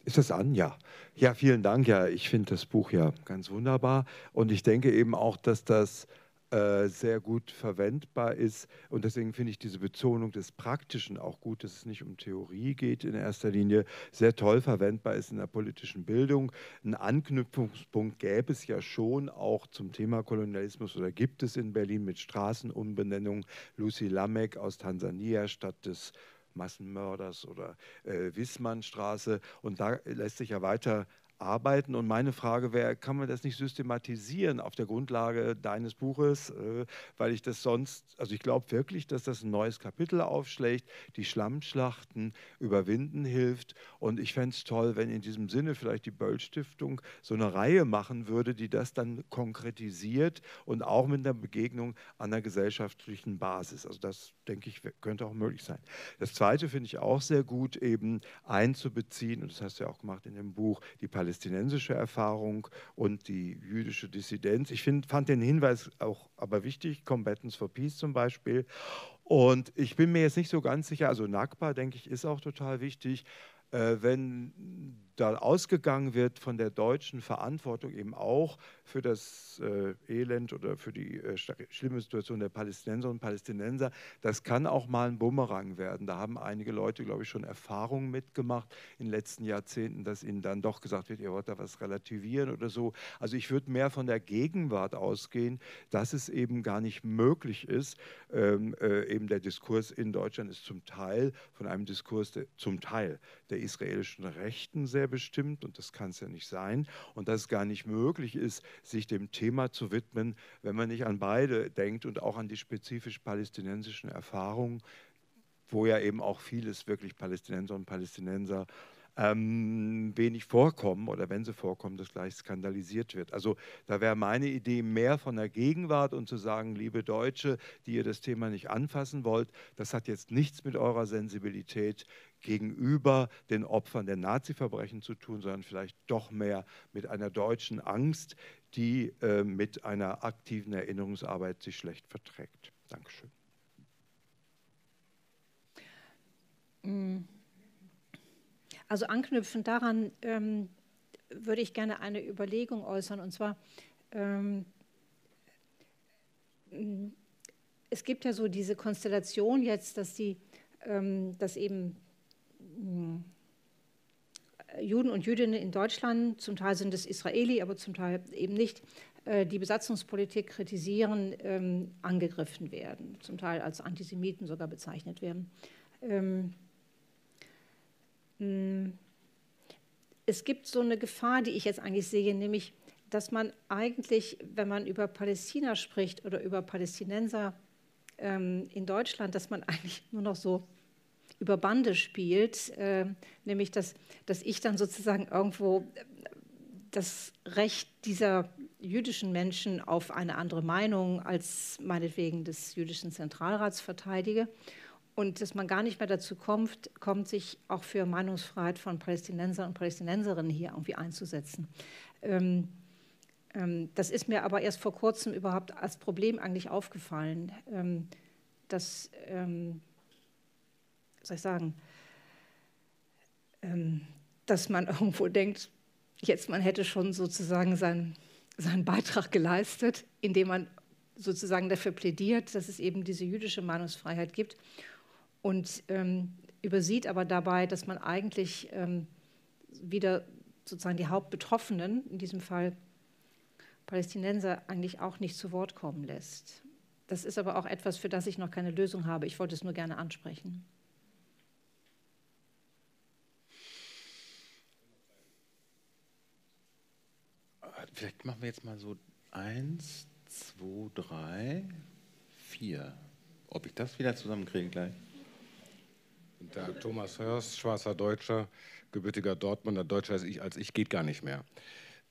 Ist das an? Ja. Ja, vielen Dank. Ja, ich finde das Buch ja ganz wunderbar. Und ich denke eben auch, dass das äh, sehr gut verwendbar ist. Und deswegen finde ich diese Betonung des Praktischen auch gut, dass es nicht um Theorie geht in erster Linie. Sehr toll verwendbar ist in der politischen Bildung. Einen Anknüpfungspunkt gäbe es ja schon auch zum Thema Kolonialismus oder gibt es in Berlin mit Straßenumbenennung. Lucy Lamek aus Tansania statt des Massenmörders oder äh, Wissmannstraße. Und da lässt sich ja weiter arbeiten. Und meine Frage wäre, kann man das nicht systematisieren auf der Grundlage deines Buches? Äh, weil ich das sonst, also ich glaube wirklich, dass das ein neues Kapitel aufschlägt, die Schlammschlachten überwinden hilft. Und ich fände es toll, wenn in diesem Sinne vielleicht die Böll-Stiftung so eine Reihe machen würde, die das dann konkretisiert und auch mit einer Begegnung an der gesellschaftlichen Basis. Also das, denke ich, könnte auch möglich sein. Das Zweite finde ich auch sehr gut, eben einzubeziehen, und das hast du ja auch gemacht in dem Buch, die palästinensische Erfahrung und die jüdische Dissidenz. Ich find, fand den Hinweis auch aber wichtig, Combatants for Peace zum Beispiel. Und ich bin mir jetzt nicht so ganz sicher, also Nakba, denke ich, ist auch total wichtig, äh, wenn da ausgegangen wird von der deutschen Verantwortung eben auch für das äh, Elend oder für die äh, schlimme Situation der Palästinenserinnen und Palästinenser, das kann auch mal ein Bumerang werden. Da haben einige Leute, glaube ich, schon Erfahrungen mitgemacht in den letzten Jahrzehnten, dass ihnen dann doch gesagt wird, ihr wollt da was relativieren oder so. Also ich würde mehr von der Gegenwart ausgehen, dass es eben gar nicht möglich ist. Ähm, äh, eben der Diskurs in Deutschland ist zum Teil von einem Diskurs, der, zum Teil der israelischen Rechten sehr bestimmt, und das kann es ja nicht sein, und dass es gar nicht möglich ist, sich dem Thema zu widmen, wenn man nicht an beide denkt und auch an die spezifisch palästinensischen Erfahrungen, wo ja eben auch vieles wirklich Palästinenser und Palästinenser ähm, wenig vorkommen oder wenn sie vorkommen, das gleich skandalisiert wird. Also da wäre meine Idee mehr von der Gegenwart und zu sagen, liebe Deutsche, die ihr das Thema nicht anfassen wollt, das hat jetzt nichts mit eurer Sensibilität gegenüber den Opfern der Nazi-Verbrechen zu tun, sondern vielleicht doch mehr mit einer deutschen Angst, die äh, mit einer aktiven Erinnerungsarbeit sich schlecht verträgt. Dankeschön. Also anknüpfend daran ähm, würde ich gerne eine Überlegung äußern, und zwar ähm, es gibt ja so diese Konstellation jetzt, dass, die, ähm, dass eben Juden und Jüdinnen in Deutschland, zum Teil sind es Israeli, aber zum Teil eben nicht, die Besatzungspolitik kritisieren, angegriffen werden, zum Teil als Antisemiten sogar bezeichnet werden. Es gibt so eine Gefahr, die ich jetzt eigentlich sehe, nämlich, dass man eigentlich, wenn man über Palästina spricht oder über Palästinenser in Deutschland, dass man eigentlich nur noch so über Bande spielt, äh, nämlich dass, dass ich dann sozusagen irgendwo das Recht dieser jüdischen Menschen auf eine andere Meinung als meinetwegen des jüdischen Zentralrats verteidige und dass man gar nicht mehr dazu kommt, kommt sich auch für Meinungsfreiheit von Palästinensern und Palästinenserinnen hier irgendwie einzusetzen. Ähm, ähm, das ist mir aber erst vor kurzem überhaupt als Problem eigentlich aufgefallen, ähm, dass... Ähm, soll ich sagen, dass man irgendwo denkt, jetzt man hätte schon sozusagen seinen, seinen Beitrag geleistet, indem man sozusagen dafür plädiert, dass es eben diese jüdische Meinungsfreiheit gibt und ähm, übersieht aber dabei, dass man eigentlich ähm, wieder sozusagen die Hauptbetroffenen, in diesem Fall Palästinenser, eigentlich auch nicht zu Wort kommen lässt. Das ist aber auch etwas, für das ich noch keine Lösung habe. Ich wollte es nur gerne ansprechen. Vielleicht machen wir jetzt mal so eins, zwei, drei, vier. Ob ich das wieder zusammenkriege gleich. Und der Thomas Hörst, schwarzer Deutscher, gebürtiger Dortmunder, Deutscher als ich, als ich geht gar nicht mehr.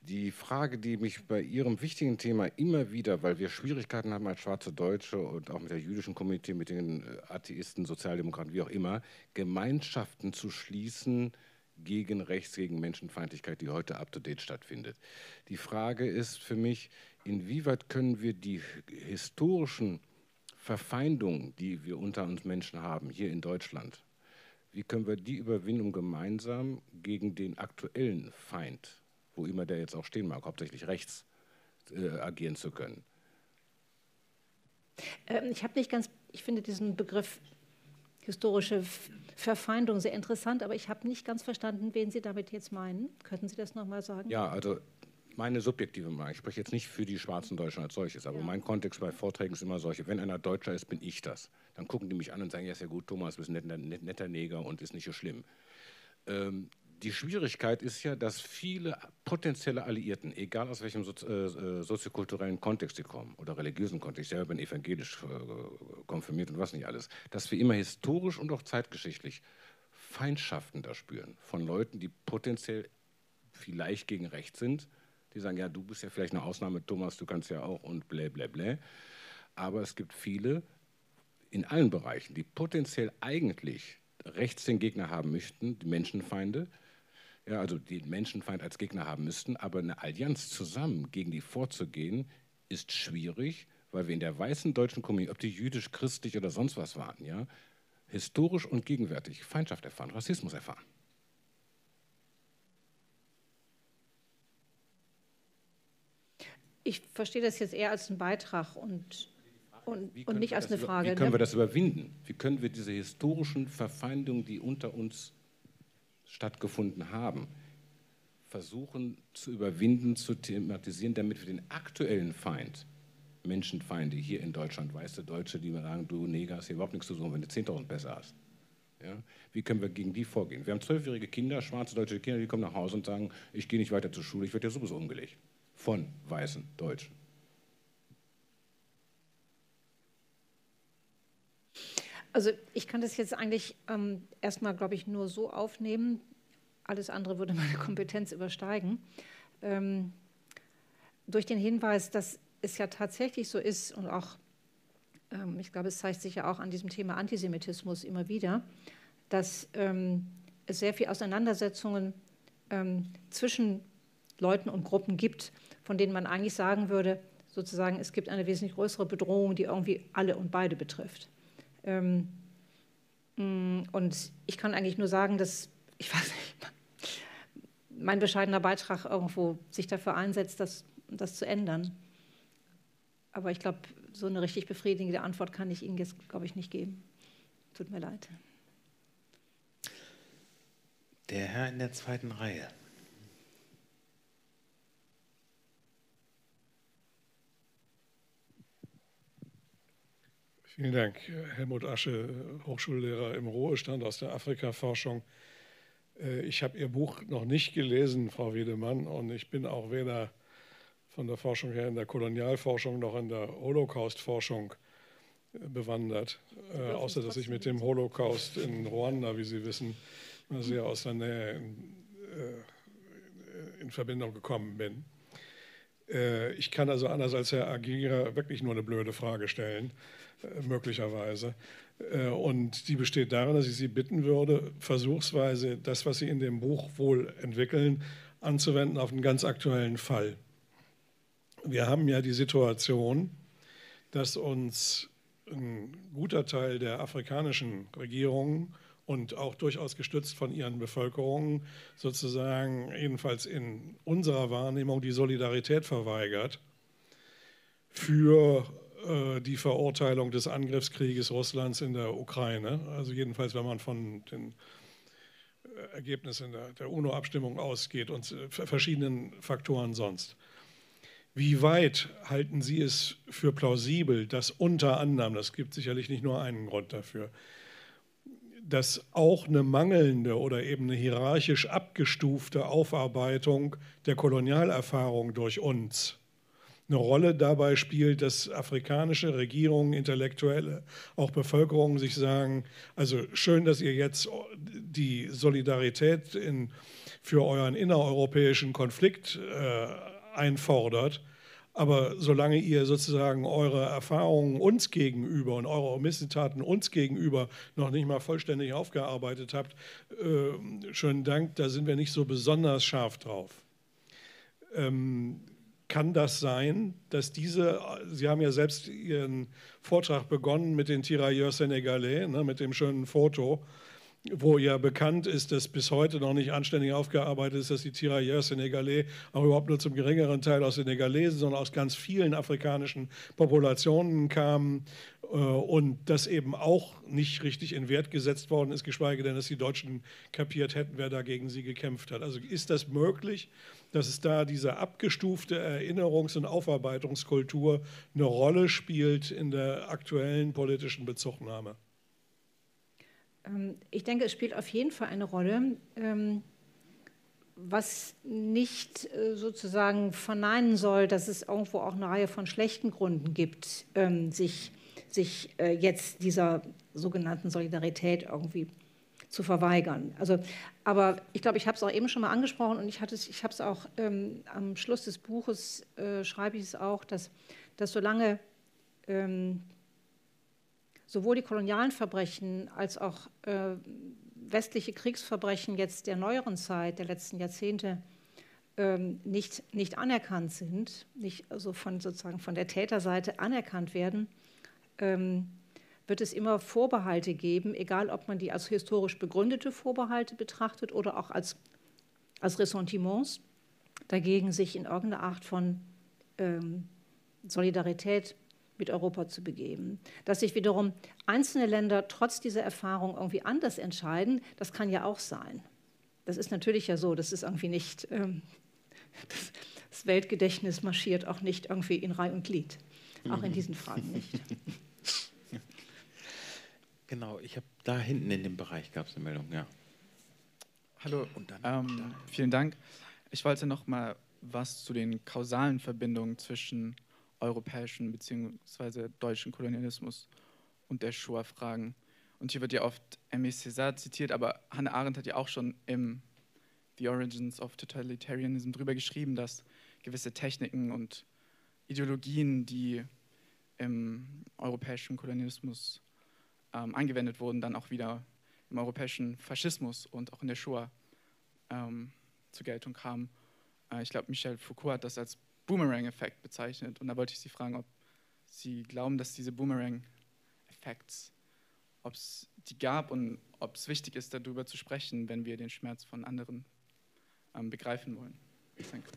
Die Frage, die mich bei Ihrem wichtigen Thema immer wieder, weil wir Schwierigkeiten haben als schwarze Deutsche und auch mit der jüdischen Community, mit den Atheisten, Sozialdemokraten, wie auch immer, Gemeinschaften zu schließen, gegen Rechts, gegen Menschenfeindlichkeit, die heute up-to-date stattfindet. Die Frage ist für mich, inwieweit können wir die historischen Verfeindungen, die wir unter uns Menschen haben, hier in Deutschland, wie können wir die überwinden, um gemeinsam gegen den aktuellen Feind, wo immer der jetzt auch stehen mag, hauptsächlich rechts, äh, agieren zu können? Ähm, ich habe nicht ganz, ich finde diesen Begriff historische Verfeindung sehr interessant, aber ich habe nicht ganz verstanden, wen Sie damit jetzt meinen. Könnten Sie das nochmal sagen? Ja, also meine subjektive Meinung. Ich spreche jetzt nicht für die schwarzen Deutschen als solches, aber ja. Mein Kontext bei Vorträgen ist immer solche. Wenn einer Deutscher ist, bin ich das. Dann gucken die mich an und sagen, ja, ist ja gut, Thomas, du bist ein netter, netter Neger und ist nicht so schlimm. Ähm, Die Schwierigkeit ist ja, dass viele potenzielle Alliierten, egal aus welchem Sozi äh, soziokulturellen Kontext sie kommen oder religiösen Kontext, ich selber bin evangelisch äh, konfirmiert und was nicht alles, dass wir immer historisch und auch zeitgeschichtlich Feindschaften da spüren von Leuten, die potenziell vielleicht gegen rechts sind, die sagen, ja, du bist ja vielleicht eine Ausnahme, Thomas, du kannst ja auch und blä, blä, blä. Aber es gibt viele in allen Bereichen, die potenziell eigentlich rechts den Gegner haben möchten, die Menschenfeinde, ja, also den Menschenfeind als Gegner haben müssten, aber eine Allianz zusammen gegen die vorzugehen, ist schwierig, weil wir in der weißen deutschen Community, ob die jüdisch, christlich oder sonst was waren, ja, historisch und gegenwärtig Feindschaft erfahren, Rassismus erfahren. Ich verstehe das jetzt eher als einen Beitrag und, und, und nicht als eine Frage. Wie können wir das überwinden? Wie können wir diese historischen Verfeindungen, die unter uns stattgefunden haben, versuchen zu überwinden, zu thematisieren, damit wir den aktuellen Feind, Menschenfeinde hier in Deutschland, weiße Deutsche, die mir sagen, du Neger hast hier überhaupt nichts zu suchen, wenn du zehntausend besser hast. Ja? Wie können wir gegen die vorgehen? Wir haben zwölfjährige Kinder, schwarze deutsche Kinder, die kommen nach Hause und sagen, ich gehe nicht weiter zur Schule, ich werde ja sowieso umgelegt. Von weißen Deutschen. Also ich kann das jetzt eigentlich ähm, erstmal, glaube ich, nur so aufnehmen. Alles andere würde meine Kompetenz übersteigen. Ähm, durch den Hinweis, dass es ja tatsächlich so ist und auch, ähm, ich glaube, es zeigt sich ja auch an diesem Thema Antisemitismus immer wieder, dass ähm, es sehr viele Auseinandersetzungen ähm, zwischen Leuten und Gruppen gibt, von denen man eigentlich sagen würde, sozusagen, es gibt eine wesentlich größere Bedrohung, die irgendwie alle und beide betrifft. Ähm, und ich kann eigentlich nur sagen, dass, ich weiß nicht, mein bescheidener Beitrag irgendwo sich dafür einsetzt, das, das zu ändern. Aber ich glaube, so eine richtig befriedigende Antwort kann ich Ihnen jetzt, glaube ich, nicht geben. Tut mir leid. Der Herr in der zweiten Reihe. Vielen Dank, Helmut Asche, Hochschullehrer im Ruhestand aus der Afrika-Forschung. Ich habe Ihr Buch noch nicht gelesen, Frau Wiedemann, und ich bin auch weder von der Forschung her in der Kolonialforschung noch in der Holocaust-Forschung bewandert, äh, außer dass ich mit dem Holocaust in Ruanda, wie Sie wissen, mal sehr aus der Nähe in, äh, in Verbindung gekommen bin. Äh, ich kann also anders als Herr Aguirre wirklich nur eine blöde Frage stellen, möglicherweise. Und die besteht darin, dass ich Sie bitten würde, versuchsweise das, was Sie in dem Buch wohl entwickeln, anzuwenden auf einen ganz aktuellen Fall. Wir haben ja die Situation, dass uns ein guter Teil der afrikanischen Regierungen und auch durchaus gestützt von ihren Bevölkerungen sozusagen, jedenfalls in unserer Wahrnehmung, die Solidarität verweigert für die Verurteilung des Angriffskrieges Russlands in der Ukraine. Also jedenfalls, wenn man von den Ergebnissen der UNO-Abstimmung ausgeht und verschiedenen Faktoren sonst. Wie weit halten Sie es für plausibel, dass unter anderem, das gibt sicherlich nicht nur einen Grund dafür, dass auch eine mangelnde oder eben eine hierarchisch abgestufte Aufarbeitung der Kolonialerfahrung durch uns eine Rolle dabei spielt, dass afrikanische Regierungen, Intellektuelle, auch Bevölkerungen sich sagen, also schön, dass ihr jetzt die Solidarität in, für euren innereuropäischen Konflikt äh, einfordert, aber solange ihr sozusagen eure Erfahrungen uns gegenüber und eure Missetaten uns gegenüber noch nicht mal vollständig aufgearbeitet habt, äh, schönen Dank, da sind wir nicht so besonders scharf drauf. Ähm, Kann das sein, dass diese, Sie haben ja selbst Ihren Vortrag begonnen mit den Tirailleurs Sénégalais, ne, mit dem schönen Foto, wo ja bekannt ist, dass bis heute noch nicht anständig aufgearbeitet ist, dass die Tirailleurs Sénégalais auch überhaupt nur zum geringeren Teil aus Senegalesen, sondern aus ganz vielen afrikanischen Populationen kamen äh, und das eben auch nicht richtig in Wert gesetzt worden ist, geschweige denn, dass die Deutschen kapiert hätten, wer da gegen sie gekämpft hat. Also ist das möglich, dass es da diese abgestufte Erinnerungs- und Aufarbeitungskultur eine Rolle spielt in der aktuellen politischen Bezugnahme? Ich denke, es spielt auf jeden Fall eine Rolle. was nicht sozusagen verneinen soll, dass es irgendwo auch eine Reihe von schlechten Gründen gibt, sich, sich jetzt dieser sogenannten Solidarität irgendwie zu verweigern. Also, aber ich glaube, ich habe es auch eben schon mal angesprochen und ich, hatte es, ich habe es auch ähm, am Schluss des Buches, äh, schreibe ich es auch, dass, dass solange ähm, sowohl die kolonialen Verbrechen als auch äh, westliche Kriegsverbrechen jetzt der neueren Zeit, der letzten Jahrzehnte, ähm, nicht, nicht anerkannt sind, nicht also von, sozusagen von der Täterseite anerkannt werden, ähm, wird es immer Vorbehalte geben, egal ob man die als historisch begründete Vorbehalte betrachtet oder auch als, als Ressentiments, dagegen sich in irgendeiner Art von ähm, Solidarität mit Europa zu begeben. Dass sich wiederum einzelne Länder trotz dieser Erfahrung irgendwie anders entscheiden, das kann ja auch sein. Das ist natürlich ja so, das ist irgendwie nicht, ähm, das, das Weltgedächtnis marschiert auch nicht irgendwie in Reih und Glied, auch mhm. in diesen Fragen nicht. Genau, ich habe da hinten in dem Bereich gab es eine Meldung, ja. Hallo, und dann, ähm, da. vielen Dank. Ich wollte noch mal was zu den kausalen Verbindungen zwischen europäischen bzw. deutschen Kolonialismus und der Shoah fragen. Und hier wird ja oft Aimé Césaire zitiert, aber Hannah Arendt hat ja auch schon im The Origins of Totalitarianism drüber geschrieben, dass gewisse Techniken und Ideologien, die im europäischen Kolonialismus Ähm, angewendet wurden, dann auch wieder im europäischen Faschismus und auch in der Shoah ähm, zur Geltung kamen. Äh, ich glaube, Michel Foucault hat das als Boomerang-Effekt bezeichnet. Und da wollte ich Sie fragen, ob Sie glauben, dass diese Boomerang-Effekte, ob es die gab und ob es wichtig ist, darüber zu sprechen, wenn wir den Schmerz von anderen ähm, begreifen wollen. Danke.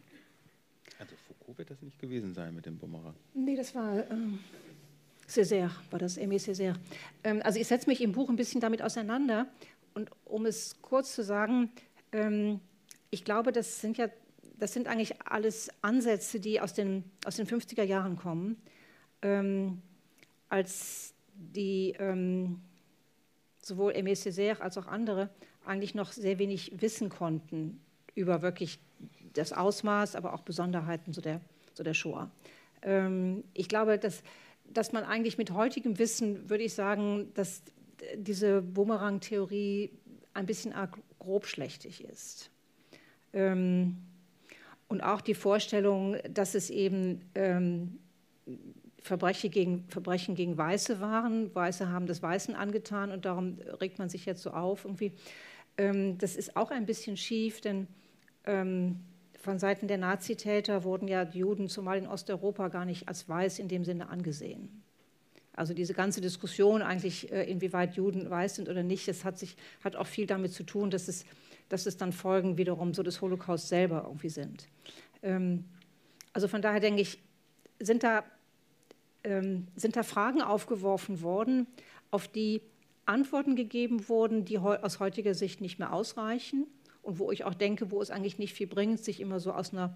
Also Foucault wird das nicht gewesen sein mit dem Boomerang. Nee, das war... Ähm Césaire, war das Aimé Césaire. Ähm, also ich setze mich im Buch ein bisschen damit auseinander und um es kurz zu sagen, ähm, ich glaube, das sind ja, das sind eigentlich alles Ansätze, die aus den, aus den fünfziger Jahren kommen, ähm, als die ähm, sowohl Aimé Césaire als auch andere eigentlich noch sehr wenig wissen konnten über wirklich das Ausmaß, aber auch Besonderheiten so der, so der Shoah. Ähm, ich glaube, dass dass man eigentlich mit heutigem Wissen, würde ich sagen, dass diese Bumerang-Theorie ein bisschen arg grobschlächtig ist. Ähm, und auch die Vorstellung, dass es eben ähm, Verbrechen gegen, Verbrechen gegen Weiße waren, Weiße haben das Weißen angetan und darum regt man sich jetzt so auf irgendwie. Ähm, das ist auch ein bisschen schief, denn ähm, von Seiten der Nazitäter wurden ja die Juden, zumal in Osteuropa, gar nicht als weiß in dem Sinne angesehen. Also diese ganze Diskussion eigentlich, inwieweit Juden weiß sind oder nicht, das hat, sich, hat auch viel damit zu tun, dass es, dass es dann Folgen wiederum so des Holocaust selber irgendwie sind. Ähm, also von daher denke ich, sind da, ähm, sind da Fragen aufgeworfen worden, auf die Antworten gegeben wurden, die heu- aus heutiger Sicht nicht mehr ausreichen. Und wo ich auch denke, wo es eigentlich nicht viel bringt, sich immer so aus einer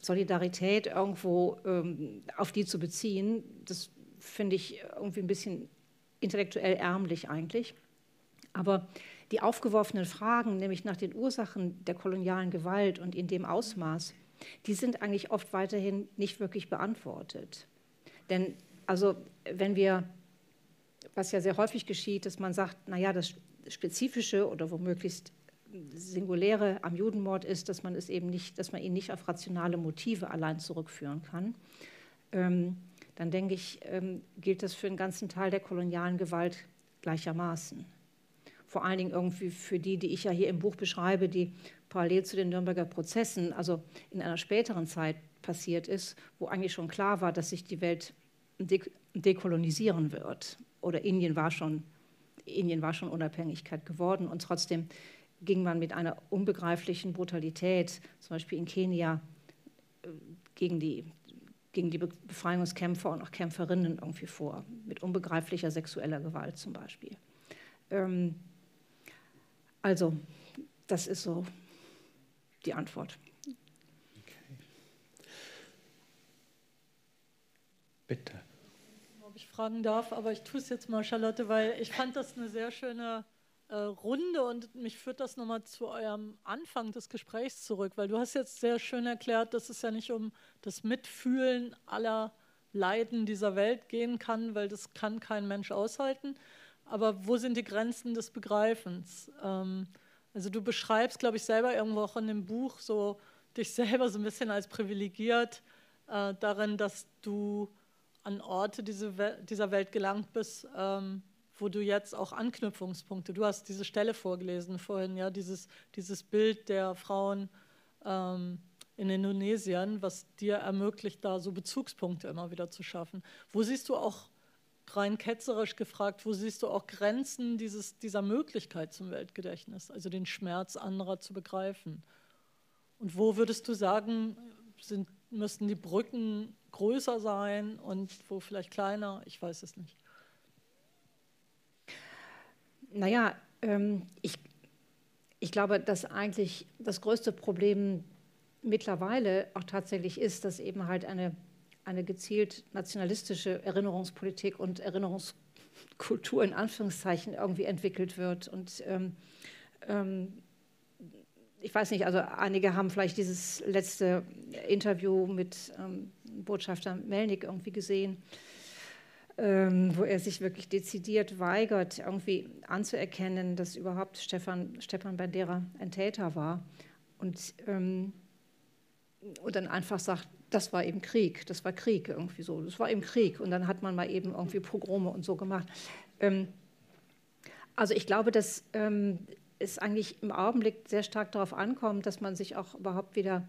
Solidarität irgendwo ähm, auf die zu beziehen. Das finde ich irgendwie ein bisschen intellektuell ärmlich eigentlich. Aber die aufgeworfenen Fragen, nämlich nach den Ursachen der kolonialen Gewalt und in dem Ausmaß, die sind eigentlich oft weiterhin nicht wirklich beantwortet. Denn also wenn wir, was ja sehr häufig geschieht, dass man sagt, naja, das Spezifische oder womöglich Singuläre am Judenmord ist, dass man es eben nicht, dass man ihn nicht auf rationale Motive allein zurückführen kann, ähm, dann denke ich, ähm, gilt das für einen ganzen Teil der kolonialen Gewalt gleichermaßen. Vor allen Dingen irgendwie für die, die ich ja hier im Buch beschreibe, die parallel zu den Nürnberger Prozessen, also in einer späteren Zeit passiert ist, wo eigentlich schon klar war, dass sich die Welt dek- dekolonisieren wird. Oder Indien war schon, Indien war schon Unabhängigkeit geworden und trotzdem ging man mit einer unbegreiflichen Brutalität, zum Beispiel in Kenia, gegen die, gegen die Befreiungskämpfer und auch Kämpferinnen irgendwie vor, mit unbegreiflicher sexueller Gewalt zum Beispiel. Ähm, also, das ist so die Antwort. Okay. Bitte. Ob ich fragen darf, aber ich tue es jetzt mal, Charlotte, weil ich fand das eine sehr schöne äh, Runde und mich führt das nochmal zu eurem Anfang des Gesprächs zurück, weil du hast jetzt sehr schön erklärt, dass es ja nicht um das Mitfühlen aller Leiden dieser Welt gehen kann, weil das kann kein Mensch aushalten. Aber wo sind die Grenzen des Begreifens? Ähm, also du beschreibst, glaube ich, selber irgendwo auch in dem Buch so dich selber so ein bisschen als privilegiert äh, darin, dass du an Orte diese We- dieser Welt gelangt bist, ähm, wo du jetzt auch Anknüpfungspunkte, du hast diese Stelle vorgelesen vorhin, ja, dieses, dieses Bild der Frauen ähm, in Indonesien, was dir ermöglicht, da so Bezugspunkte immer wieder zu schaffen. Wo siehst du auch, rein ketzerisch gefragt, wo siehst du auch Grenzen dieses, dieser Möglichkeit zum Weltgedächtnis, also den Schmerz anderer zu begreifen? Und wo würdest du sagen, sind, müssen die Brücken größer sein und wo vielleicht kleiner? Ich weiß es nicht. Naja, ähm, ich, ich glaube, dass eigentlich das größte Problem mittlerweile auch tatsächlich ist, dass eben halt eine eine gezielt nationalistische Erinnerungspolitik und Erinnerungskultur in Anführungszeichen irgendwie entwickelt wird. Und ähm, ähm, ich weiß nicht, also einige haben vielleicht dieses letzte Interview mit ähm, Botschafter Melnik irgendwie gesehen, ähm, wo er sich wirklich dezidiert weigert, irgendwie anzuerkennen, dass überhaupt Stefan, Stepan Bandera ein Täter war. Und, ähm, und dann einfach sagt, das war eben Krieg, das war Krieg irgendwie so, das war eben Krieg und dann hat man mal eben irgendwie Pogrome und so gemacht. Ähm, also ich glaube, dass ähm, es eigentlich im Augenblick sehr stark darauf ankommt, dass man sich auch überhaupt wieder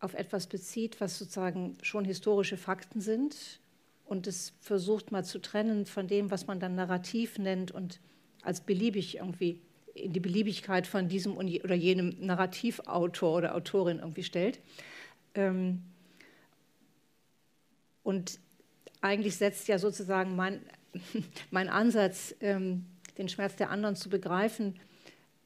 auf etwas bezieht, was sozusagen schon historische Fakten sind und es versucht mal zu trennen von dem, was man dann narrativ nennt und als beliebig irgendwie in die Beliebigkeit von diesem oder jenem Narrativautor oder Autorin irgendwie stellt. Ähm, Und eigentlich setzt ja sozusagen mein, mein Ansatz, ähm, den Schmerz der anderen zu begreifen,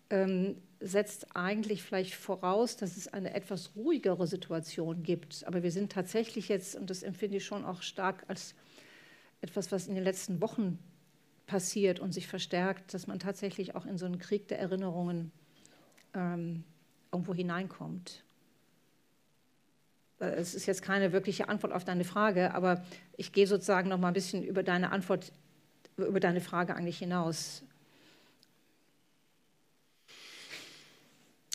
ähm, setzt eigentlich vielleicht voraus, dass es eine etwas ruhigere Situation gibt. Aber wir sind tatsächlich jetzt, und das empfinde ich schon auch stark als etwas, was in den letzten Wochen passiert und sich verstärkt, dass man tatsächlich auch in so einen Krieg der Erinnerungen ähm, irgendwo hineinkommt. Es ist jetzt keine wirkliche Antwort auf deine Frage, aber ich gehe sozusagen noch mal ein bisschen über deine Antwort, über deine Frage eigentlich hinaus.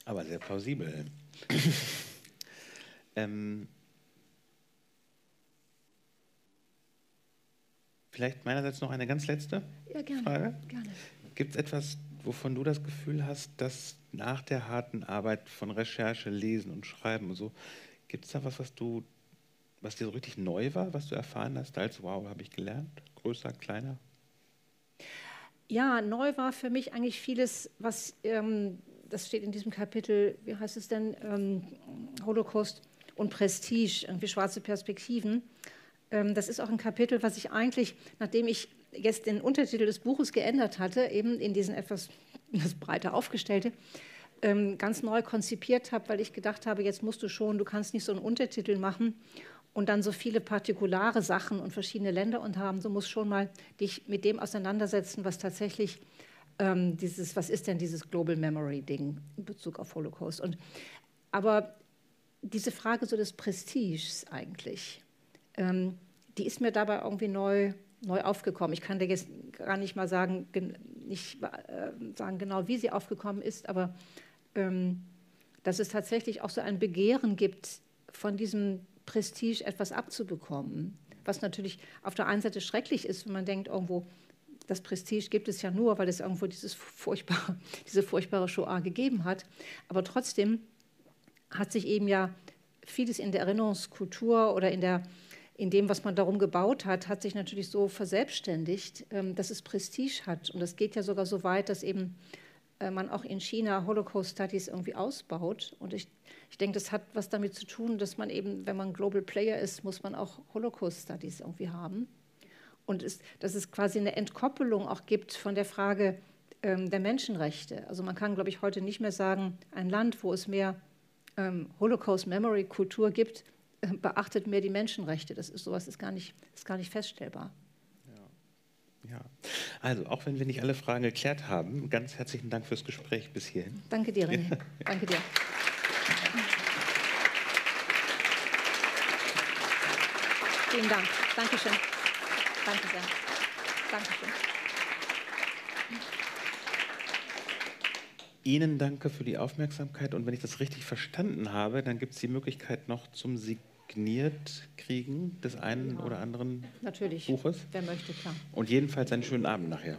Aber sehr plausibel. ähm, vielleicht meinerseits noch eine ganz letzte ja, gerne, Frage. Gerne. Gibt es etwas, wovon du das Gefühl hast, dass nach der harten Arbeit von Recherche, Lesen und Schreiben und so, gibt es da was, was, du, was dir so richtig neu war, was du erfahren hast, als wow, habe ich gelernt, größer, kleiner? Ja, neu war für mich eigentlich vieles, was, ähm, das steht in diesem Kapitel, wie heißt es denn, ähm, Holocaust und Prestige, irgendwie schwarze Perspektiven. Ähm, das ist auch ein Kapitel, was ich eigentlich, nachdem ich jetzt den Untertitel des Buches geändert hatte, eben in diesen etwas breiter aufgestellte, ganz neu konzipiert habe, weil ich gedacht habe, jetzt musst du schon, du kannst nicht so einen Untertitel machen und dann so viele partikulare Sachen und verschiedene Länder und haben, du musst schon mal dich mit dem auseinandersetzen, was tatsächlich ähm, dieses, was ist denn dieses Global Memory Ding in Bezug auf Holocaust. Und, aber diese Frage so des Prestiges eigentlich, ähm, die ist mir dabei irgendwie neu, neu aufgekommen. Ich kann dir jetzt gar nicht mal sagen, gen- nicht, äh, sagen genau, wie sie aufgekommen ist, aber Ähm, dass es tatsächlich auch so ein Begehren gibt, von diesem Prestige etwas abzubekommen. Was natürlich auf der einen Seite schrecklich ist, wenn man denkt, irgendwo, das Prestige gibt es ja nur, weil es irgendwo dieses furchtbare, diese furchtbare Shoah gegeben hat. Aber trotzdem hat sich eben ja vieles in der Erinnerungskultur oder in, der, in dem, was man darum gebaut hat, hat sich natürlich so verselbstständigt, ähm, dass es Prestige hat. Und das geht ja sogar so weit, dass eben man auch in China Holocaust-Studies irgendwie ausbaut. Und ich, ich denke, das hat was damit zu tun, dass man eben, wenn man Global Player ist, muss man auch Holocaust-Studies irgendwie haben. Und ist, dass es quasi eine Entkoppelung auch gibt von der Frage ähm, der Menschenrechte. Also man kann, glaube ich, heute nicht mehr sagen, ein Land, wo es mehr ähm, Holocaust-Memory-Kultur gibt, äh, beachtet mehr die Menschenrechte. Das ist sowas, ist gar nicht, ist gar nicht feststellbar. Ja. Also, auch wenn wir nicht alle Fragen geklärt haben, ganz herzlichen Dank fürs Gespräch bis hierhin. Danke dir, René. Ja. Danke dir. Vielen Dank. Dankeschön. Danke sehr. Dankeschön. Ihnen danke für die Aufmerksamkeit. Und wenn ich das richtig verstanden habe, dann gibt es die Möglichkeit noch zum Signiert kriegen des einen ja, oder anderen natürlich, Buches. Wer möchte, klar. Und jedenfalls einen schönen Abend nachher.